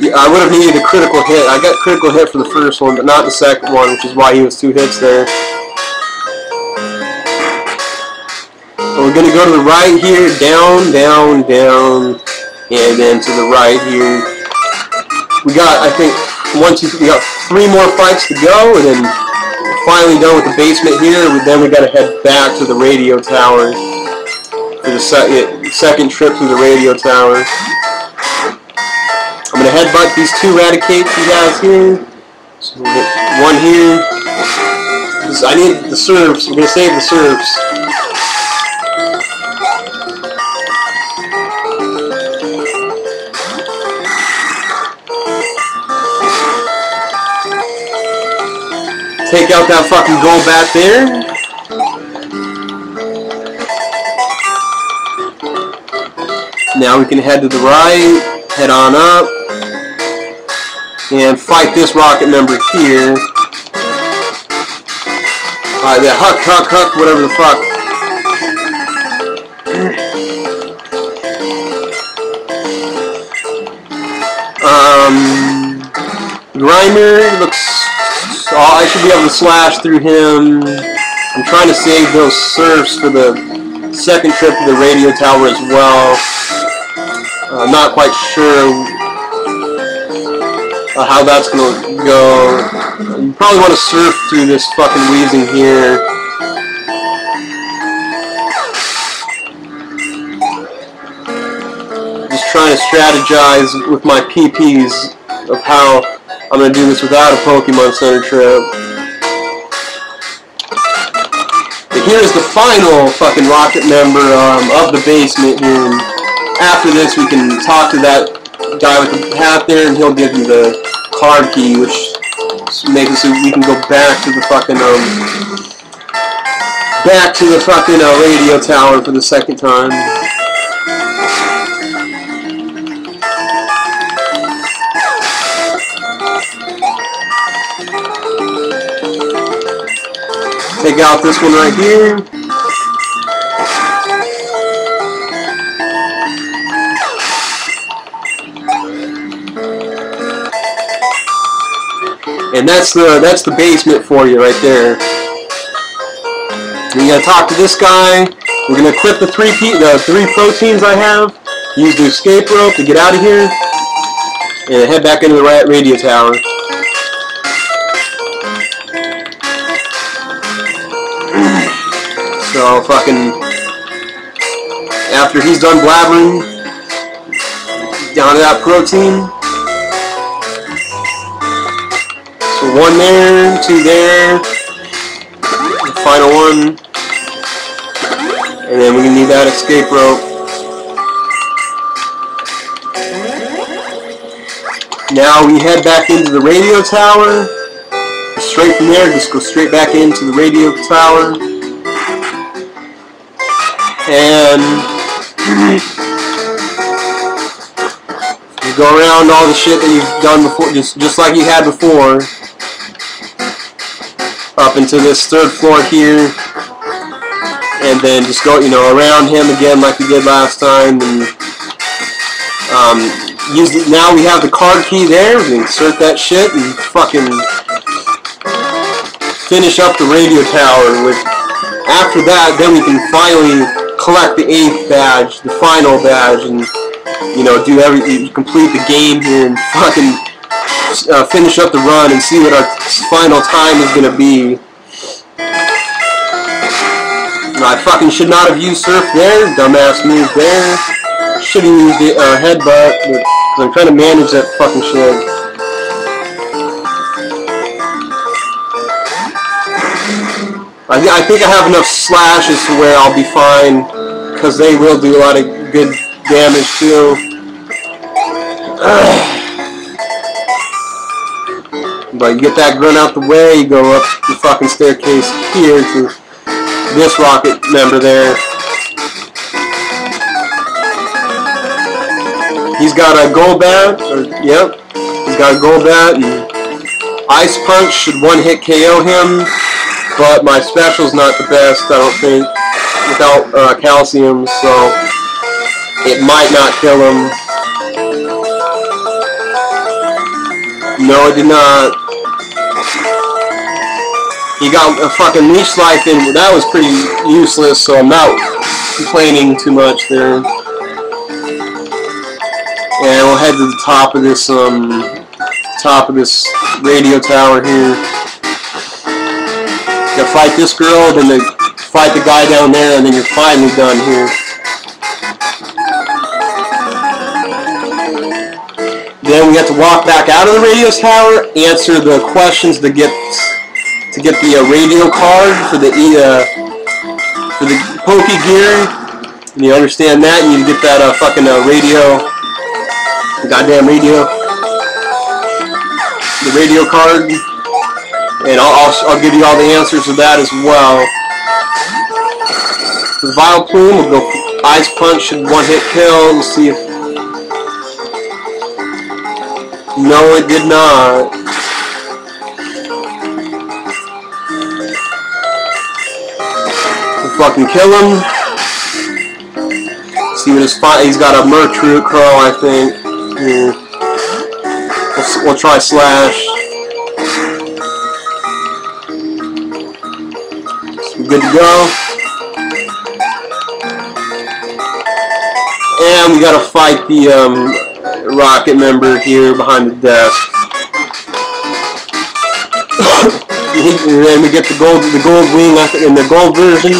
Yeah, I would have needed a critical hit. I got critical hit for the first one, but not the second one, which is why he was two hits there. So we're going to go to the right here, down, down, down, and then to the right here. We got, I think, one, two, three, we got three more fights to go, and then finally done with the basement here. Then we got to head back to the radio tower to the second second trip through the radio tower. I'm gonna headbutt these two Raticates he has here. So we'll get one here. I need the serves. I'm gonna save the serves. Take out that fucking Golbat there. Now we can head to the right, head on up, and fight this rocket member here. Alright, that huck, huck, huck, whatever the fuck. Um, Grimer looks... Oh, I should be able to slash through him. I'm trying to save those serfs for the second trip to the radio tower as well. I'm uh, not quite sure Uh, how that's gonna go. You probably want to surf through this fucking wheezing here. Just trying to strategize with my P Ps of how I'm gonna do this without a Pokemon Center trip. But here's the final fucking rocket member um, of the basement here. After this, we can talk to that guy with the hat there, and he'll give you the card key, which makes it so we can go back to the fucking um back to the fucking uh, radio tower for the second time. Take out this one right here. And that's the that's the basement for you right there. We're gonna talk to this guy. We're gonna equip the three pe the three proteins I have. Use the escape rope to get out of here, and head back into the rat radio tower. So fucking after he's done blabbering, down to that protein. One there, two there, the final one, and then we're going to need that escape rope. Now we head back into the radio tower, straight from there, just go straight back into the radio tower, and you go around all the shit that you've done before, just, just like you had before. Up into this third floor here, and then just go, you know, around him again like we did last time. And um, use the, now we have the card key there. We insert that shit and fucking finish up the radio tower. With after that, then we can finally collect the eighth badge, the final badge, and you know, do everything, complete the game here, and fucking Uh, finish up the run and see what our final time is going to be. I fucking should not have used Surf there. Dumbass move there. Should have used the uh, headbutt, but I'm trying to manage that fucking shit. I, th I think I have enough slashes to where I'll be fine, because they will do a lot of good damage too. Ugh. But you get that grunt out the way, you go up the fucking staircase here to this rocket member there. He's got a Golbat, or, yep, he's got a Golbat, and Ice Punch should one-hit K O him, but my special's not the best, I don't think, without uh, calcium, so it might not kill him. No, it did not. He got a fucking leech life in, but that was pretty useless, so I'm not complaining too much there. And we'll head to the top of this um top of this radio tower here. You'll fight this girl, then they fight the guy down there, and then you're finally done here. Then we have to walk back out of the radio tower, answer the questions to get to get the uh, radio card for the uh, for the Poké Gear. And you understand that, and you get that uh, fucking uh, radio, the goddamn radio, the radio card. And I'll, I'll I'll give you all the answers to that as well. The Vileplume will go Ice Punch and one hit kill. Let's see if. No, it did not. We'll fucking kill him. Let's see what his fight. He's got a Murkrow, I think. Yeah. We'll, we'll try Slash. So good to go. And we gotta fight the um. Rocket member here behind the desk. And then we get the gold, the gold wing in the gold version.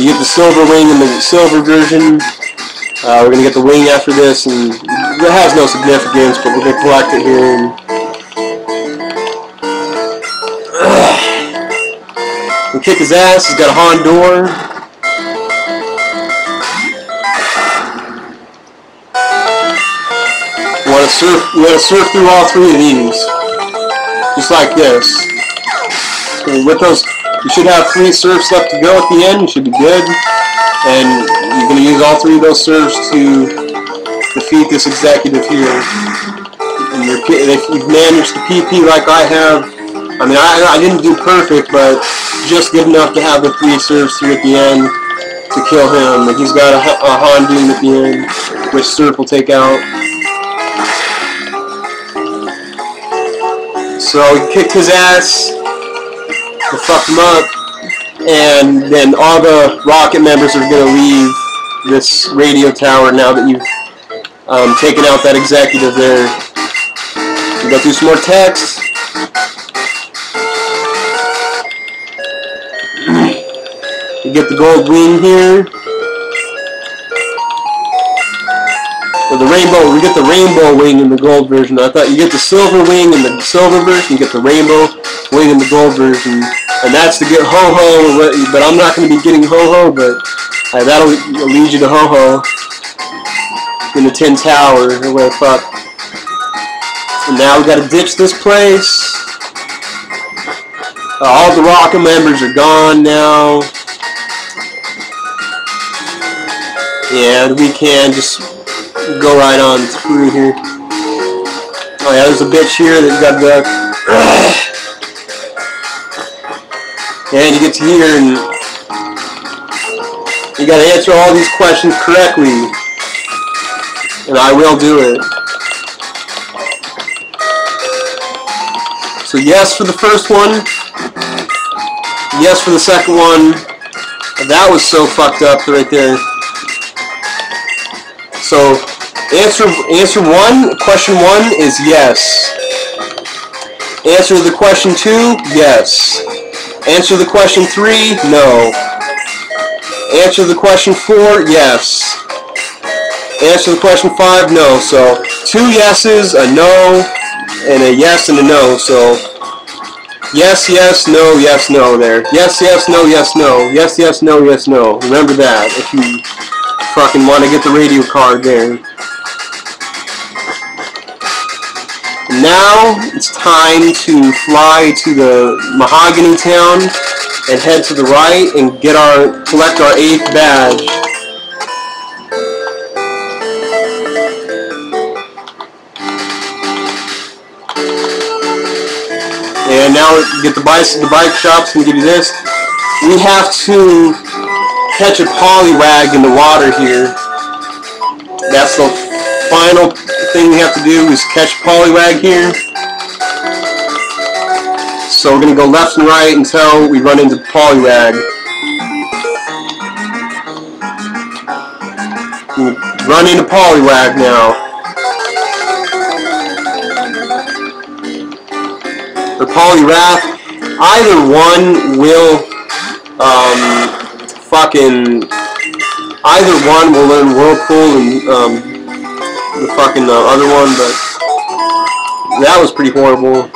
You get the silver wing in the silver version. Uh, we're gonna get the wing after this, and it has no significance, but we're gonna collect it here. And uh, we kick his ass. He's got a Hondor. Surf, we're going to surf through all three of these, just like this. So with those, you should have three surfs left to go at the end. You should be good, and you're going to use all three of those surfs to defeat this executive here. And you're, if you've managed the P P like I have, I mean, I, I didn't do perfect, but just good enough to have the three surfs here at the end to kill him. Like he's got a, a Hondoom at the end, which surf will take out. So he kicked his ass, we fucked him up, and then all the Rocket members are going to leave this radio tower now that you've um, taken out that executive there. We go through some more text. You get the gold wing here. The rainbow, we get the rainbow wing in the gold version. I thought you get the silver wing in the silver version, you get the rainbow wing in the gold version, and that's to get Ho-Oh, but I'm not going to be getting Ho-Oh, but uh, that'll lead you to Ho-Oh in the Tin Tower, or where the fuck. And now we got to ditch this place. Uh, all the Rocket members are gone now, and we can just go right on through here. Oh yeah, there's a bitch here that got the. And you get to here and you gotta answer all these questions correctly. And I will do it. So yes for the first one. Yes for the second one. That was so fucked up right there. So answer answer one, question one is yes. Answer the question two, yes. Answer the question three, no. Answer the question four, yes. Answer the question five, no. So two yeses, a no, and a yes and a no. So yes, yes, no, yes, no there. Yes, yes, no, yes, no. Yes, yes, no, yes, no. Remember that if you fucking want to get the radio card there. Now it's time to fly to the Mahogany Town and head to the right and get our collect our eighth badge. And now get the bike the bike shops and give you this. We have to catch a Poliwag in the water here. That's the final thing we have to do is catch Poliwag here. So we're going to go left and right until we run into Poliwag. We run into Poliwag now. Or Poliwrath. Either one will um, fucking either one will learn Whirlpool and um, the fucking uh, other one, but that was pretty horrible.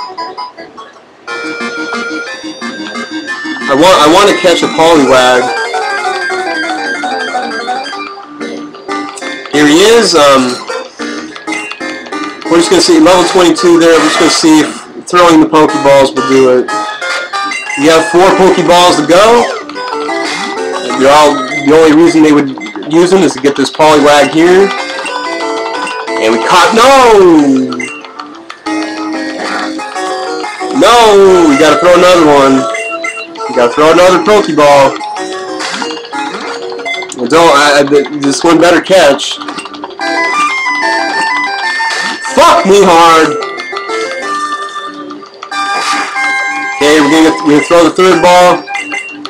I want I want to catch a Poliwag. Here he is. Um, we're just gonna see level twenty-two there. We're just gonna see if throwing the Pokeballs will do it. You have four Pokeballs to go. They're all, the only reason they would use them is to get this Poliwag here. And we caught, no! No! We gotta throw another one. We gotta throw another Pokeball. Well, don't, I, I, this one better catch. Fuck me hard! Okay, we're gonna, we're gonna throw the third ball,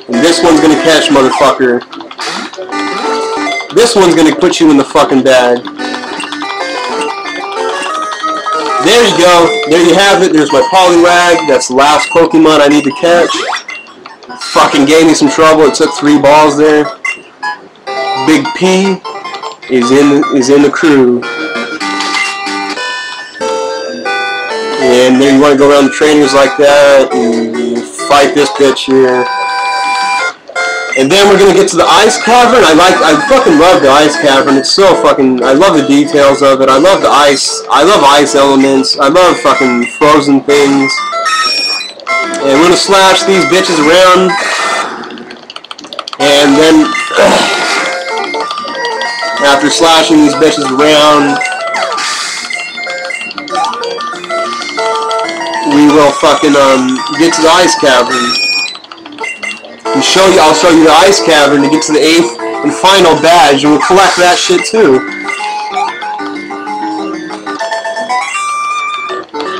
and this one's gonna catch, motherfucker. This one's gonna put you in the fucking bag. There you go. There you have it. There's my Poliwag. That's the last Pokemon I need to catch. Fucking gave me some trouble. It took three balls there. Big P is in is in the crew. And then you want to go around the trainers like that and fight this bitch here. And then we're gonna get to the ice cavern. I like, I fucking love the ice cavern. It's so fucking, I love the details of it. I love the ice. I love ice elements. I love fucking frozen things. And we're gonna slash these bitches around. And then after slashing these bitches around, we will fucking um get to the ice cavern and show you. I'll show you the ice cavern to get to the eighth and final badge, and we'll collect that shit too.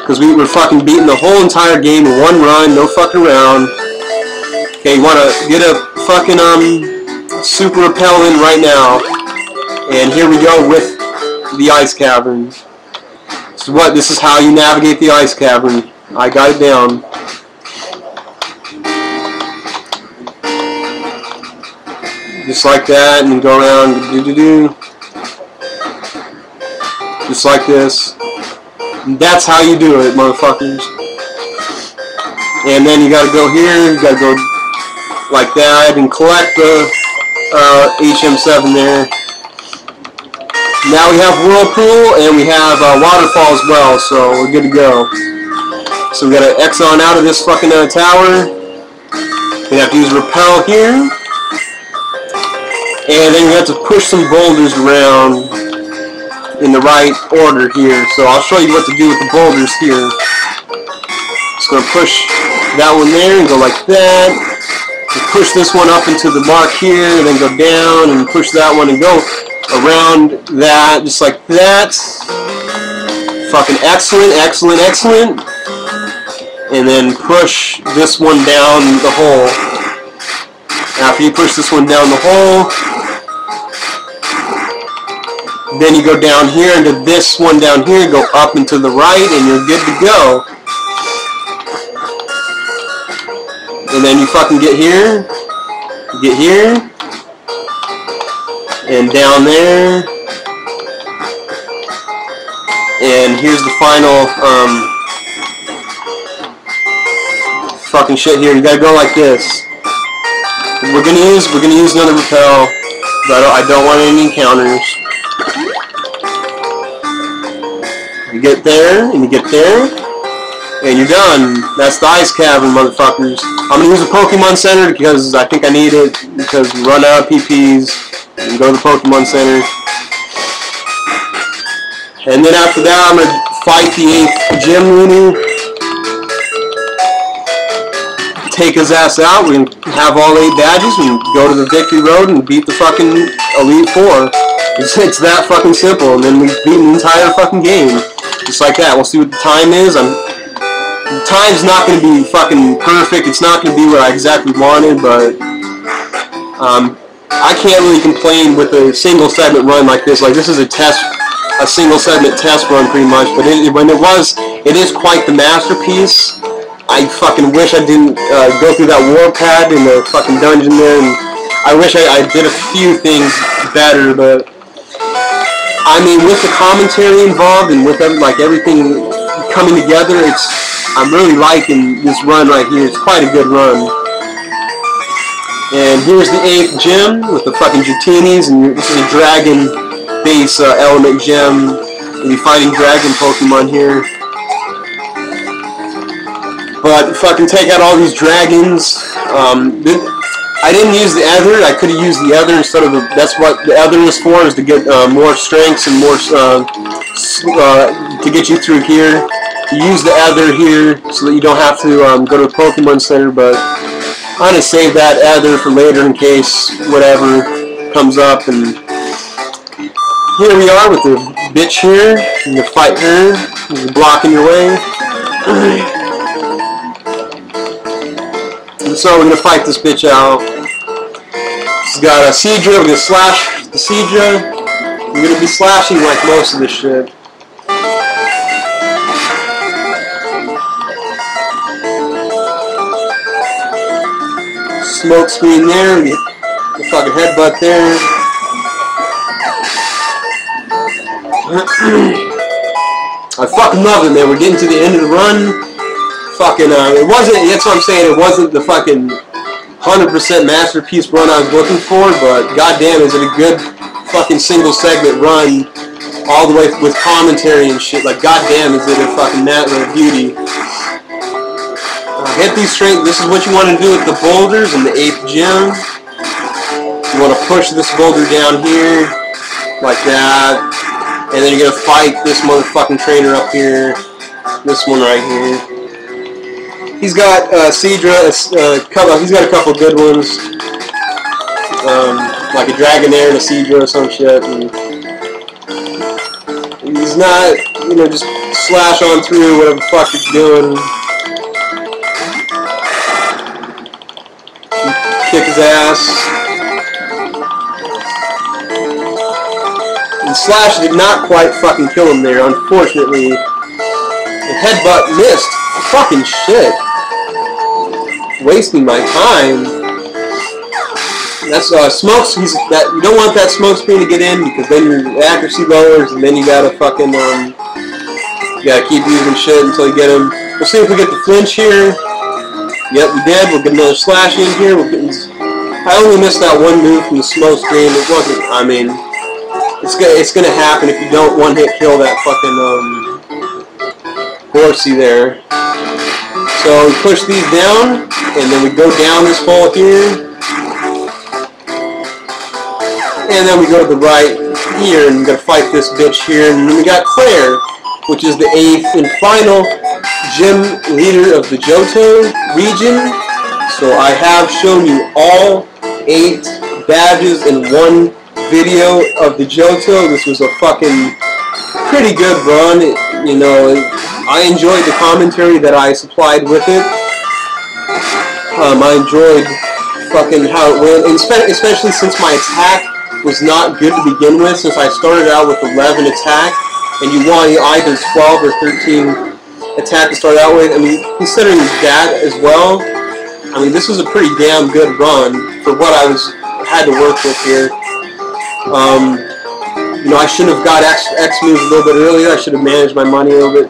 Because we were fucking beating the whole entire game in one run, no fucking around. Okay, you wanna get a fucking um super repellent right now, and here we go with the ice cavern. So what? This is how you navigate the ice cavern. I got it down. Just like that, and go around, do do do. Just like this. And that's how you do it, motherfuckers. And then you gotta go here, you gotta go like that, and collect the uh, H M seven there. Now we have Whirlpool, and we have uh, Waterfall as well, so we're good to go. So we gotta X on out of this fucking uh, tower. We have to use Repel here. And then we have to push some boulders around in the right order here. So I'll show you what to do with the boulders here. Just gonna push that one there and go like that. And push this one up into the mark here, and then go down and push that one and go around that, just like that. Fucking excellent, excellent, excellent. And then push this one down the hole. After you push this one down the hole, then you go down here into this one down here, go up and to the right, and you're good to go. And then you fucking get here, get here, and down there. And here's the final, um, fucking shit here. You gotta go like this. We're gonna use we're gonna use another repel, but I don't, I don't want any encounters. You get there and you get there, and you're done. That's the ice cavern, motherfuckers. I'm gonna use a Pokemon Center because I think I need it, because we run out of P Ps and go to the Pokemon Center. And then after that, I'm gonna fight the eighth gym leader. Take his ass out. We can have all eight badges and go to the victory road and beat the fucking Elite Four. It's, it's that fucking simple. And then we beat the entire fucking game, just like that. We'll see what the time is. I'm, the time's not going to be fucking perfect. It's not going to be what I exactly wanted, but um, I can't really complain with a single segment run like this. Like, this is a test, a single segment test run, pretty much. But it, when it was, it is quite the masterpiece. I fucking wish I didn't uh, go through that war pad in the fucking dungeon there, and I wish I, I did a few things better, but I mean, with the commentary involved and with every, like everything coming together. It's I'm really liking this run right here. It's quite a good run. And here's the eighth gym with the fucking Joutinis, and this is a dragon base uh, element gym. We'll be fighting dragon Pokemon here. But fucking take out all these dragons. Um, this, I didn't use the other. I could have used the other instead of the. That's what the other is for, is to get uh, more strengths and more uh, uh, to get you through here. You use the other here so that you don't have to um, go to the Pokemon Center. But I'm gonna save that other for later in case whatever comes up. And here we are with the bitch here and the fight here. You're blocking your way. So we're going to fight this bitch out. She's got a Seedra, we're going to slash the Seedra. We're going to be slashing like most of this shit. Smoke screen there, we get the fucking headbutt there. I fucking love it, man. We're getting to the end of the run. Fucking, uh, it wasn't, that's what I'm saying, it wasn't the fucking one hundred percent masterpiece run I was looking for, but goddamn, is it a good fucking single segment run all the way with commentary and shit. Like, goddamn, is it a fucking natural beauty. Uh, hit these straight, this is what you want to do with the boulders in the eighth gym. You want to push this boulder down here, like that, and then you're going to fight this motherfucking trainer up here, this one right here. He's got uh, Seedra, uh, couple, he's got a couple good ones, um, like a Dragonair and a Seedra or some shit, and he's not, you know, just slash on through whatever the fuck he's doing, kick his ass, and slash did not quite fucking kill him there, unfortunately. The headbutt missed, fucking shit. Wasting my time. That's uh, smoke. He's that you don't want that smoke screen to get in because then your accuracy lowers, and then you gotta fucking um, you gotta keep using shit until you get him. We'll see if we get the flinch here. Yep, we did. We'll get another slash in here. We'll get. I only missed that one move from the smoke screen. It wasn't. I mean, it's gonna it's gonna happen if you don't one hit kill that fucking um horsey there. So we push these down, and then we go down this hole here, and then we go to the right here, and we're going to fight this bitch here, and then we got Claire, which is the eighth and final gym leader of the Johto region, so I have shown you all eight badges in one video of the Johto. This was a fucking pretty good run, it, you know, it, I enjoyed the commentary that I supplied with it. Um, I enjoyed fucking how it went, and especially since my attack was not good to begin with, since I started out with eleven attack, and you want either twelve or thirteen attack to start out with. I mean, considering that as well, I mean, this was a pretty damn good run for what I was had to work with here. Um, you know, I should have got X, X moves a little bit earlier. I should have managed my money a little bit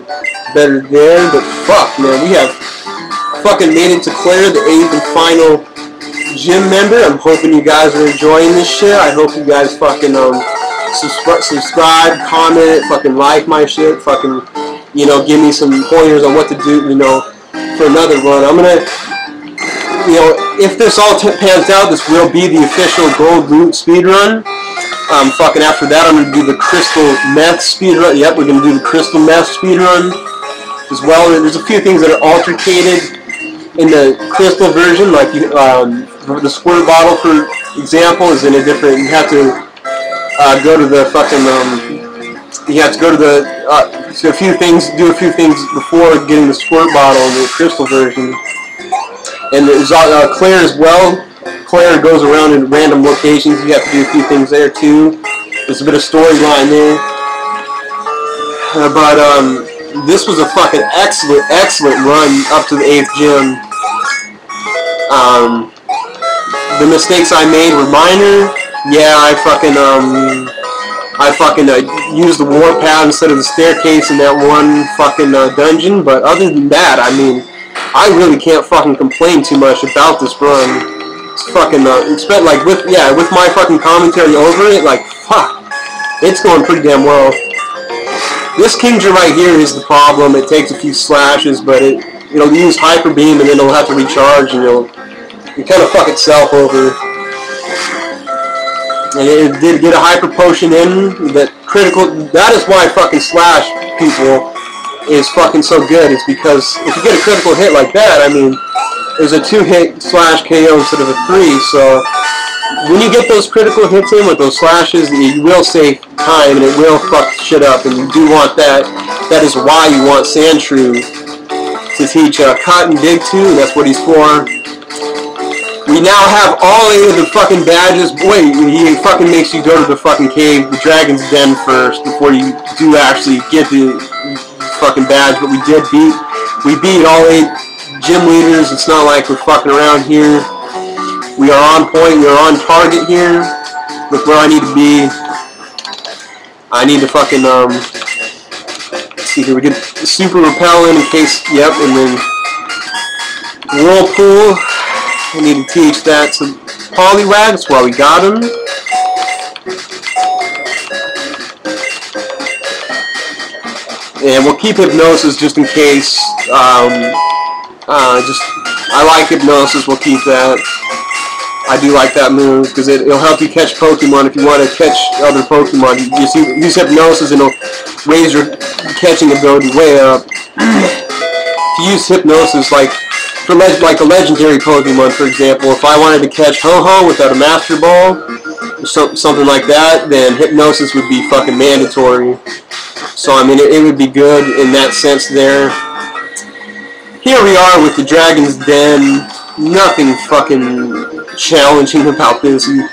better there, but fuck, man, we have fucking made it to Claire, the eighth and final gym member. I'm hoping you guys are enjoying this shit. I hope you guys fucking um subscribe, subscribe, comment, fucking like my shit, fucking, you know, give me some pointers on what to do, you know, for another run. I'm gonna, you know, if this all t pans out, this will be the official Gold Root speedrun. Um, fucking after that, I'm gonna do the Crystal Meth speedrun. Yep, we're gonna do the Crystal Meth speedrun as well. There's a few things that are altercated in the crystal version, like you, um, the squirt bottle, for example, is in a different. You have to uh, go to the fucking. Um, you have to go to the. Uh, so a few things, do a few things before getting the squirt bottle in the crystal version. And there's uh, Claire as well. Claire goes around in random locations. You have to do a few things there too. There's a bit of storyline there, uh, but um. This was a fucking excellent, excellent run up to the eighth gym. Um, the mistakes I made were minor. Yeah, I fucking, um, I fucking uh, used the warp pad instead of the staircase in that one fucking uh, dungeon. But other than that, I mean, I really can't fucking complain too much about this run. It's fucking uh, it's been, like with yeah with my fucking commentary over it, like fuck, it's going pretty damn well. This Kingdra right here is the problem. It takes a few slashes, but it it'll use Hyper Beam and then it'll have to recharge and it'll it kind of fuck itself over. And it did get a Hyper Potion in, that critical. That is why fucking Slash, people, is fucking so good. It's because if you get a critical hit like that, I mean, there's a two-hit slash K O instead of a three. So when you get those critical hits in with those slashes, you will save time and it will fuck shit up. And you do want that. That is why you want Sandshrew to teach uh, Cut and Dig too. That's what he's for. We now have all eight of the fucking badges. Wait, he fucking makes you go to the fucking cave, the Dragon's Den first before you do actually get the fucking badge. But we did beat, we beat all eight gym leaders. It's not like we're fucking around here. We are on point. We are on target here with where I need to be. I need to fucking um. Let's see here. We get super repellent in case. Yep, and then whirlpool. I need to teach that to Poliwrath. That's why we got him. And we'll keep hypnosis just in case. Um, uh, just I like hypnosis. We'll keep that. I do like that move because it, it'll help you catch Pokemon if you want to catch other Pokemon. You just use hypnosis and it'll raise your catching ability way up. If you use hypnosis, like. For leg like a legendary Pokemon, for example, if I wanted to catch Ho-Oh without a Master Ball, or so something like that, then Hypnosis would be fucking mandatory. So, I mean, it, it would be good in that sense there. Here we are with the Dragon's Den. Nothing fucking challenging about this. You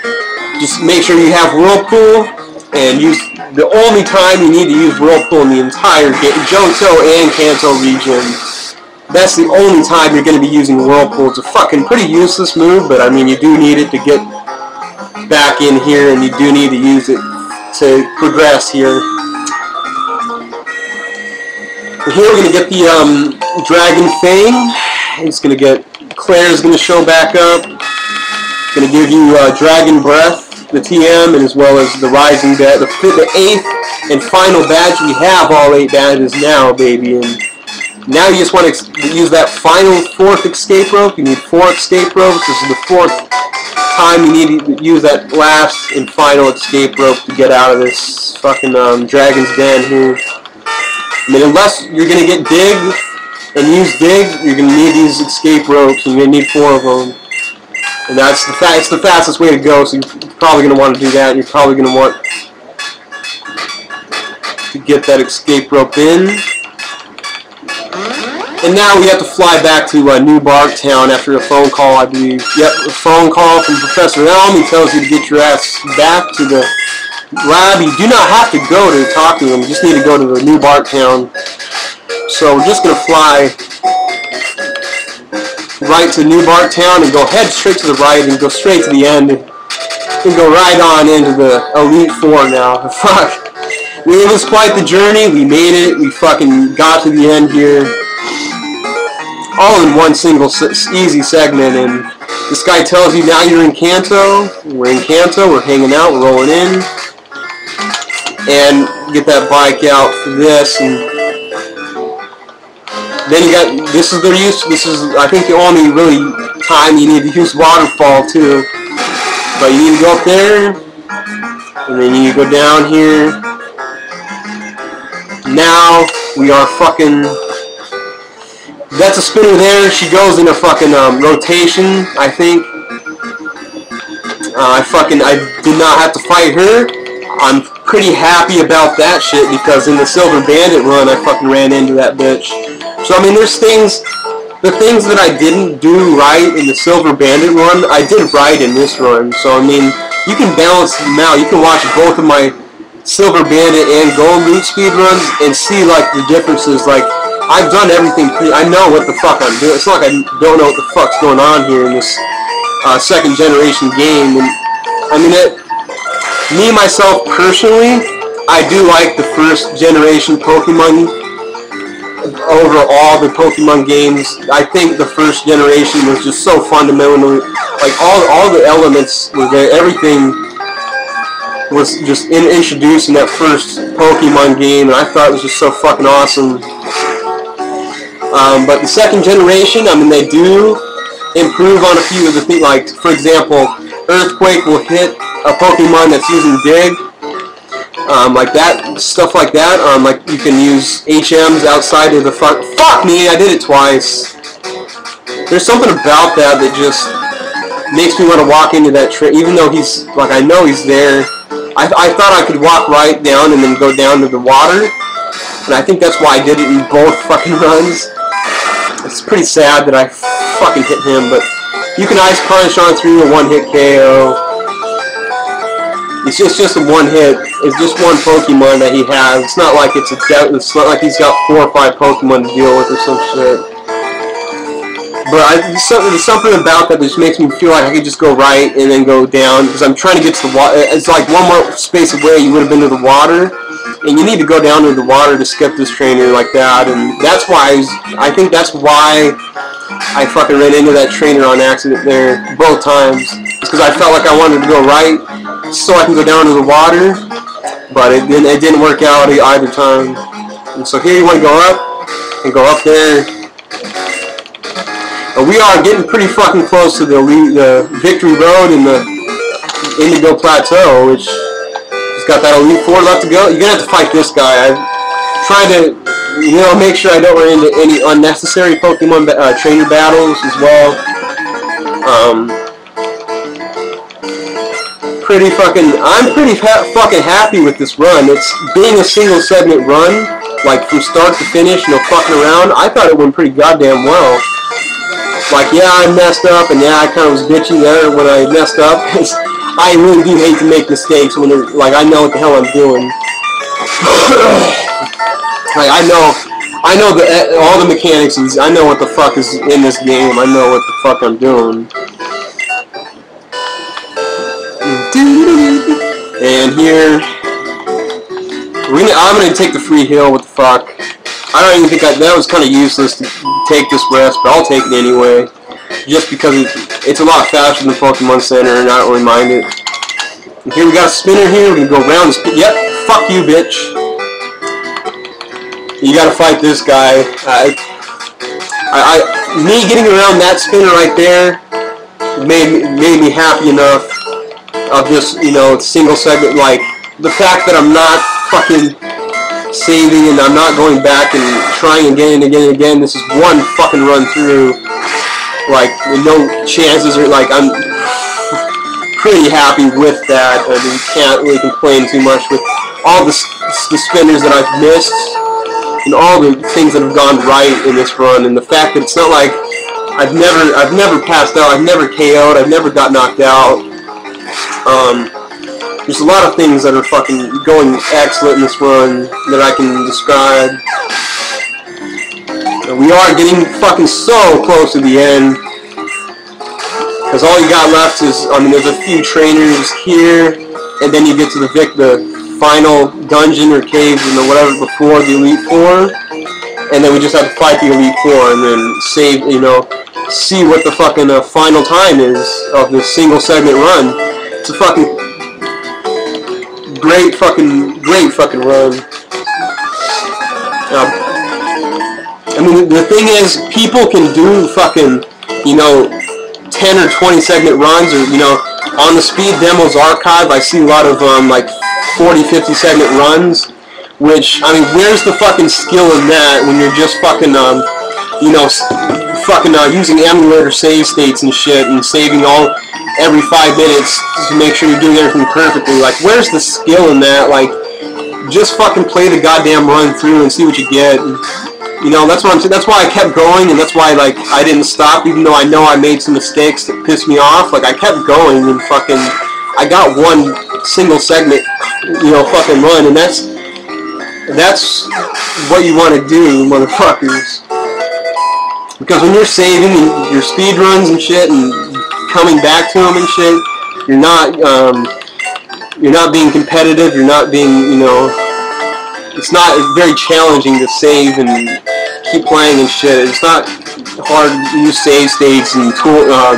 just make sure you have Whirlpool, and use the only time you need to use Whirlpool in the entire game, Johto and Kanto region. That's the only time you're going to be using Whirlpool. It's a fucking pretty useless move, but I mean, you do need it to get back in here, and you do need to use it to progress here. And here we're going to get the um, Dragon Fang. It's going to get... Claire's going to show back up. It's going to give you uh, Dragon Breath, the T M, and as well as the Rising Badge, the, the eighth and final badge. We have all eight badges now, baby, and... Now you just want to use that final fourth escape rope. You need four escape ropes. This is the fourth time you need to use that last and final escape rope to get out of this fucking um, Dragon's Den here. I mean, unless you're going to get Dig and use Dig, you're going to need these escape ropes, and you're going to need four of them. And that's the, fa it's the fastest way to go, so you're probably going to want to do that. You're probably going to want to get that escape rope in. And now we have to fly back to uh, New Bark Town after a phone call, I believe. Yep, a phone call from Professor Elm. He tells you to get your ass back to the lab. You do not have to go to talk to him. You just need to go to the New Bark Town. So we're just going to fly right to New Bark Town and go head straight to the right and go straight to the end. And go right on into the Elite Four now. Fuck. It was quite the journey. We made it. We fucking got to the end here. All in one single easy segment, and this guy tells you now you're in Kanto. We're in Kanto. We're hanging out. We're rolling in, and get that bike out for this. And then you got this is their use. This is I think the only really time you need to use waterfall too. But you need to go up there, and then you need to go down here. Now we are fucking. That's a spinner there. She goes in a fucking um, rotation, I think. Uh, I fucking, I did not have to fight her. I'm pretty happy about that shit because in the Silver Bandit run, I fucking ran into that bitch. So, I mean, there's things, the things that I didn't do right in the Silver Bandit run, I did right in this run. So, I mean, you can balance them out. You can watch both of my Silver Bandit and Gold Leaf speedruns and see, like, the differences, like, I've done everything. Pre I know what the fuck I'm doing. It's not like I don't know what the fuck's going on here in this uh, second generation game. And I mean, it, me myself personally, I do like the first generation Pokemon over all the Pokemon games. I think the first generation was just so fundamentally, like all all the elements were there. Everything was just in, introduced in that first Pokemon game, and I thought it was just so fucking awesome. Um, but the second generation, I mean, they do improve on a few of the things. Like, for example, Earthquake will hit a Pokemon that's using Dig, um, like that, stuff like that. Um, like, you can use H Ms outside of the fuck. Fuck me, I did it twice. There's something about that that just makes me want to walk into that trip, even though he's, like, I know he's there. I, I thought I could walk right down and then go down to the water, and I think that's why I did it in both fucking runs. It's pretty sad that I fucking hit him, but you can Ice Punch on through a one-hit K O. It's just, just a one-hit. It's just one Pokemon that he has. It's not like it's a it's not like he's got four or five Pokemon to deal with or some shit. But I, there's, something, there's something about that that just makes me feel like I could just go right and then go down, because I'm trying to get to the water. It's like one more space away, you would have been to the water, and you need to go down to the water to skip this trainer like that, and that's why I, was, I think that's why I fucking ran into that trainer on accident there both times. It's because I felt like I wanted to go right so I can go down to the water, but it, it didn't work out either time. And so here you want to go up and go up there. But we are getting pretty fucking close to the the Victory Road and the Indigo Plateau, which has got that Elite Four left to go. You're gonna have to fight this guy. I'm trying to, you know, make sure I don't run into any unnecessary Pokemon uh, trainer battles as well. Um, pretty fucking. I'm pretty ha fucking happy with this run. It's being a single segment run, like from start to finish, no fucking around. I thought it went pretty goddamn well. Like, yeah, I messed up, and yeah, I kind of was bitchy there when I messed up. I really do hate to make mistakes when, like, I know what the hell I'm doing. Like, I know, I know the all the mechanics. Is, I know what the fuck is in this game. I know what the fuck I'm doing. And here, we're gonna, I'm gonna take the free heal. What the fuck? I don't even think I, that was kind of useless to take this rest, but I'll take it anyway, just because it's, it's a lot faster than Pokemon Center, and I don't really mind it. And here we got a spinner here. We're gonna go around this. Yep, fuck you, bitch. You gotta fight this guy. I, I, I me getting around that spinner right there made made me happy enough. Of just, you know, single segment, like the fact that I'm not fucking saving, and I'm not going back and trying again and again and again. This is one fucking run through, like, with no chances, or like, I'm pretty happy with that. I mean, can't really complain too much with all the, the spinners that I've missed and all the things that have gone right in this run, and the fact that it's not like I've never I've never passed out, I've never K O'd, I've never got knocked out. Um, There's a lot of things that are fucking going excellent in this run that I can describe. And we are getting fucking so close to the end, because all you got left is, I mean, there's a few trainers here, and then you get to the Vic, the final dungeon or caves and the whatever before the Elite Four, and then we just have to fight the Elite Four and then save, you know, see what the fucking uh, final time is of this single segment run. It's a fucking Great fucking, great fucking run. Uh, I mean, the thing is, people can do fucking, you know, ten or twenty segment runs, or, you know, on the Speed Demos archive, I see a lot of, um, like, forty, fifty segment runs, which, I mean, where's the fucking skill in that when you're just fucking, um, you know, fucking, uh, using emulator save states and shit, and saving all every five minutes to make sure you're doing everything perfectly. Like, where's the skill in that? Like, just fucking play the goddamn run through and see what you get. And, you know, that's what I'm saying. That's why I kept going, and that's why, like, I didn't stop, even though I know I made some mistakes that pissed me off. Like, I kept going, and fucking, I got one single segment, you know, fucking run, and that's that's what you want to do, motherfuckers. Because when you're saving and your speed runs and shit, and coming back to them and shit, you're not, um, You're not being competitive, you're not being, you know, it's not it's very challenging to save and keep playing and shit. It's not hard to use save states and tool, uh,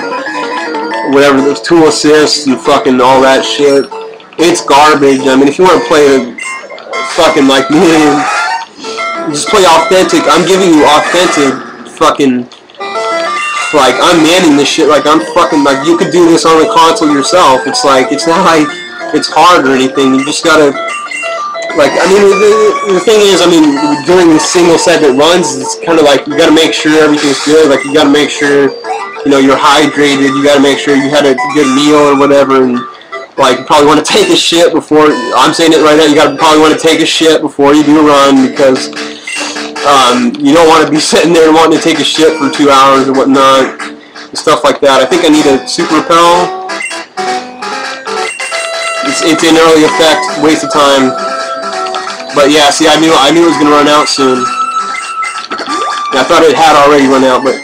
whatever, those tool assists and fucking all that shit. It's garbage. I mean, if you want to play a fucking, like, man, just play authentic. I'm giving you authentic fucking, like, I'm manning this shit, like, I'm fucking, like, you could do this on the console yourself. It's like, it's not like it's hard or anything. You just gotta, like, I mean, the, the thing is, I mean, during the single segment runs, it's kind of like, you gotta make sure everything's good, like, you gotta make sure, you know, you're hydrated, you gotta make sure you had a good meal or whatever, and, like, you probably want to take a shit before, I'm saying it right now, you gotta probably want to take a shit before you do a run, because, Um, you don't want to be sitting there wanting to take a shit for two hours and whatnot, and stuff like that. I think I need a super repel. It's, it's an early effect, waste of time. But yeah, see, I knew I knew it was gonna run out soon. I thought it had already run out, but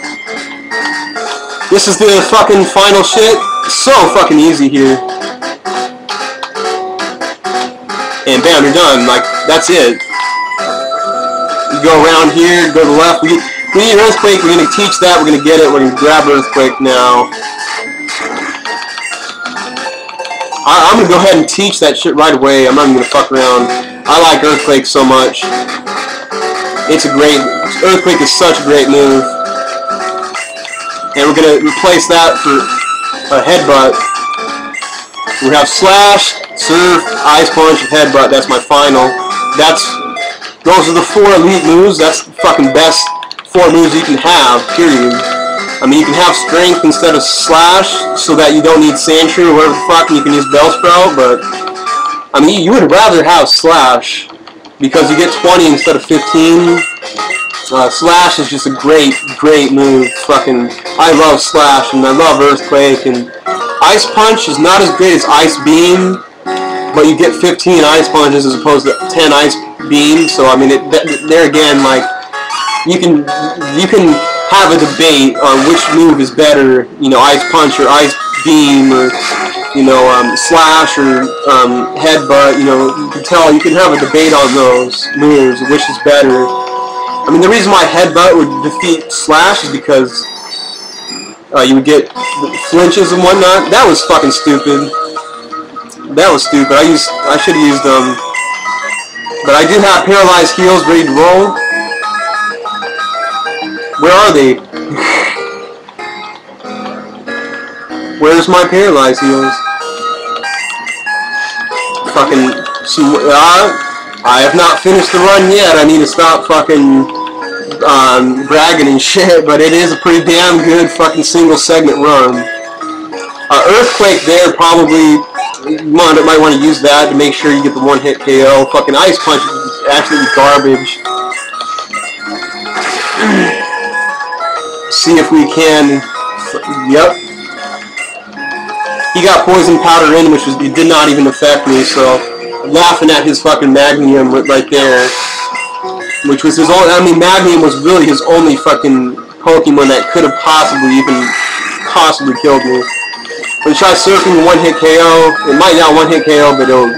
this is the fucking final shit. It's so fucking easy here. And bam, you're done. Like, that's it. You go around here, go to the left. We, we need an earthquake. We're going to teach that. We're going to get it. We're going to grab earthquake now. I, I'm going to go ahead and teach that shit right away. I'm not even going to fuck around. I like earthquake so much. It's a great... Earthquake is such a great move. And we're going to replace that for a headbutt. We have slash, surf, ice punch, and headbutt. That's my final. That's... Those are the four elite moves. That's the fucking best four moves you can have, period. I mean, you can have strength instead of slash, so that you don't need Sandshrew or whatever the fuck, and you can use Bellsprout, but... I mean, you would rather have slash, because you get twenty instead of fifteen. Uh, slash is just a great, great move. Fucking, I love slash, and I love Earthquake, and... Ice Punch is not as great as Ice Beam, but you get fifteen Ice Punches as opposed to ten Ice Beam, so I mean, it, th there again, like, you can you can have a debate on which move is better, you know, Ice Punch or Ice Beam, or, you know, um, Slash or um, Headbutt. You know, you can tell, you can have a debate on those moves, which is better. I mean, the reason why Headbutt would defeat Slash is because uh, you would get flinches and whatnot. That was fucking stupid. That was stupid. I used, I should have used, um... but I do have paralyzed heels ready to roll. Where are they? Where's my paralyzed heels? Fucking... Uh, I have not finished the run yet. I need to stop fucking um, bragging and shit, but it is a pretty damn good fucking single segment run. Uh, Earthquake there probably... You might want to use that to make sure you get the one-hit K O. Fucking Ice Punch is absolutely garbage. See if we can... Yep. He got Poison Powder in, which was, it did not even affect me, so... I'm laughing at his fucking Magnium right there. Which was his only... I mean, Magnium was really his only fucking Pokemon that could have possibly even... possibly killed me. When you try surfing, one-hit K O. It might not one-hit K O, but it'll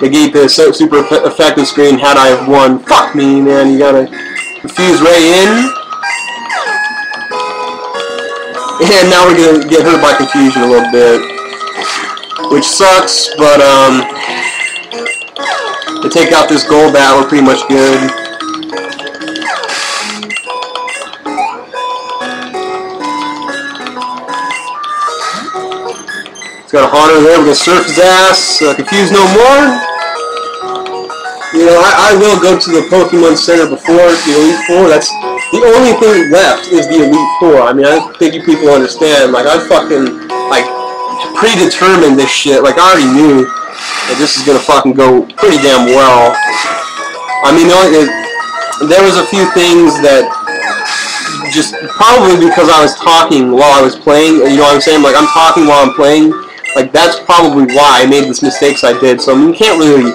negate the super effective screen had I have won. Fuck me, man. You gotta infuse Ray in. And now we're gonna get hurt by confusion a little bit. Which sucks, but, um... to take out this gold bat, we're pretty much good. Got a Haunter there, we're going to surf his ass, uh, confuse no more. You know, I, I will go to the Pokemon Center before the Elite Four. That's the only thing left is the Elite Four. I mean, I think you people understand, like, I fucking, like, predetermined this shit. Like, I already knew that this is going to fucking go pretty damn well. I mean, you know, it, there was a few things that just, probably because I was talking while I was playing, you know what I'm saying, like, I'm talking while I'm playing. Like, that's probably why I made these mistakes I did. So I mean, you can't really,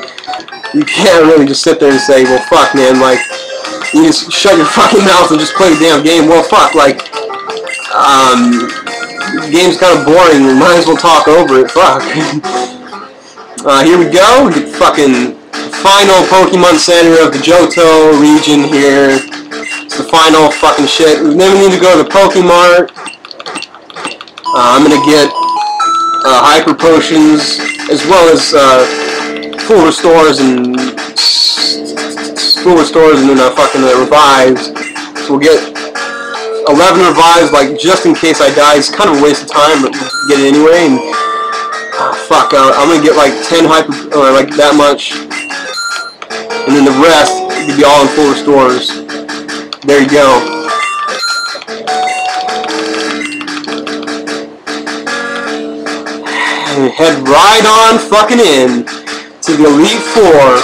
you can't really just sit there and say, well, fuck, man, like, you just shut your fucking mouth and just play the damn game. Well, fuck, like, um, the game's kind of boring, we might as well talk over it, fuck. Uh, here we go. The fucking final Pokemon Center of the Johto region here. It's the final fucking shit. We never need to go to the Pokemart. Uh, I'm gonna get uh, Hyper Potions as well as uh, Full Restores and Full Restores and then uh, fucking uh, Revives. So we'll get eleven revives, like, just in case I die. It's kind of a waste of time, but get it anyway, and, oh, fuck, uh, I'm gonna get, like, ten hyper, or, like, that much, and then the rest could be all in full restores. There you go. And head right on fucking in to the Elite Four.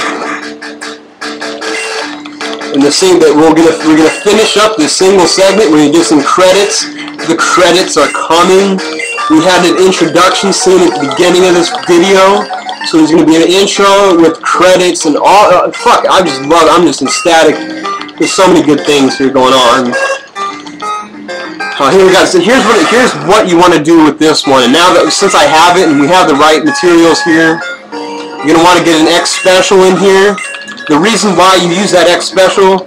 And the thing that we're gonna we're gonna finish up this single segment. We're gonna do some credits. The credits are coming. We had an introduction scene at the beginning of this video, so there's gonna be an intro with credits and all. Uh, fuck, I just love it. I'm just ecstatic. There's so many good things here going on. Uh, here we go. So here's what here's what you want to do with this one. And now that since I have it and we have the right materials here, you're gonna want to get an X special in here. The reason why you use that X special,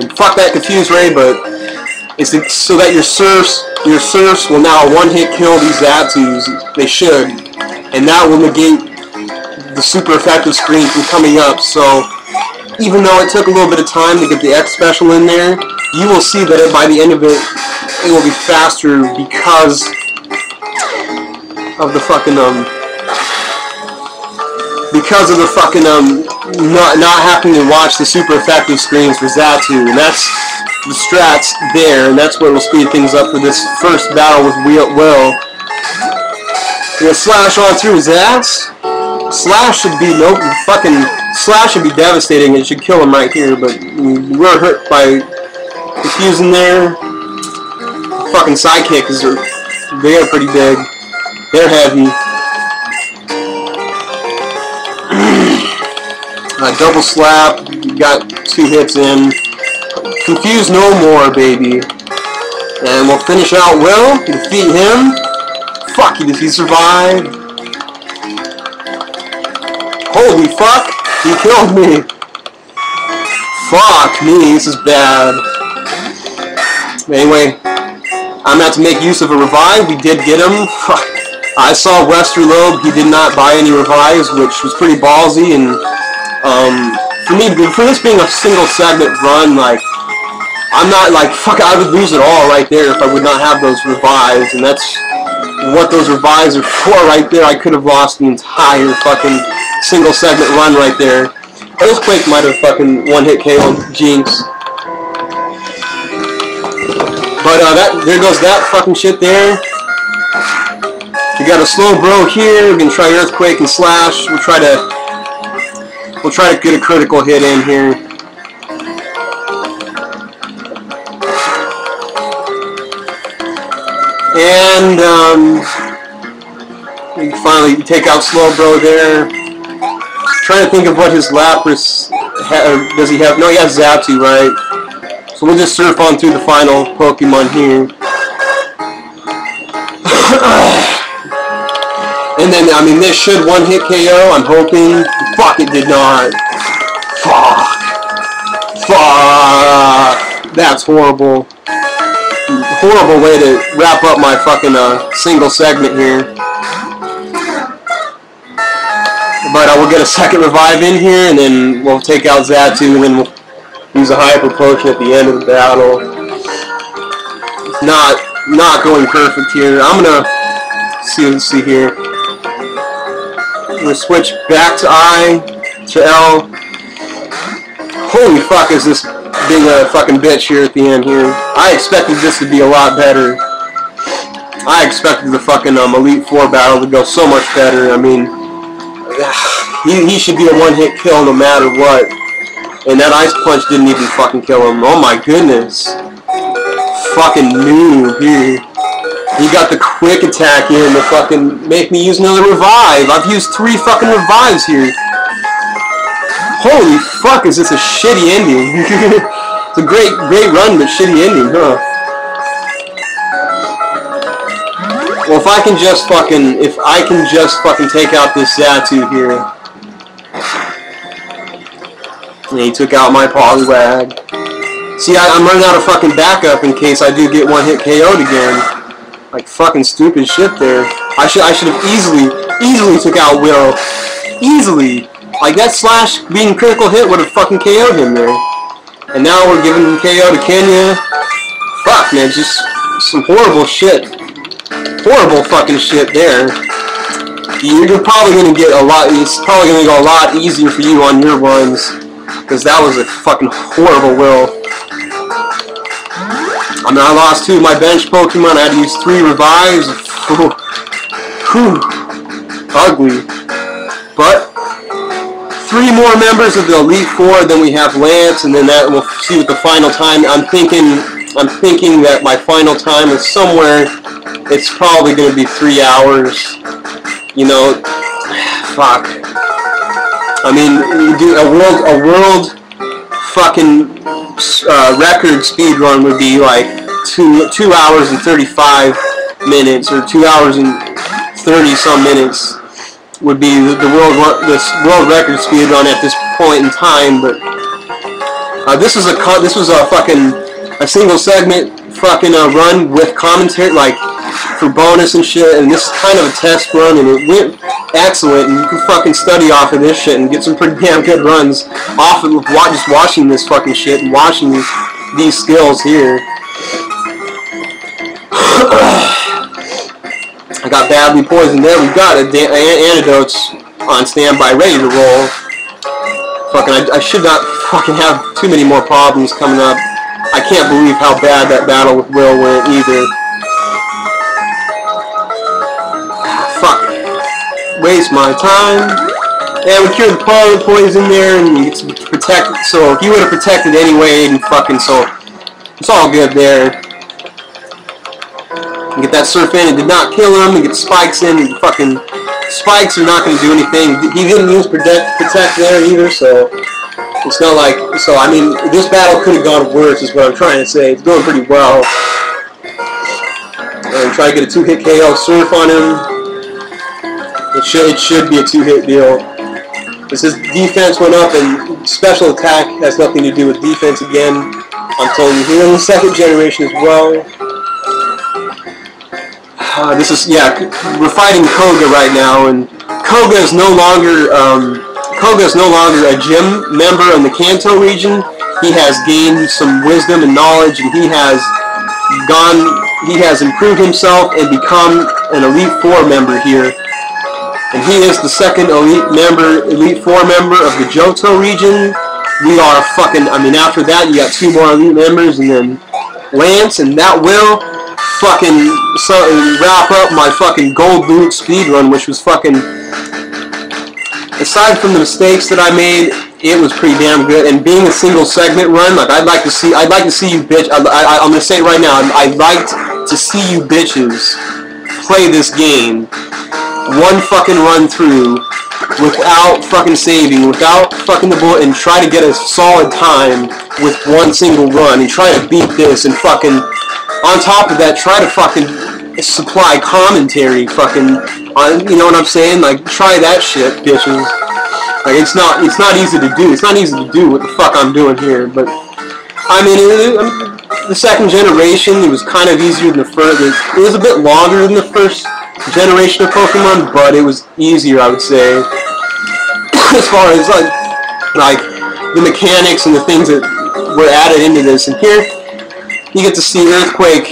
and fuck that Confuse Ray, but it's so that your Surfs, your Surfs will now one-hit kill these Zapdos. They should, and that will negate the super effective screen from coming up. So even though it took a little bit of time to get the X special in there, you will see that it, by the end of it, it will be faster because of the fucking um. because of the fucking, um, not, not having to watch the super effective screens for Zapdos, and that's the strats there, and that's what will speed things up for this first battle with Will. We're gonna slash on through Zapdos. Slash should be, nope, fucking, slash should be devastating, it should kill him right here, but we're hurt by diffusing there. The fucking sidekick is, they are pretty big, they're heavy. Uh, double slap, got two hits in. Confuse no more, baby. And we'll finish out Will, defeat him. Fuck, he, he survived. Holy fuck, he killed me. Fuck me, this is bad. But anyway, I'm about to make use of a revive. We did get him. Fuck. I saw Westerlobe, he did not buy any revives, which was pretty ballsy, and Um, for me, for this being a single segment run, like, I'm not like, fuck, I would lose it all right there if I would not have those revives, and that's what those revives are for right there. I could have lost the entire fucking single segment run right there. Earthquake might have fucking one-hit K O'd Jinx. But, uh, that, there goes that fucking shit there. We got a slow bro here, we're gonna try Earthquake and Slash, we'll try to We'll try to get a critical hit in here. And, um... we finally take out Slowbro there. Trying to think of what his Lapras... Ha does he have... No, he has Zapdos, right? So we'll just surf on through the final Pokemon here. And then, I mean, this should one-hit K O, I'm hoping. Fuck, it did not. Fuck. Fuck. That's horrible. Horrible way to wrap up my fucking uh, single segment here. But I uh, will get a second revive in here, and then we'll take out Zapdos, and then we'll use a hyper potion at the end of the battle. It's not, not going perfect here. I'm gonna see, let's see here. I'm gonna switch back to I, to L. Holy fuck is this being a fucking bitch here at the end here. I expected this to be a lot better. I expected the fucking um, Elite Four battle to go so much better. I mean, he, he should be a one-hit kill no matter what. And that Ice Punch didn't even fucking kill him. Oh my goodness. Fucking noob here. You got the quick attack here and the fucking make me use another revive. I've used three fucking revives here. Holy fuck, is this a shitty ending? It's a great, great run, but shitty ending, huh? Well, if I can just fucking, if I can just fucking take out this Zatu here. Yeah, he took out my Poliwag. See, I, I'm running out of fucking backup in case I do get one hit K O'd again. Like fucking stupid shit there. I should, I should have easily, easily took out Will. Easily. Like that slash being critical hit would have fucking K O'd him there. And now we're giving him K O to Kenya. Fuck, man, just some horrible shit. Horrible fucking shit there. You're probably gonna get a lot. It's probably gonna go a lot easier for you on your ones, because that was a fucking horrible Will. I mean, I lost two of my bench Pokemon. I had to use three revives. Whew. Ugly. But three more members of the Elite Four. Then we have Lance, and then that we'll see what the final time. I'm thinking. I'm thinking that my final time is somewhere. It's probably gonna be three hours. You know, fuck. I mean, dude, a world, a world, fucking uh, record speed run would be like two, two hours and thirty-five minutes, or two hours and thirty some minutes would be the world, this world record speed run at this point in time. But uh, this is a, this was a fucking a single segment fucking uh, run with commentary, like, for bonus and shit, and this is kind of a test run, and it went excellent, and you can fucking study off of this shit and get some pretty damn good runs off of just watching this fucking shit and watching these, these skills here. I got badly poisoned there. We've got a an antidotes on standby, ready to roll. Fucking, I, I should not fucking have too many more problems coming up. I can't believe how bad that battle with Will went either. Waste my time. And we cured the pollen poison there, and it's protected. So he would have protected anyway, and fucking so it's all good there. You get that surf in, it did not kill him. You get spikes in, and fucking spikes are not going to do anything. He didn't use protect protect there either, so it's not like so. I mean, this battle could have gone worse, is what I'm trying to say. It's going pretty well. And try to get a two-hit K O surf on him. It should, it should be a two-hit deal. This is defense went up, and special attack has nothing to do with defense again. I'm telling you, here in the second generation as well. Uh, this is, yeah, we're fighting Koga right now, and Koga is no longer, um, Koga is no longer a gym member in the Kanto region. He has gained some wisdom and knowledge, and he has gone, he has improved himself and become an Elite Four member here. And he is the second elite member, elite four member of the Johto region. We are fucking, I mean, after that you got two more elite members, and then Lance, and that will fucking so wrap up my fucking Gold Boot speedrun, which was fucking, aside from the mistakes that I made, it was pretty damn good. And being a single segment run, like, I'd like to see, I'd like to see you bitch, I, I, I'm gonna say it right now, I'd like to see you bitches play this game. One fucking run through without fucking saving, without fucking the bullet, and try to get a solid time with one single run, and try to beat this, and fucking on top of that try to fucking supply commentary fucking on, you know what I'm saying, like, try that shit, bitches. Like, it's not it's not easy to do it's not easy to do what the fuck I'm doing here. But I mean, it, it, the second generation, it was kind of easier than the first. It was a bit longer than the first generation of Pokemon, but it was easier, I would say, as far as like like the mechanics and the things that were added into this. And here you get to see Earthquake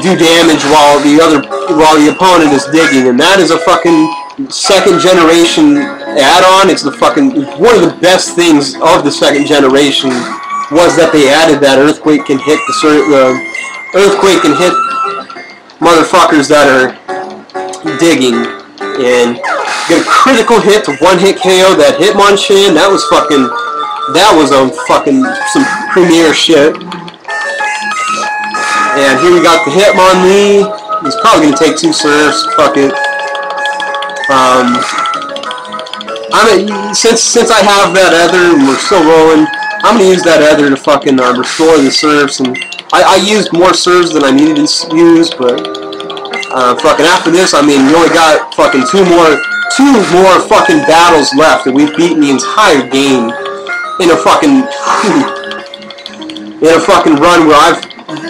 do damage while the other while the opponent is digging, and that is a fucking second generation add-on. It's the fucking one of the best things of the second generation was that they added that Earthquake can hit the uh, Earthquake can hit motherfuckers that are digging, and get a critical hit to one hit K O that Hitmonchan. That was fucking, that was um fucking some premier shit. And here we got the Hitmonlee. He's probably gonna take two serves. Fuck it. Um, I mean, since since I have that other, and we're still rolling, I'm gonna use that other to fucking uh, restore the serves. And I, I used more serves than I needed to use, but Uh, fucking after this, I mean, we only got fucking two more, two more fucking battles left, and we've beaten the entire game in a fucking, in a fucking run where I've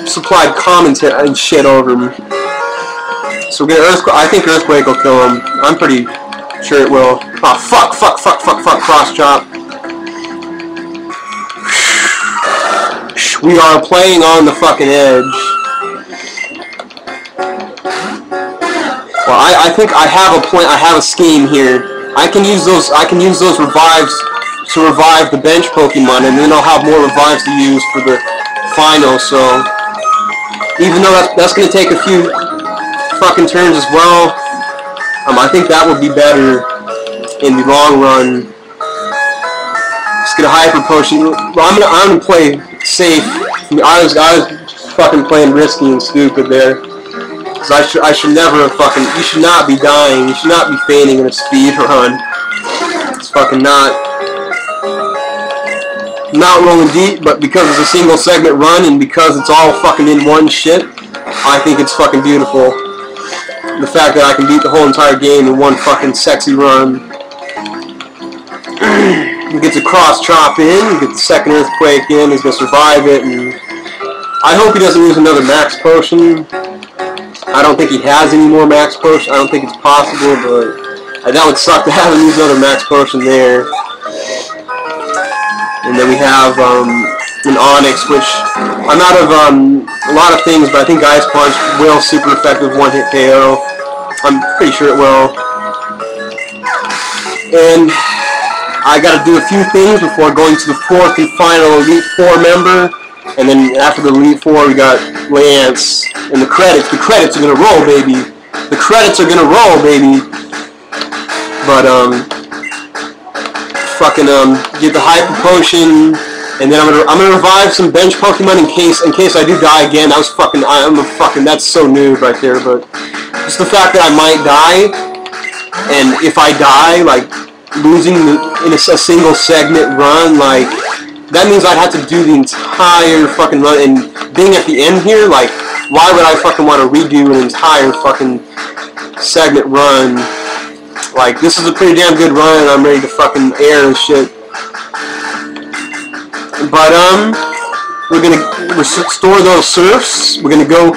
supplied commentary and shit over him. So we're gonna Earthquake. I think Earthquake will kill him. I'm pretty sure it will. Ah, oh, fuck, fuck, fuck, fuck, fuck, cross chop. We are playing on the fucking edge. Well, I, I think I have a plan. I have a scheme here. I can use those. I can use those revives to revive the bench Pokemon, and then I'll have more revives to use for the final. So, even though that's that's gonna take a few fucking turns as well, um, I think that would be better in the long run. Just get a hyper potion. Well, I'm gonna I'm gonna play safe. I mean, I was I was fucking playing risky and stupid there. Cause I should, I should never fucking, you should not be dying, you should not be fainting in a speed run. It's fucking not, not rolling deep, but because it's a single segment run, and because it's all fucking in one shit, I think it's fucking beautiful. The fact that I can beat the whole entire game in one fucking sexy run. He gets a cross chop in, he gets the second earthquake in, he's gonna survive it, and I hope he doesn't use another max potion. I don't think he has any more max potion. I don't think it's possible, but that would suck to have him use another max potion there. And then we have um, an Onix, which I'm out of um, a lot of things, but I think Ice Punch will super effective one-hit K O. I'm pretty sure it will. And I got to do a few things before going to the fourth and final Elite Four member. And then after the Elite Four, we got Lance. And the credits, the credits are gonna roll, baby. The credits are gonna roll, baby. But, um... Fucking, um, get the Hyper Potion. And then I'm gonna, I'm gonna revive some bench Pokemon in case, in case I do die again. That was fucking, I'm a fucking, that's so noob right there, but... Just the fact that I might die, and if I die, like, losing the, in a, a single segment run, like... That means I'd have to do the entire fucking run, and being at the end here, like, why would I fucking want to redo an entire fucking segment run? Like, this is a pretty damn good run, and I'm ready to fucking air and shit. But, um, we're gonna restore those Surfs, we're gonna go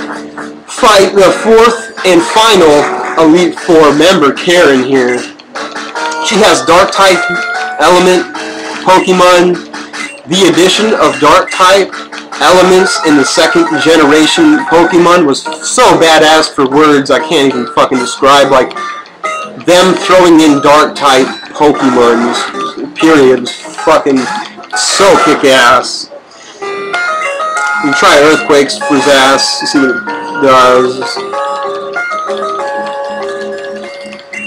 fight the fourth and final Elite Four member, Karen, here. She has Dark-type element Pokemon. The addition of Dark-type elements in the second generation Pokemon was so badass for words I can't even fucking describe. Like, them throwing in Dark-type Pokemon, period, was fucking so kick-ass. You try Earthquakes for his ass, you see what it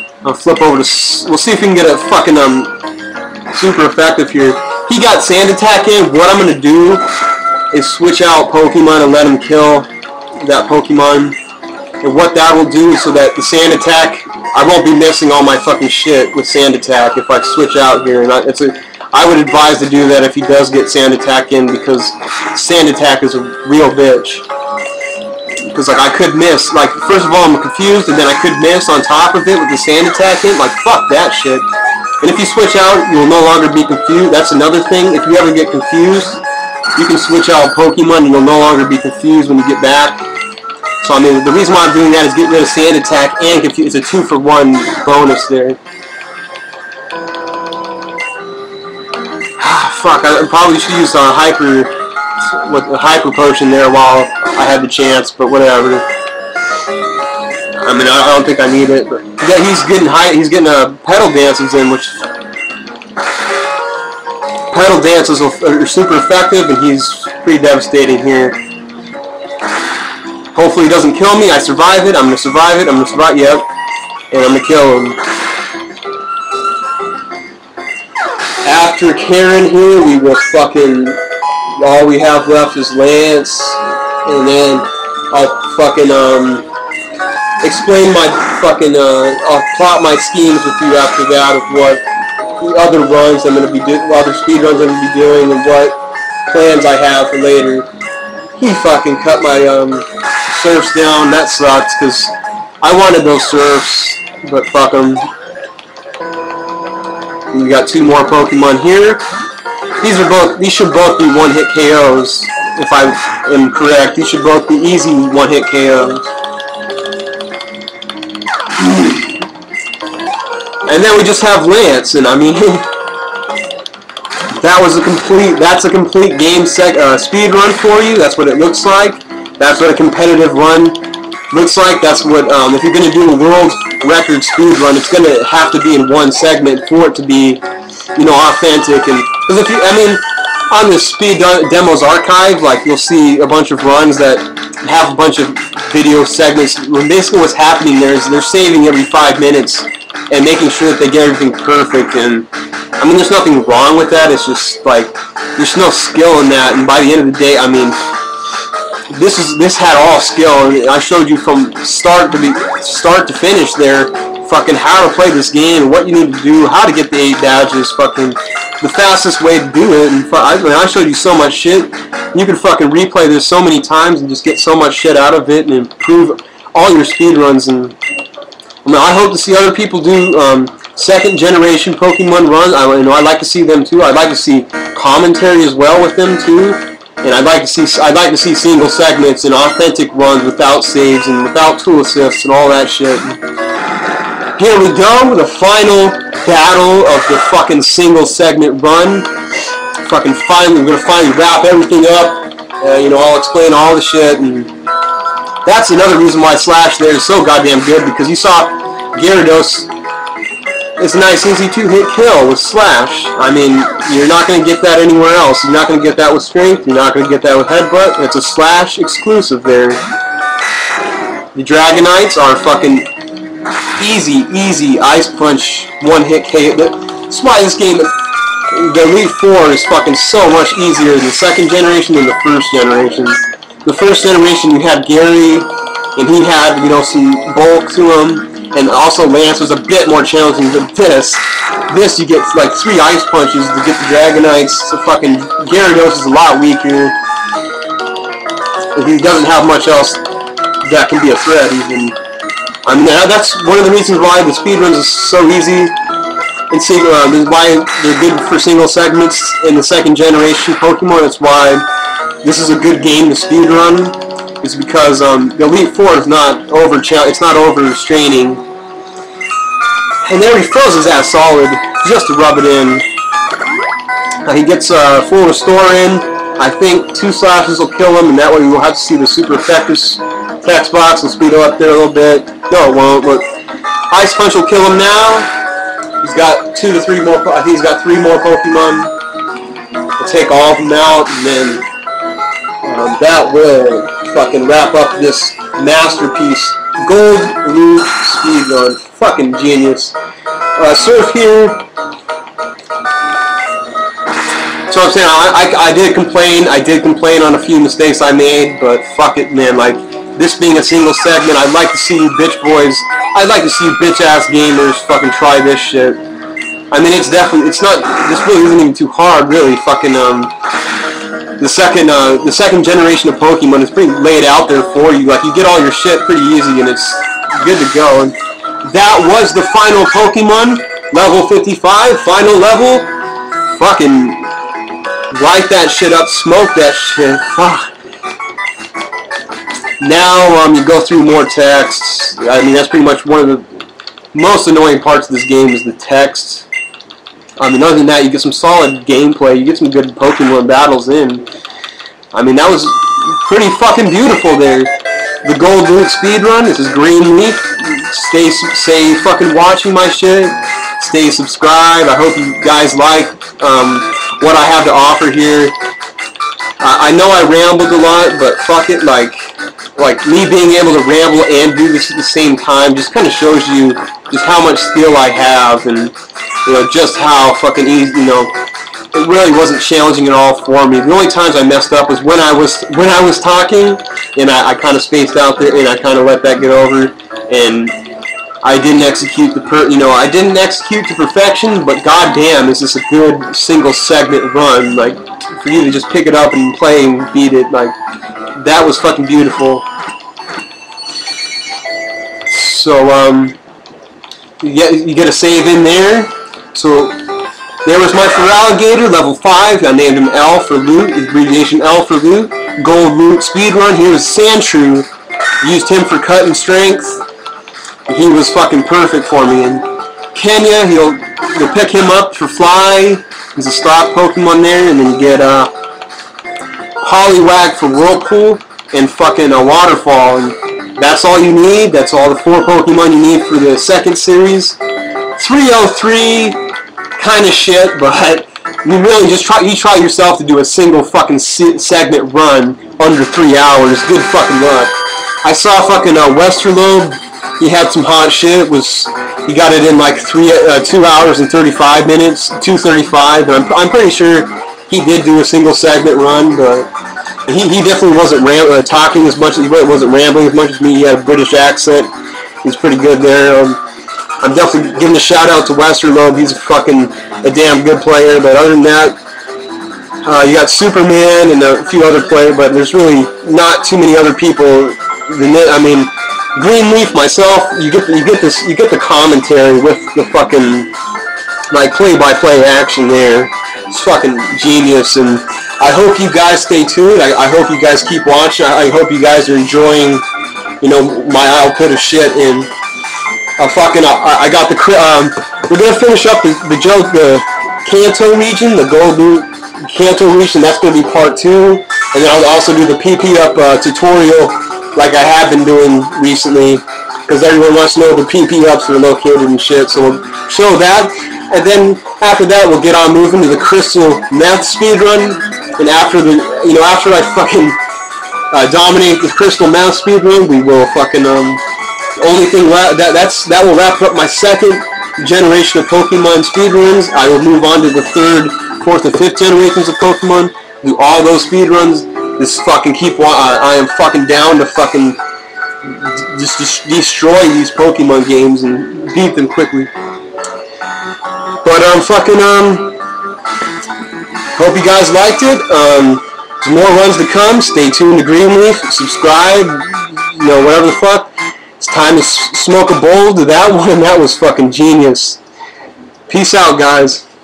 does. I'll flip over to... S we'll see if we can get a fucking, um, super effective here. He got Sand Attack in. What I'm going to do is switch out Pokemon and let him kill that Pokemon. And what that will do is so that the Sand Attack, I won't be missing all my fucking shit with Sand Attack if I switch out here. And I, it's a, I would advise to do that if he does get Sand Attack in, because Sand Attack is a real bitch. Because, like, I could miss. Like, first of all, I'm confused, and then I could miss on top of it with the Sand Attack in. Like, fuck that shit. And if you switch out, you will no longer be confused. That's another thing. If you ever get confused, you can switch out Pokemon and you'll no longer be confused when you get back. So, I mean, the reason why I'm doing that is get rid of Sand Attack and confuse. It's a two-for-one bonus there. Fuck, I probably should use a Hyper, with a Hyper Potion there while I had the chance, but whatever. I mean, I don't think I need it, but yeah, he's getting high. He's getting a uh, pedal dances in, which pedal dances are super effective, and he's pretty devastating here. Hopefully, he doesn't kill me. I survive it. I'm gonna survive it. I'm gonna survive. Yep, and I'm gonna kill him. After Karen here, we will fucking. All we have left is Lance, and then I'll fucking um. explain my fucking, uh, I'll plot my schemes with you after that of what the other runs I'm going to be doing, other speed runs I'm going to be doing, and what plans I have for later. He fucking cut my, um, Surfs down. That sucks, because I wanted those Surfs, but fuck them. We got two more Pokemon here. These are both. These should both be one-hit K Os. If I am correct, these should both be easy one-hit K Os. And then we just have Lance, and I mean, that was a complete. That's a complete game sec uh, speed run for you. That's what it looks like. That's what a competitive run looks like. That's what um, if you're going to do a world record speed run, it's going to have to be in one segment for it to be, you know, authentic. And because if you, I mean, on the speed demos archive, like you'll see a bunch of runs that have a bunch of video segments. Basically, what's happening there is they're saving every five minutes and making sure that they get everything perfect. And I mean, there's nothing wrong with that. It's just like there's no skill in that. And by the end of the day, I mean. This is this had all skill. I showed you from start to be start to finish there, fucking how to play this game, what you need to do, how to get the eight badges, fucking the fastest way to do it. And I, I showed you so much shit. You can fucking replay this so many times and just get so much shit out of it and improve all your speedruns. And I mean, I hope to see other people do um, second generation Pokemon runs. I you know I'd like to see them too. I'd like to see commentary as well with them too. And I'd like to see I'd like to see single segments and authentic runs without saves and without tool assists and all that shit. Here we go, the final battle of the fucking single segment run. Fucking finally, we're gonna finally wrap everything up. Uh, you know, I'll explain all the shit, and that's another reason why Slash there is so goddamn good, because you saw Gyarados. It's a nice easy two-hit kill with Slash. I mean, you're not going to get that anywhere else. You're not going to get that with Strength. You're not going to get that with Headbutt. It's a Slash exclusive there. The Dragonites are fucking easy, easy Ice Punch one-hit K O. That's why this game, the Elite Four, is fucking so much easier than the second generation than the first generation. The first generation, you had Gary, and he had, you know, some bulk to him. And also Lance was a bit more challenging than this. This, you get like three Ice Punches to get the Dragonites. So fucking Gyarados is a lot weaker. He doesn't have much else that can be a threat even. I mean, that's one of the reasons why the speedruns is so easy. And single, uh, this is why they're good for single segments in the second generation Pokemon. That's why this is a good game to speedrun. It's because um, the Elite Four is not over. It's not overstraining. And there he throws his ass solid just to rub it in. Uh, he gets a uh, full restore in. I think two slashes will kill him, and that way we'll have to see the super effective text box. Will speed up there a little bit. No, it won't. But Ice Punch will kill him now. He's got two to three more. I think he's got three more Pokemon. We'll take all of them out, and then um, that will fucking wrap up this masterpiece. Gold Leaf speedrun. Fucking genius. Uh, surf here. So I'm saying, I, I, I did complain. I did complain on a few mistakes I made, but fuck it, man. Like, this being a single segment, I'd like to see you bitch boys. I'd like to see you bitch-ass gamers fucking try this shit. I mean, it's definitely, it's not, this really isn't even too hard, really. Fucking, um... The second, uh, the second generation of Pokemon is pretty laid out there for you. Like, you get all your shit pretty easy, and it's good to go. And that was the final Pokemon, level fifty-five, final level. Fucking light that shit up, smoke that shit. Fuck. Now, um, you go through more texts. I mean, that's pretty much one of the most annoying parts of this game is the text. I mean, other than that, you get some solid gameplay. You get some good Pokemon battles in. I mean, that was pretty fucking beautiful there. The Gold Leaf speedrun. This is Green Leaf. Stay, stay fucking watching my shit. Stay subscribed. I hope you guys like um, what I have to offer here. I, I know I rambled a lot, but fuck it. Like, like me being able to ramble and do this at the same time just kind of shows you just how much skill I have, and you know, just how fucking easy, you know, it really wasn't challenging at all for me. The only times I messed up was when I was when I was talking, and I, I kind of spaced out there, and I kind of let that get over, and I didn't execute the per, you know, I didn't execute to perfection, but goddamn, is this a good single segment run, like, for you to just pick it up and play and beat it, like, that was fucking beautiful. So um, you get you get a save in there. So there was my Feraligatr, level five. I named him L for Loot, abbreviation L for Loot. Gold Loot speedrun. Here's Sandshrew. Used him for cut and strength. He was fucking perfect for me. And Kenya, he'll you'll pick him up for Fly. He's a stock Pokemon there, and then you get uh, Poliwag for Whirlpool and fucking a Waterfall. And that's all you need. That's all the four Pokemon you need for the second series. three oh three, kind of shit, but you really just try. You try yourself to do a single fucking se segment run under three hours. Good fucking luck. I saw fucking uh, Westerlobe. He had some hot shit. It was he got it in like three, uh, two hours and thirty-five minutes, two thirty-five. And I'm I'm pretty sure he did do a single segment run, but he, he definitely wasn't ram uh, talking as much as he wasn't rambling as much as me. He had a British accent. He's pretty good there. Um, I'm definitely giving a shout out to Westerlobe. He's a fucking a damn good player. But other than that, uh, you got Superman and a few other players, but there's really not too many other people. I mean, Green Leaf, myself, you get you get this you get the commentary with the fucking like play-by-play action there. It's fucking genius, and I hope you guys stay tuned. I, I hope you guys keep watching. I, I hope you guys are enjoying, you know, my output of shit. And I fucking I, I got the um. We're gonna finish up the the joke the Kanto region, the Golden Kanto region. That's gonna be part two, and then I'll also do the P P up uh, tutorial, like I have been doing recently, because everyone wants to know where the P P ups are located and shit, so we'll show that, and then after that we'll get on moving to the Crystal Meth speedrun, and after the, you know, after I fucking uh, dominate the Crystal Meth speedrun, we will fucking, um, only thing, that, that's, that will wrap up my second generation of Pokemon speedruns. I will move on to the third, fourth, and fifth generations of Pokemon, do all those speedruns. Just fucking keep. I, I am fucking down to fucking just, just destroy these Pokemon games and beat them quickly. But um, fucking um, hope you guys liked it. Um, there's more runs to come. Stay tuned to Greenleaf. Subscribe. You know, whatever the fuck. It's time to s smoke a bowl to that one. That was fucking genius. Peace out, guys.